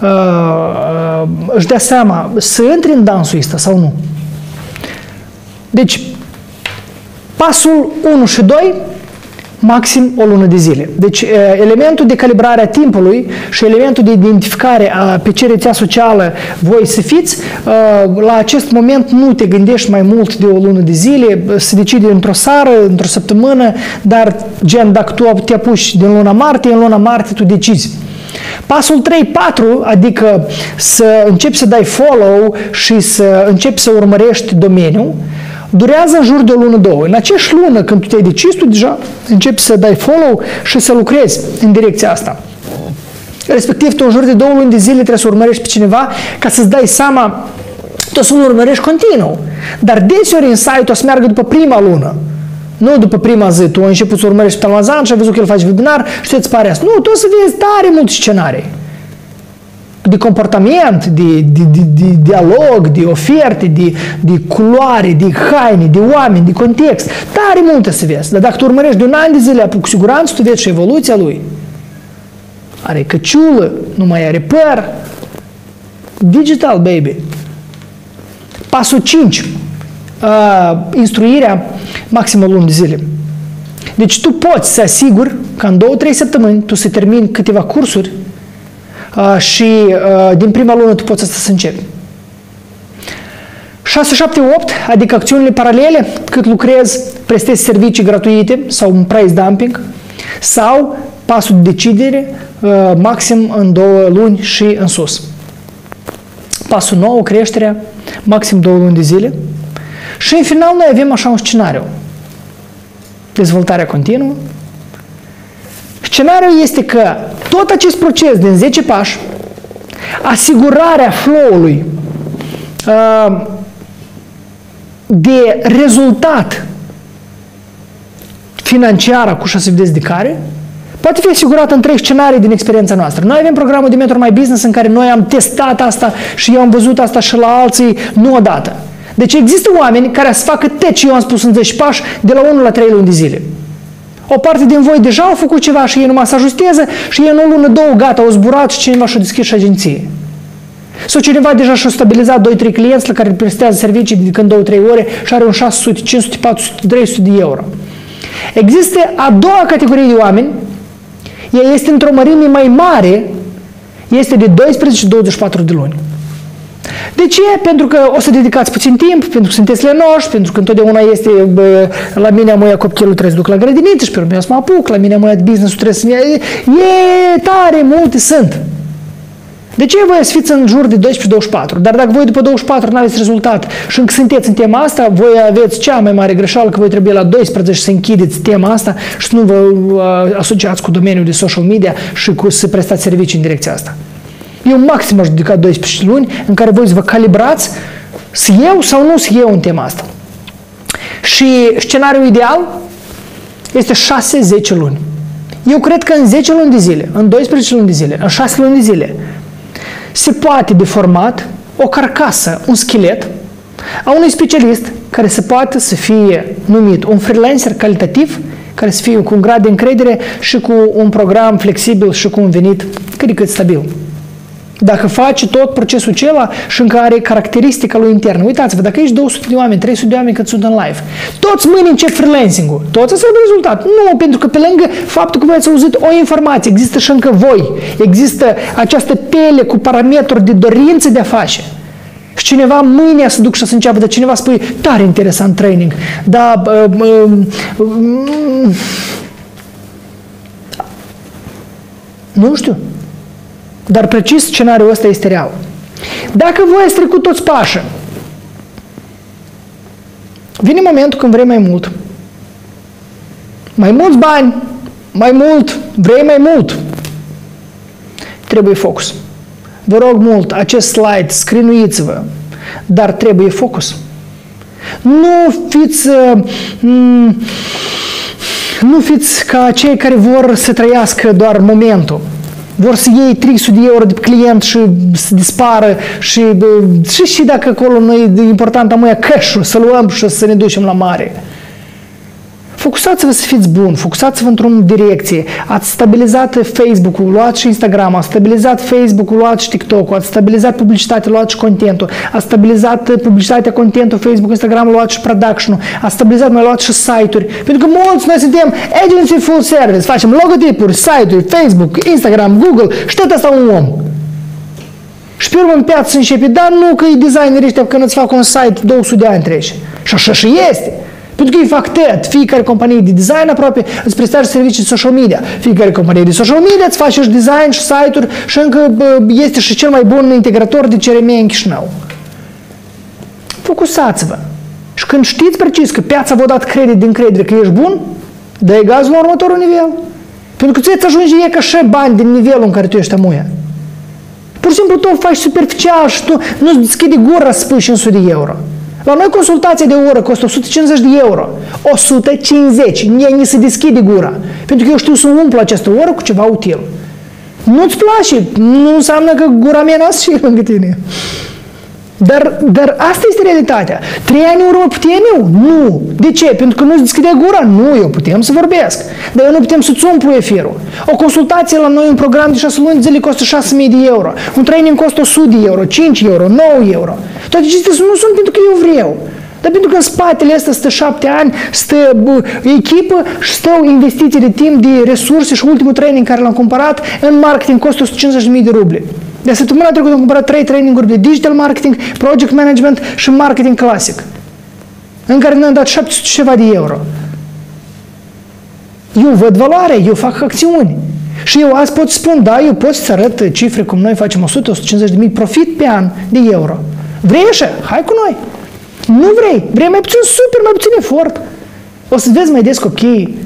uh, uh, își dea seama să intri în dansul ăsta sau nu. Deci, pasul unu și doi, maxim o lună de zile. Deci, uh, elementul de calibrare a timpului și elementul de identificare a pe ce rețea socială voi să fiți, uh, la acest moment nu te gândești mai mult de o lună de zile, se decide într-o seară, într-o săptămână, dar, gen, dacă tu te apuci din luna martie, în luna martie tu decizi. Pasul trei patru, adică să începi să dai follow și să începi să urmărești domeniul, durează în jur de o lună, două. În aceeași lună, când tu te-ai decis, tu deja începi să dai follow și să lucrezi în direcția asta. Respectiv, tu în jur de două luni de zile trebuie să urmărești pe cineva ca să-ți dai seama, tu o să nu urmărești continuu. Dar deseori în site o să meargă după prima lună. Nu după prima zi. Tu ai început să urmărești pe Talmazan și ai văzut că el face webinar și îți pare asta. Nu, tu o să vezi tare multe scenarii. De comportament, de, de, de, de dialog, de oferte, de, de culoare, de haine, de oameni, de context. Tare multe să vezi. Dar dacă tu urmărești de un an de zile, cu siguranță tu vezi și evoluția lui. Are căciulă, nu mai are păr. Digital, baby. Pasul cinci. Uh, instruirea maxim o lună de zile. Deci tu poți să asiguri că în două, trei săptămâni tu să termini câteva cursuri uh, și uh, din prima lună tu poți asta să începi. șase, șapte, opt, adică acțiunile paralele, cât lucrezi, prestezi servicii gratuite sau un price dumping sau pasul de decidere uh, maxim în două luni și în sus. Pasul nouă, creșterea, maxim două luni de zile. Și în final noi avem așa un scenariu. Dezvoltarea continuă. Scenariul este că tot acest proces din zece pași, asigurarea flow-ului uh, de rezultat financiar cu șase de care, poate fi asigurat în trei scenarii din experiența noastră. Noi avem programul de Mentor My Business în care noi am testat asta și eu am văzut asta și la alții, nu odată. Deci există oameni care să facă tot ce eu am spus în zece pași de la unu la trei luni de zile. O parte din voi deja au făcut ceva și ei numai să ajusteze și ei în o lună, două, gata, au zburat și cineva și-a deschis și agenție. Sau cineva deja și-a stabilizat doi trei clienți la care prestează servicii de când două trei ore și are un șase sute, cinci sute, patru sute, trei sute de euro. Există a doua categorie de oameni, ea este într-o mărime mai mare, este de doisprezece la douăzeci și patru de luni. De ce? Pentru că o să dedicați puțin timp, pentru că sunteți lenoși, pentru că întotdeauna este bă, la mine am oia copilul trebuie să duc la grădiniță și pe urmă eu să mă apuc, la mine am oia business-ul trebuie să... E, e tare, multe sunt. De ce voi să fiți în jur de doisprezece la douăzeci și patru? Dar dacă voi după douăzeci și patru nu aveți rezultat și încă sunteți în tema asta, voi aveți cea mai mare greșeală că voi trebuie la doisprezece să închideți tema asta și să nu vă asociați cu domeniul de social media și cu să prestați servicii în direcția asta. Eu maxim aș dedica doisprezece luni în care voi să vă calibrați să eu sau nu să eu în tema asta. Și scenariul ideal este șase zece luni. Eu cred că în zece luni de zile, în doisprezece luni de zile, în șase luni de zile, se poate de format o carcasă, un schelet a unui specialist care se poate să fie numit un freelancer calitativ, care să fie cu un grad de încredere și cu un program flexibil și cu un venit cât de cât stabil. Dacă faci tot procesul acela și încă are caracteristica lui internă. Uitați-vă, dacă ești două sute de oameni, trei sute de oameni cât sunt în live, toți mâine încep freelancing-ul, toți să aibă rezultat. Nu, pentru că pe lângă faptul că voi ați auzit o informație, există și încă voi, există această pele cu parametri de dorință de a face. Și cineva mâine să duc și să înceapă, dar cineva spune, tare interesant training, dar... Uh, uh, uh, nu știu. Dar precis scenariul ăsta este real. Dacă voi ați trecut toți pașii, vine momentul când vrei mai mult. Mai mulți bani, mai mult, vrei mai mult. Trebuie focus. Vă rog mult, acest slide, scrinuiți-vă, dar trebuie focus. Nu fiți... Nu fiți ca cei care vor să trăiască doar momentul. Vor să iei trei sute de euro de client și să dispară și, și și dacă acolo nu e important amâia cash-ul, să luăm și să ne ducem la mare. Focusați-vă să fiți buni, focusați-vă într-o direcție. Ați stabilizat Facebook-ul, luați și Instagram, ați stabilizat Facebook-ul, luați și TikTok-ul, ați stabilizat publicitatea, luați și contentul, ați stabilizat publicitatea, contentul, Facebook, Instagram, luați și production-ul, ați stabilizat, mai luați și site-uri. Pentru că mulți noi suntem agency full service, facem logotipuri, site-uri, Facebook, Instagram, Google și tot asta un om. Și pe urmă în piață începe, dar nu că e designer ăștia, că nu-ți fac un site două sute de ani treci. Și așa și este. Pentru că ei fac tot. Fiecare companie de design aproape îți prestează servicii de social media. Fiecare companie de social media îți face și design și site-uri și încă este și cel mai bun integrator de C R M în Chișinău. Focusați-vă. Și când știți precis că piața v-a dat credit din credere că ești bun, dă-i gazul la următorul nivel. Pentru că ți-ți ajunge e ca și bani din nivelul în care tu ești amuia. Pur și simplu tu o faci superficial și tu nu-ți deschide gura să spui cinci sute de euro. La noi consultația de o oră costă o sută cincizeci de euro. o sută cincizeci. Mie ni se deschide gura. Pentru că eu știu să umplu această oră cu ceva util. Nu-ți place? Nu înseamnă că gura mea n-a sfârșit lângă tine. Dar, dar asta este realitatea. Trei ani în urmă putem eu? Nu. De ce? Pentru că nu-ți deschidea gura? Nu, eu putem să vorbesc. Dar eu nu putem să-ți umplu efirul. O consultație la noi, un program de șase luni de zile costă șase mii de euro. Un training costă o sută de euro, cinci euro, nouă euro. Toate acestea nu sunt pentru că eu vreau. Dar pentru că în spatele ăsta stă șapte ani, stă echipă și stau investiții de timp, de resurse și ultimul training care l-am cumpărat în marketing costă o sută cincizeci de mii de ruble. De săptămâna trecută am cumpărat trei traininguri de digital marketing, project management și marketing clasic, în care ne-am dat șapte sute ceva de euro. Eu văd valoare, eu fac acțiuni. Și eu azi pot spun, da, eu pot să arăt cifre cum noi facem o sută - o sută cincizeci de mii profit pe an de euro. Vrei așa? Hai cu noi! Nu vrei! Vrei mai puțin super, mai puțin efort. O să vezi mai des copiii.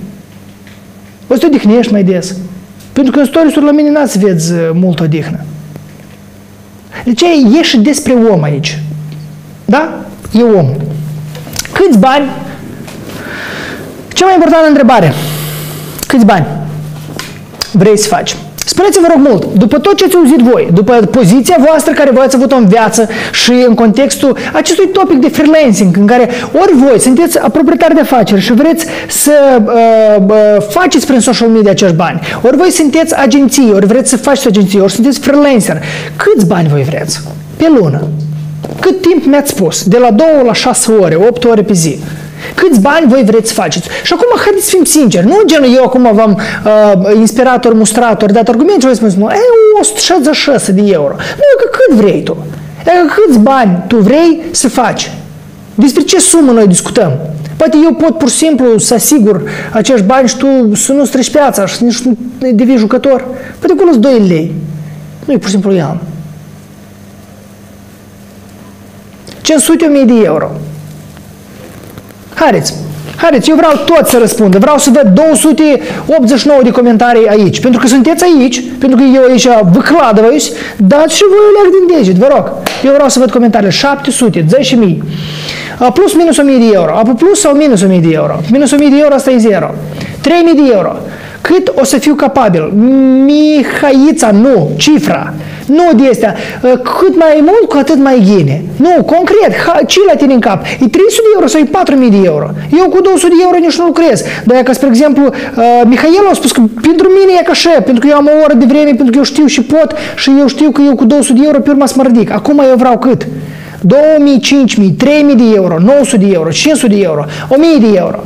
O să te odihnești mai des. Pentru că în stories-uri la mine n-ați vezi mult odihnă. Deci e și despre om aici. Da? E om. Câți bani? Cea mai importantă întrebare. Câți bani vrei să faci? Spuneți-vă, vă rog mult, după tot ce ați auzit voi, după poziția voastră care voi ați avut-o în viață și în contextul acestui topic de freelancing, în care ori voi sunteți proprietari de afaceri și vreți să uh, uh, faceți prin social media acești bani, ori voi sunteți agenții, ori vreți să faceți agenții, ori sunteți freelancer, câți bani voi vreți pe lună? Cât timp mi-ați spus? De la două la șase ore, opt ore pe zi. Câți bani voi vreți să faceți? Și acum, haideți să fim sinceri, nu genul eu acum v-am uh, inspirat, ori mustrat, ori dat argumente și voi spuneți, nu, e o sută șaizeci și șase de euro. Nu, că cât vrei tu? E că câți bani tu vrei să faci? Despre ce sumă noi discutăm? Poate eu pot pur și simplu să asigur acești bani și tu să nu streci piața și nici nu devii jucător. Poate acolo sunt doi lei. Nu, eu pur și simplu i-am. cinci sute de mii de euro. Haideți, haideți, eu vreau tot să răspundă, vreau să văd două sute optzeci și nouă de comentarii aici, pentru că sunteți aici, pentru că eu aici vă cladăvăiți, dați și voi o leac din deget, vă rog, eu vreau să văd comentariile, șapte sute, zece mii, plus minus o mie de euro, apoi plus sau minus o mie de euro, minus o mie de euro asta e zero, trei mii de euro, cât o să fiu capabil, Mihaița, nu, cifra, nu de astea. Cât mai mult, cu atât mai gine. Nu, concret, ce la tine în cap? E trei sute de euro sau e patru mii de euro? Eu cu două sute de euro nici nu lucrez. Dar că, spre exemplu, Mihail a spus că pentru mine e ca așa, pentru că eu am o oră de vreme, pentru că eu știu și pot și eu știu că eu cu două sute de euro pe urmă să mă ridic. Acum eu vreau cât? două mii, cinci mii, trei mii de euro, nouă sute de euro, cinci sute de euro, o mie de euro.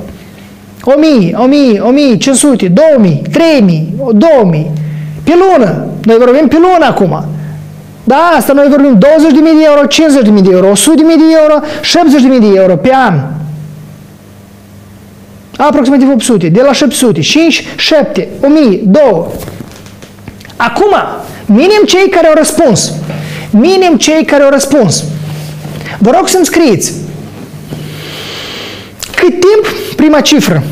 o mie, o mie, o mie cinci sute, două mii, trei mii, două mii. Pe lună. Noi vorbim pe lună acum. Da, asta noi vorbim douăzeci de mii de euro, cincizeci de mii de euro, o sută de mii de euro, șaptezeci de mii de euro pe an. Aproximativ opt sute. De la șapte sute. cinci, șapte, o mie, două. Acum, minim cei care au răspuns. Minim cei care au răspuns. Vă rog să-mi scrieți. Cât timp? Prima cifră.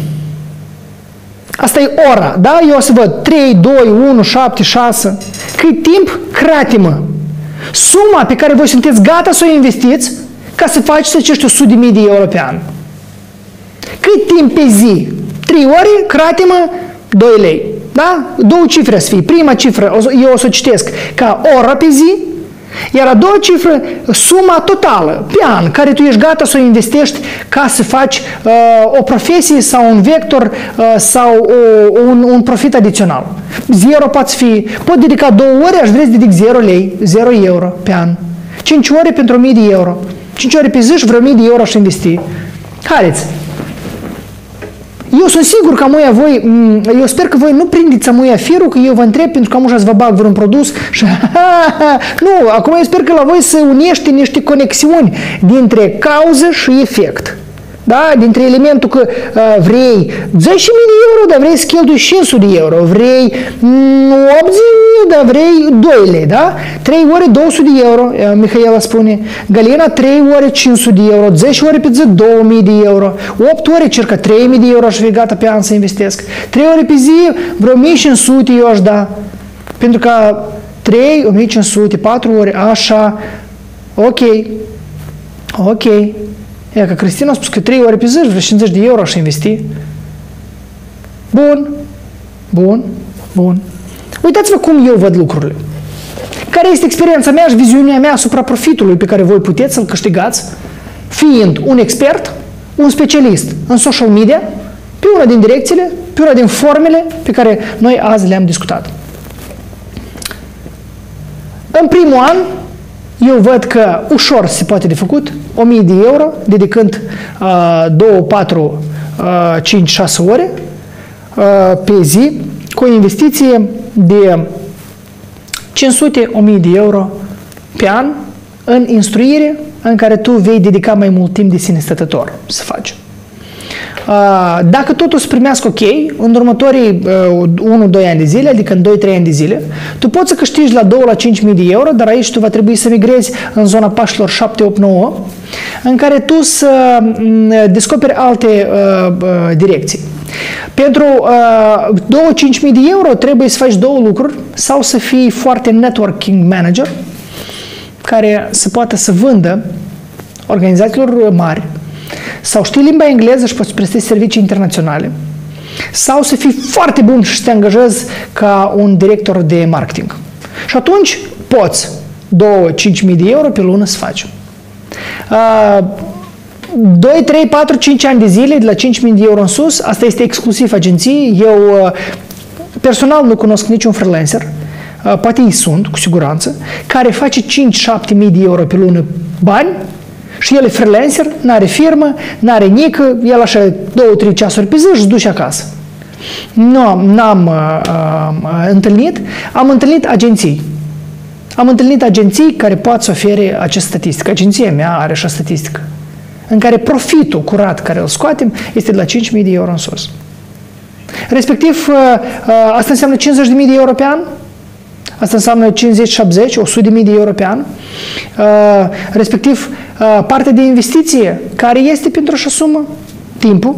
Asta e ora, da? Eu o să văd trei, doi, unu, șapte, șase. Cât timp? Cratimă. Suma pe care voi sunteți gata să o investiți ca să faceți acești o sută de mii de euro pe an. Cât timp pe zi? trei ore, cratimă, doi lei. Da? Două cifre să fie. Prima cifră, eu o să o citesc ca ora pe zi, iar a doua cifră, suma totală pe an, care tu ești gata să o investești ca să faci uh, o profesie sau un vector uh, sau o, un, un profit adițional. Zero poți fi, pot dedica două ore, aș vrea să dedic zero lei, zero euro pe an. cinci ore pentru o mie de euro. cinci ore pe zi și vreo o mie de euro aș investi. Haideți! Eu sunt sigur că amuia voi, eu sper că voi nu prindeți amuia firul, că eu vă întreb pentru că amușa să vă bag vreun produs și nu, acum eu sper că la voi se unește niște conexiuni dintre cauză și efect. Da? Dintre elementul că uh, vrei zece mii de euro, dar vrei să cheltui cinci sute de euro, vrei opt mii, dar vrei doi lei, da? trei ore două sute de euro, uh, Mihaela spune, Galena trei ore cinci sute de euro, zece ore pe zi două mii de euro, opt ore circa trei mii de euro aș fi gata pe an să investesc, trei ore pe zi vreo o mie cinci sute eu aș da, pentru că trei, o mie cinci sute, patru ore, așa, ok, ok. Ia că Cristina a spus că trei ore pe zi, vreo cincizeci de euro aș investi. Bun, bun, bun. Uitați-vă cum eu văd lucrurile. care este experiența mea și viziunea mea asupra profitului pe care voi puteți să-l câștigați fiind un expert, un specialist în social media, pe una din direcțiile, pe una din formele pe care noi azi le-am discutat. În primul an, eu văd că ușor se poate de făcut, o mie de euro, dedicând uh, două, patru, cinci, șase ore uh, pe zi, cu o investiție de cinci sute la o mie de euro pe an în instruire, în care tu vei dedica mai mult timp de sine stătător să faci. Dacă totul se primească ok, în următorii unu doi ani de zile, adică în doi trei ani de zile, tu poți să câștigi la două la cinci mii de euro, dar aici tu va trebui să migrezi în zona pașilor șapte opt nouă, în care tu să descoperi alte direcții. Pentru două la cinci mii de euro trebuie să faci două lucruri, sau să fii foarte networking manager, care se poate să vândă organizațiilor mari, sau știi limba engleză și poți presta servicii internaționale, sau să fii foarte bun și să te angajezi ca un director de marketing. Și atunci poți două la cinci mii de euro pe lună să faci. Uh, doi, trei, patru, cinci ani de zile, de la cinci mii de euro în sus, asta este exclusiv agenții. Eu uh, personal nu cunosc niciun freelancer, uh, poate ei sunt, cu siguranță, care face cinci șapte mii de euro pe lună bani. Și el e freelancer, n-are firmă, n-are nică, el așa două trei ceasuri pe zi și își duce acasă. Nu, n-am uh, întâlnit, am întâlnit agenții. Am întâlnit agenții care pot să ofere acest statistică. Agenția mea are așa statistică, în care profitul curat care îl scoatem este de la cinci mii de euro în sus. Respectiv, uh, uh, asta înseamnă cincizeci de mii de euro pe an. Asta înseamnă cincizeci șapzeci, o sută de mii de euro pe an. Uh, respectiv, uh, partea de investiție care este pentru așa sumă, timpul,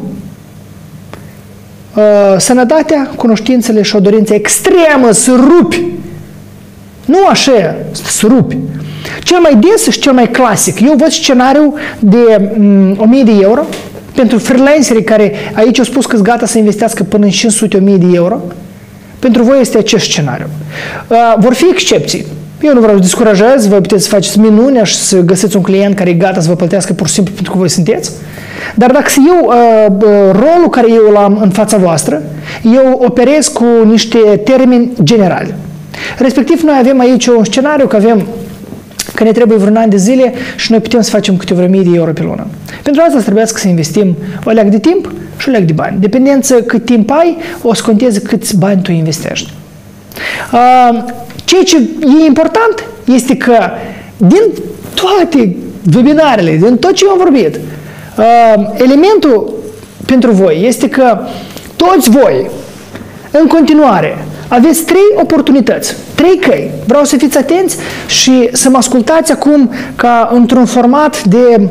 uh, sănătatea, cunoștințele și o dorință extremă să rupi. Nu așa, să rupi. Cel mai des și cel mai clasic. Eu văd scenariul de um, o mie de euro pentru freelancerii care aici au spus că sunt gata să investească până în cinci sute la o mie de euro. Pentru voi este acest scenariu. Uh, vor fi excepții. Eu nu vreau să descurajez, voi puteți să faceți minunea și să găsiți un client care e gata să vă plătească pur și simplu pentru că voi sunteți. Dar dacă eu, uh, rolul care eu l-am în fața voastră, eu operez cu niște termeni generali. Respectiv, noi avem aici un scenariu că avem că ne trebuie vreun an de zile și noi putem să facem câteva mii de euro pe lună. Pentru asta trebuie să investim o leac de timp și o leac de bani. Dependență cât timp ai, o să conteze câți bani tu investești. Ceea ce e important este că din toate webinarele, din tot ce eu am vorbit, elementul pentru voi este că toți voi, în continuare, aveți trei oportunități, trei căi. Vreau să fiți atenți și să mă ascultați acum ca într-un format de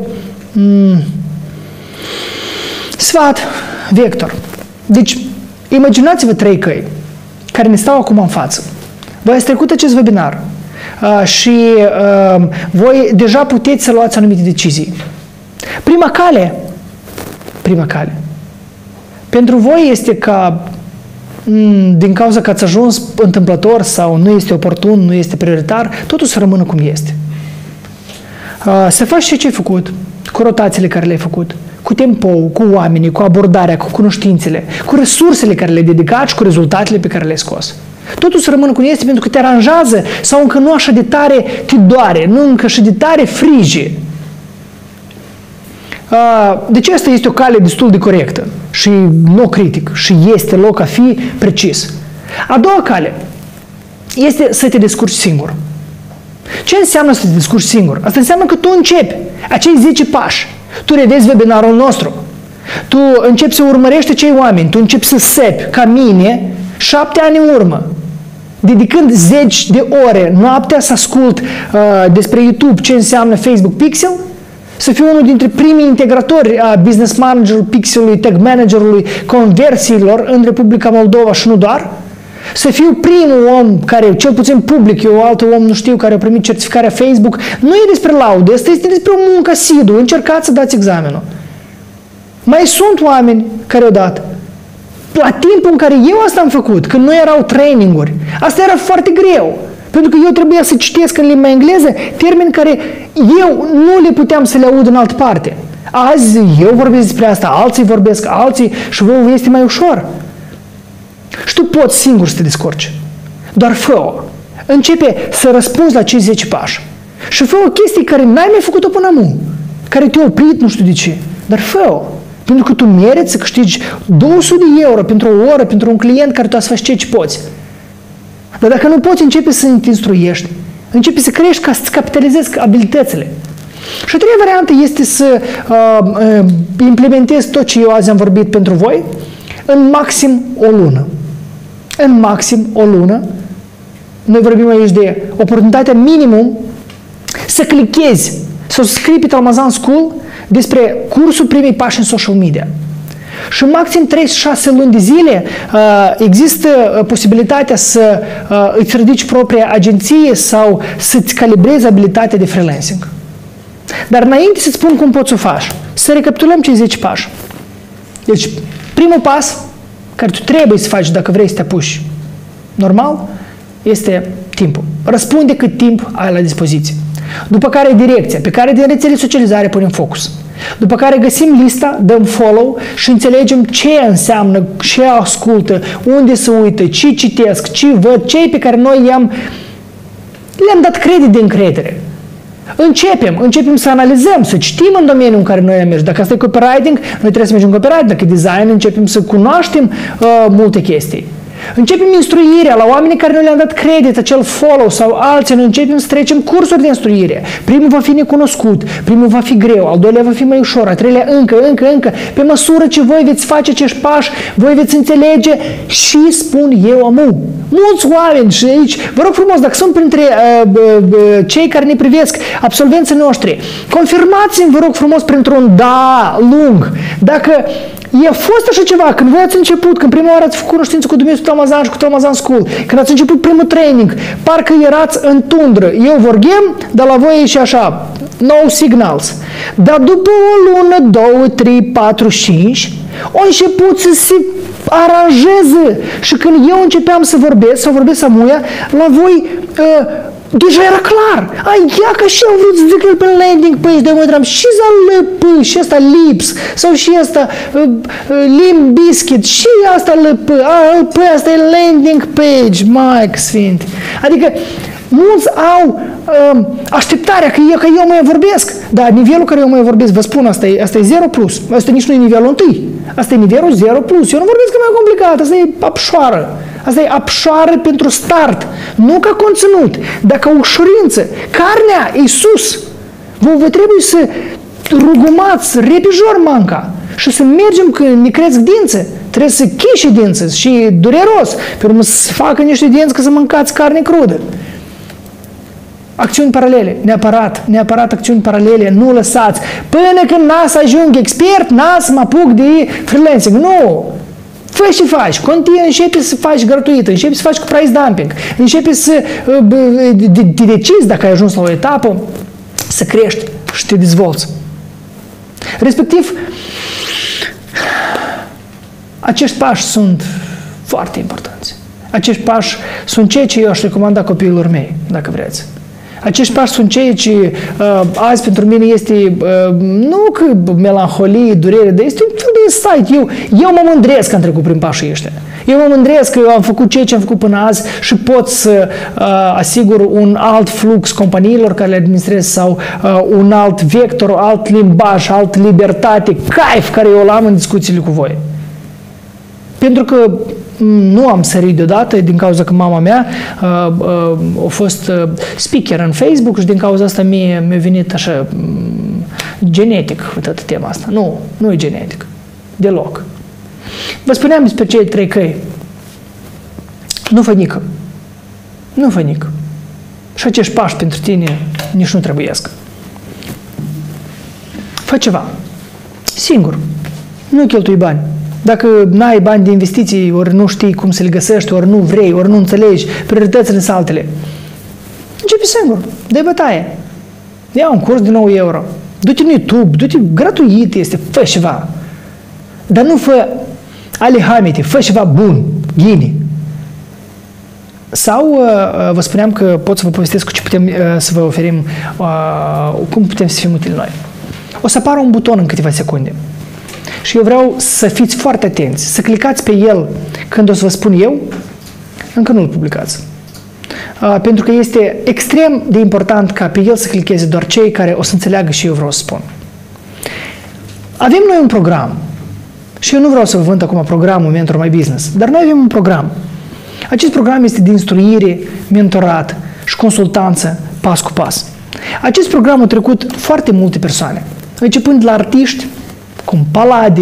sfat vector. Deci, imaginați-vă trei căi care ne stau acum în față. Voi ați trecut acest webinar și voi deja puteți să luați anumite decizii. Prima cale, prima cale, pentru voi este ca din cauza că ați ajuns întâmplător sau nu este oportun, nu este prioritar, totul să rămână cum este. Să faci și ce ai făcut, cu rotațiile care le-ai făcut, cu tempoul, cu oamenii, cu abordarea, cu cunoștințele, cu resursele care le-ai dedicat și cu rezultatele pe care le-ai scos. Totul să rămână cum este pentru că te aranjează sau încă nu așa de tare te doare, nu încă așa de tare frige. Deci asta este o cale destul de corectă și nu critic și este loc a fi precis. A doua cale este să te descurci singur. Ce înseamnă să te descurci singur? Asta înseamnă că tu începi acei zece pași. Tu revezi webinarul nostru. Tu începi să urmărești acei oameni. Tu începi să sepi, ca mine, șapte ani în urmă. Dedicând zeci de ore noaptea să ascult uh, despre YouTube ce înseamnă Facebook Pixel, să fiu unul dintre primii integratori a business managerului, pixelului, tag managerului, conversiilor în Republica Moldova și nu doar. Să fiu primul om care, cel puțin public, eu alt om nu știu, care a primit certificarea Facebook. Nu e despre laude, asta este despre o muncă asiduă. Încercați să dați examenul. Mai sunt oameni care au dat. La timpul în care eu asta am făcut, când nu erau traininguri, asta era foarte greu. Pentru că eu trebuia să citesc în limba engleză termeni care eu nu le puteam să le aud în altă parte. Azi eu vorbesc despre asta, alții vorbesc, alții și vouă este mai ușor. Și tu poți singur să te descurci. Doar fă-o. Începe să răspunzi la cei zece pași. Și fă o chestie care n-ai mai făcut-o până acum, care te-a oprit, nu știu de ce. Dar fă-o. Pentru că tu meriți să câștigi două sute de euro pentru o oră, pentru un client care tu să faci ce ce poți. Dar dacă nu poți, începe să te instruiești. Începe să crești ca să-ți capitalizezi abilitățile. Și a treia variantă este să uh, implementezi tot ce eu azi am vorbit pentru voi în maxim o lună. În maxim o lună. Noi vorbim aici de oportunitatea minimum să clichezi, să scrii pe Talmazan School despre cursul primii pași în social media. Și în maxim trei șase luni de zile există posibilitatea să îți ridici propria agenție sau să-ți calibrezi abilitatea de freelancing. Dar înainte să-ți spun cum poți să o faci, să recapitulăm cei zece pași. Deci, primul pas care tu trebuie să faci dacă vrei să te apuci normal, este timpul. Răspunde cât timp ai la dispoziție. După care direcția, pe care din rețele socializare punem focus. După care găsim lista, dăm follow și înțelegem ce înseamnă, ce ascultă, unde se uită, ce citesc, ce văd, cei pe care noi i-am, le-am dat credit de încredere. Începem, începem să analizăm, să citim în domeniul în care noi am mers. Dacă asta e copywriting, noi trebuie să mergem în copywriting. Dacă e design, începem să cunoaștem uh, multe chestii. Începem instruirea la oamenii care nu le-am dat credit, acel follow sau alții, noi începem să trecem cursuri de instruire. Primul va fi necunoscut, primul va fi greu, al doilea va fi mai ușor, al treilea încă, încă, încă. Pe măsură ce voi veți face acești pași, voi veți înțelege și spun eu amu. Mulți oameni și aici, vă rog frumos, dacă sunt printre uh, uh, cei care ne privesc, absolvenții noștri, confirmați-mi, vă rog frumos, printr-un da lung. Dacă e fost așa ceva, când voi ați început, când prima oară ați făcut cunoștință cu Dumitru Talmazan și cu Talmazan School, când ați început primul training, parcă erați în tundră. Eu vorbeam, dar la voi e și așa, no signals. Dar după o lună, două, trei, patru, cinci, au început să se aranjeze. Și când eu începeam să vorbesc, sau vorbesc amuia, la voi... Uh, deja era clar. Ai, ia că și eu vrut să zic el pe landing page, de mă uitam și zalăpâ, și asta lips, sau și asta uh, limb biscuit, și asta lăpâ, a, păi asta e landing page, Mike Sfint. Adică, mulți au uh, așteptarea că eu, că eu mai vorbesc, dar nivelul care eu mai vorbesc, vă spun, asta e, asta e zero plus, asta nici nu e nivelul întâi, asta e nivelul zero plus, eu nu vorbesc că e mai complicat, asta e apșoară. Asta e apșoară pentru start, nu ca conținut, dar ca ușurință. Carnea e sus. Vă, vă trebuie să rugumați repijor manca și să mergem când ne cresc dințe. Trebuie să chiși dințe și dureros. Pe urmă să facă niște dinți ca să mâncați carne crudă. Acțiuni paralele, neapărat, neapărat acțiuni paralele, nu lăsați. Până când n-ați ajung expert, n-ați mă apuc de freelancing. Nu! Fă și faci, continui, începi să faci gratuit, începi să faci cu price dumping, începi să te decizi dacă ai ajuns la o etapă, să crești și te dezvolți. Respectiv, acești pași sunt foarte importanți. Acești pași sunt cei ce eu aș recomanda copiilor mei, dacă vreți. Acești pași sunt cei ce uh, azi pentru mine este uh, nu că melanholie, durere, dar este un fel de insight. Eu, eu mă mândresc că am trecut prin pașii ăștia. Eu mă mândresc că eu am făcut ceea ce am făcut până azi și pot să uh, asigur un alt flux companiilor care le administrez sau uh, un alt vector, alt limbaj, alt libertate, caif care eu l-am în discuțiile cu voi. Pentru că nu am sărit deodată din cauza că mama mea uh, uh, a fost uh, speaker în Facebook și din cauza asta mie mi-a venit așa um, genetic toată tema asta. Nu, nu e genetic. Deloc. Vă spuneam despre cei trei căi. Nu fănică. Nu fănică. Și acești pași pentru tine nici nu trebuiesc. Fă ceva. Singur. Nu cheltui bani. Dacă n-ai bani de investiții, ori nu știi cum să le găsești, ori nu vrei, ori nu înțelegi, prioritățile sunt altele. Începi singur, dă-i bătaie. Ia un curs de nouă euro. Du-te în YouTube, du-te gratuit, este, fă ceva. Dar nu fă ale hamete, fă ceva bun, ghini. Sau vă spuneam că pot să vă povestesc cu ce putem să vă oferim, cum putem să fim utili noi. O să apară un buton în câteva secunde. Și eu vreau să fiți foarte atenți, să clicați pe el când o să vă spun eu, încă nu-l publicați. Pentru că este extrem de important ca pe el să clicheze doar cei care o să înțeleagă și eu vreau să spun. Avem noi un program. Și eu nu vreau să vă vând acum programul Mentor My Business, dar noi avem un program. Acest program este de instruire, mentorat și consultanță pas cu pas. Acest program a trecut foarte multe persoane, începând la artiști, cum Palade,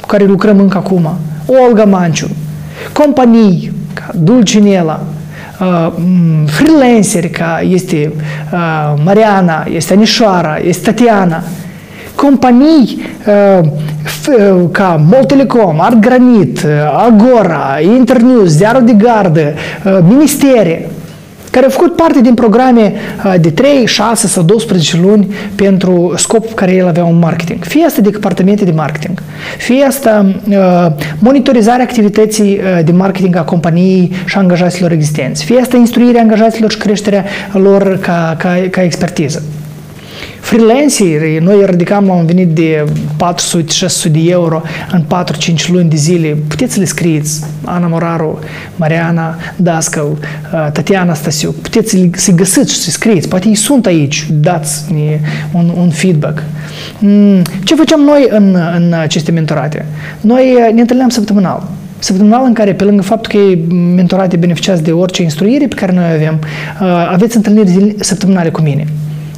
cu care lucrăm încă acum, Olga Manciu, companii ca Dulcinela, uh, freelanceri ca este uh, Mariana, este Anișoara, este Tatiana, companii uh, ca Multelecom, Art Granit, Agora, Internews, Ziarul de Gardă, ministere, care au făcut parte din programe de trei, șase sau douăsprezece luni pentru scopul care el avea un marketing. Fie asta de departamente de marketing, fie asta monitorizarea activității de marketing a companiei și a angajaților existenți, fie asta instruirea angajaților și creșterea lor ca, ca, ca expertiză. Freelanceri, noi ridicam la un venit de patru sute șase sute de euro în patru cinci luni de zile. Puteți să le scrieți, Ana Moraru, Mariana Dascăl, Tatiana Stasiu, puteți să-i găsiți și să-i scrieți. Poate ei sunt aici, dați-ne un, un feedback. Ce făceam noi în, în aceste mentorate? Noi ne întâlneam săptămânal. Săptămânal în care, pe lângă faptul că ei mentorate beneficiați de orice instruire pe care noi avem, aveți întâlniri săptămânale cu mine.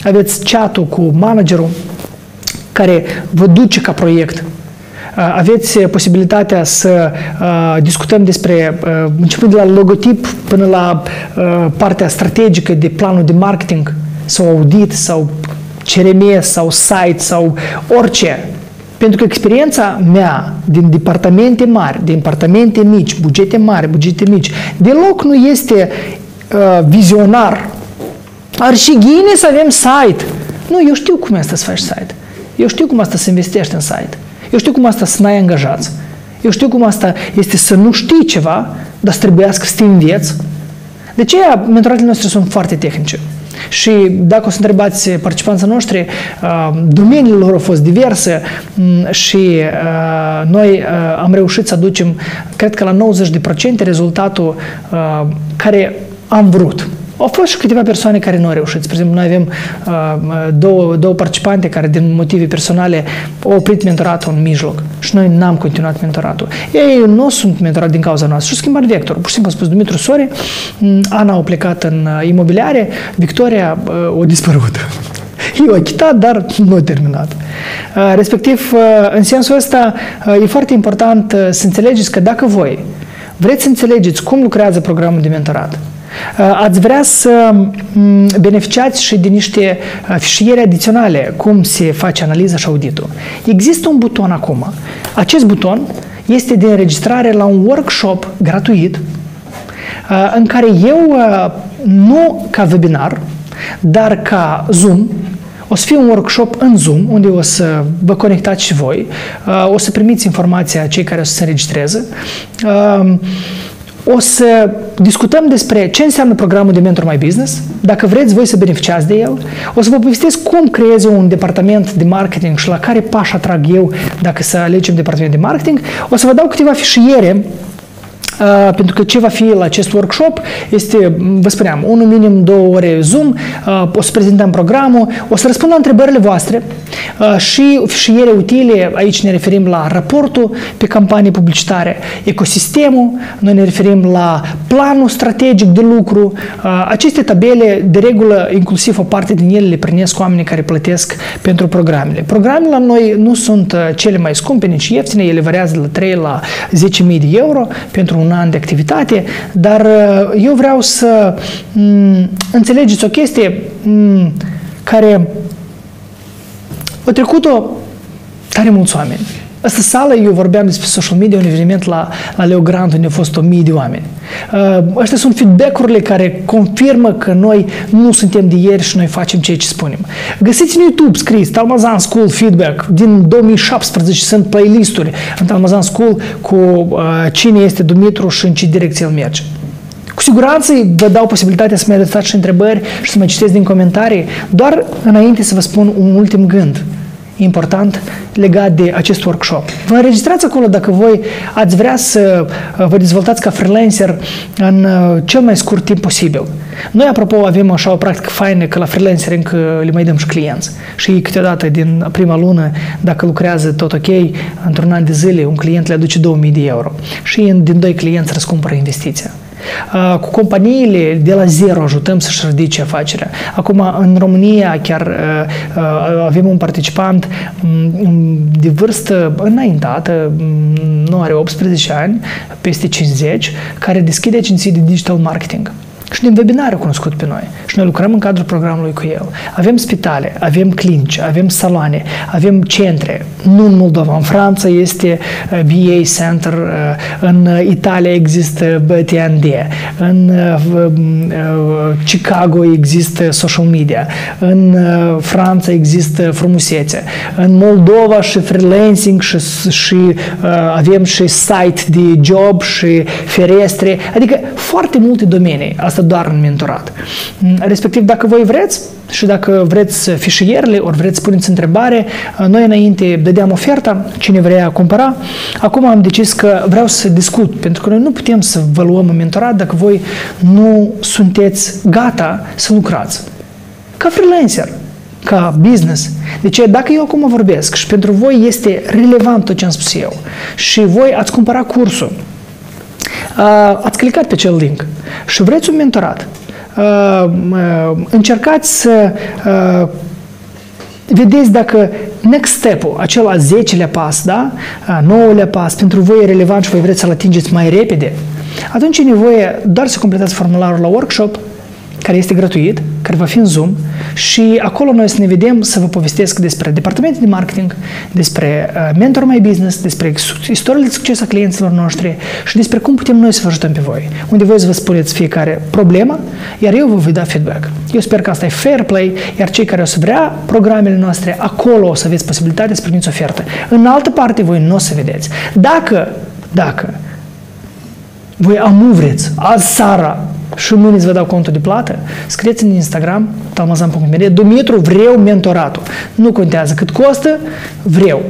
Aveți chat-ul cu managerul care vă duce ca proiect. Aveți posibilitatea să discutăm despre, începând de la logotip până la partea strategică de planul de marketing sau audit sau C R M sau site sau orice. Pentru că experiența mea din departamente mari, din departamente mici, bugete mari, bugete mici, deloc nu este vizionar. Ar și ghine să avem site. Nu, eu știu cum asta să faci site. Eu știu cum asta să investești în site. Eu știu cum asta să n-ai angajați. Eu știu cum asta este să nu știi ceva, dar să trebuiască să te înveți. De aceea, mentoratele noastre sunt foarte tehnice. Și dacă o să întrebați participanții noștri, domeniile lor au fost diverse și noi am reușit să aducem, cred că la nouăzeci la sută rezultatul care am vrut. Au fost și câteva persoane care nu au reușit. Spre exemplu, noi avem uh, două, două participante care, din motive personale, au oprit mentoratul în mijloc și noi n-am continuat mentoratul. Ei nu sunt mentorat din cauza noastră și au schimbat vectorul. Pur și simplu a spus Dumitru Sore, Ana a plecat în imobiliare, Victoria uh, a dispărut. Eu a chitat, dar nu a terminat. Uh, respectiv, uh, în sensul ăsta, uh, e foarte important uh, să înțelegeți că dacă voi vreți să înțelegeți cum lucrează programul de mentorat, ați vrea să beneficiați și de niște fișiere adiționale, cum se face analiza și auditul. Există un buton acum. Acest buton este de înregistrare la un workshop gratuit în care eu, nu ca webinar, dar ca Zoom, o să fie un workshop în Zoom, unde o să vă conectați și voi, o să primiți informația cei care o să se înregistreze. O să discutăm despre ce înseamnă programul de Mentor My Business, dacă vreți voi să beneficiați de el. O să vă povestesc cum creez un departament de marketing și la care pași atrag eu dacă să alegem departament de marketing. O să vă dau câteva fișiere, uh, pentru că ce va fi la acest workshop este, vă spuneam, unul minim două ore Zoom, uh, o să prezentăm programul, o să răspund la întrebările voastre uh, și fișiere utile, aici ne referim la raportul pe campanie publicitare, ecosistemul, noi ne referim la planul strategic de lucru, uh, aceste tabele, de regulă, inclusiv o parte din ele le primesc oamenii care plătesc pentru programele. Programele la noi nu sunt cele mai scumpe, nici ieftine, ele variază de la trei la zece mii de euro pentru un un an de activitate, dar eu vreau să înțelegeți o chestie care a trecut-o tare mulți oameni. Asta sală, eu vorbeam despre social media, un eveniment la, la Leo Grand, unde au fost o mie de oameni. Ăștia sunt feedback-urile care confirmă că noi nu suntem de ieri și noi facem ceea ce spunem. Găsiți în YouTube, scrieți Talmazan School Feedback. Din două mii șaptesprezece sunt playlisturi în Talmazan School cu uh, cine este Dumitru și în ce direcție el merge. Cu siguranță îi dau posibilitatea să mi adresați și întrebări și să mă citesc din comentarii. Doar înainte să vă spun un ultim gând important legat de acest workshop. Vă înregistrați acolo dacă voi ați vrea să vă dezvoltați ca freelancer în cel mai scurt timp posibil. Noi, apropo, avem așa o practică faină că la freelancer încă le mai dăm și clienți. Și ei câteodată din prima lună, dacă lucrează tot ok, într-un an de zile un client le aduce două mii de euro. Și din doi clienți răscumpără investiția. Cu companiile de la zero ajutăm să-și ridice afacerea. Acum, în România, chiar avem un participant de vârstă înaintată, nu are optsprezece ani, peste cincizeci, care deschide agenții de digital marketing. Și din webinar a cunoscut pe noi. Și noi lucrăm în cadrul programului cu el. Avem spitale, avem clinici, avem saloane, avem centre. Nu în Moldova, în Franța este B A Center, în Italia există T N D, în Chicago există social media, în Franța există frumusețe, în Moldova și freelancing și, și avem și site de job și ferestre, adică foarte multe domenii. Asta doar în mentorat. Respectiv, dacă voi vreți și dacă vreți fișierele, ori vreți puneți întrebare, noi înainte dădeam oferta, cine vrea cumpăra. Acum am decis că vreau să discut, pentru că noi nu putem să vă luăm în mentorat dacă voi nu sunteți gata să lucrați. Ca freelancer, ca business. Deci, dacă eu acum vorbesc și pentru voi este relevant tot ce am spus eu și voi ați cumpăra cursul, ați clicat pe acel link și vreți un mentorat, încercați să vedeți dacă next step-ul, acel a zecelea pas, da? A nouălea pas, pentru voi e relevant și voi vreți să-l atingeți mai repede, atunci e nevoie doar să completați formularul la workshop, care este gratuit, care va fi în Zoom, și acolo noi să ne vedem, să vă povestesc despre departamente de marketing, despre Mentor My Business, despre istoriile de succes a clienților noștri și despre cum putem noi să vă ajutăm pe voi, unde voi să vă spuneți fiecare problemă, iar eu vă voi da feedback. Eu sper că asta e fair play, iar cei care o să vrea programele noastre, acolo o să aveți posibilitatea să primiți ofertă. În altă parte voi nu o să vedeți. Dacă, dacă voi amu vreți, azi seara, și mâine îți vă dau contul de plată, scrieți în Instagram, talmazan punct m r, Dumitru, vreau mentoratul. Nu contează cât costă, vreau.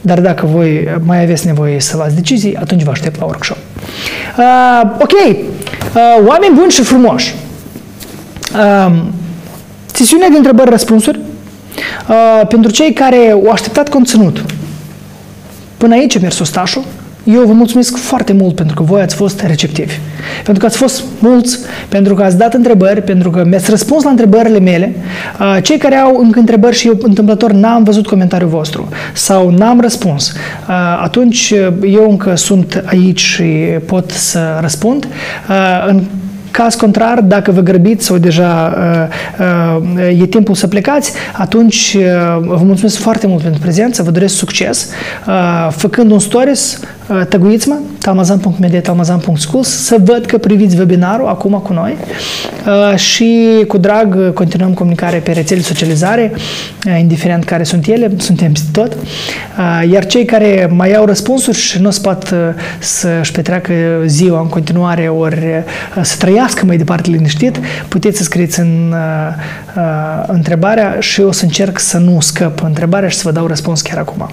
Dar dacă voi mai aveți nevoie să luați decizii, atunci vă aștept la workshop. Uh, ok, uh, oameni buni și frumoși. Uh, sesiunea de întrebări-răspunsuri uh, pentru cei care au așteptat conținut. Până aici a mers ostașul. Eu vă mulțumesc foarte mult pentru că voi ați fost receptivi, pentru că ați fost mulți, pentru că ați dat întrebări, pentru că mi-ați răspuns la întrebările mele. Cei care au încă întrebări și eu întâmplător n-am văzut comentariul vostru sau n-am răspuns, atunci eu încă sunt aici și pot să răspund. În caz contrar, dacă vă grăbiți sau deja uh, uh, e timpul să plecați, atunci uh, vă mulțumesc foarte mult pentru prezență, vă doresc succes. Uh, făcând un stories, uh, tăguiți-mă, talmazan punct media, talmazan punct school, să văd că priviți webinarul acum cu noi uh, și cu drag continuăm comunicare pe rețele socializare, uh, indiferent care sunt ele, suntem tot. Uh, iar cei care mai au răspunsuri și nu se pot uh, să-și petreacă ziua în continuare, ori uh, să trăiască mai departe liniștit, puteți să scrieți în uh, întrebarea și eu o să încerc să nu scăp întrebarea și să vă dau răspuns chiar acum.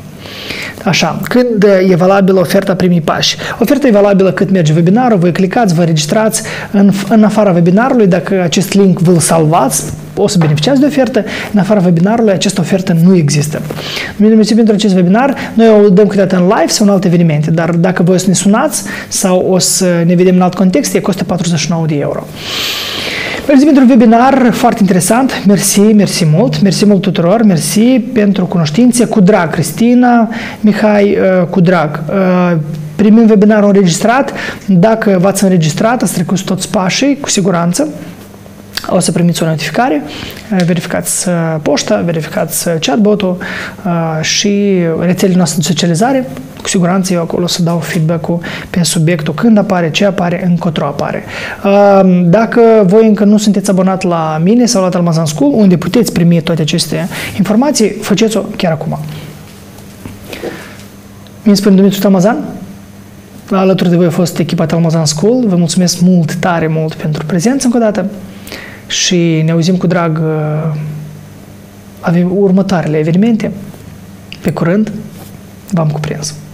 Așa, când e valabilă oferta primii pași? Oferta e valabilă cât merge webinarul, voi clicați, vă registrați în, în afara webinarului, dacă acest link vă-l salvați, o să beneficiați de ofertă. În afara webinarului, această ofertă nu există. Mulțumesc pentru acest webinar. Noi o dăm câteodată în live sau în alte evenimente, dar dacă voi o să ne sunați sau o să ne vedem în alt context, e costă patruzeci și nouă de euro. Mulțumesc pentru webinar, foarte interesant. Mersi, mersi mult, mersi mult tuturor, mersi pentru cunoștințe. Cu drag, Cristina, Mihai, cu drag. Primim webinarul înregistrat. Dacă v-ați înregistrat, ați trecut toți pașii, cu siguranță. O să primiți o notificare, verificați poșta, verificați chatbot-ul și rețelele noastre de socializare. Cu siguranță eu acolo o să dau feedback-ul pe subiectul, când apare, ce apare, încotro apare. Dacă voi încă nu sunteți abonat la mine sau la Talmazan School, unde puteți primi toate aceste informații, faceți-o chiar acum. Mi-mi spune Dumitru Talmazan? Alături de voi a fost echipa Talmazan School. Vă mulțumesc mult, tare mult pentru prezență încă o dată și ne auzim cu drag avem următoarele evenimente. Pe curând, v-am cuprins!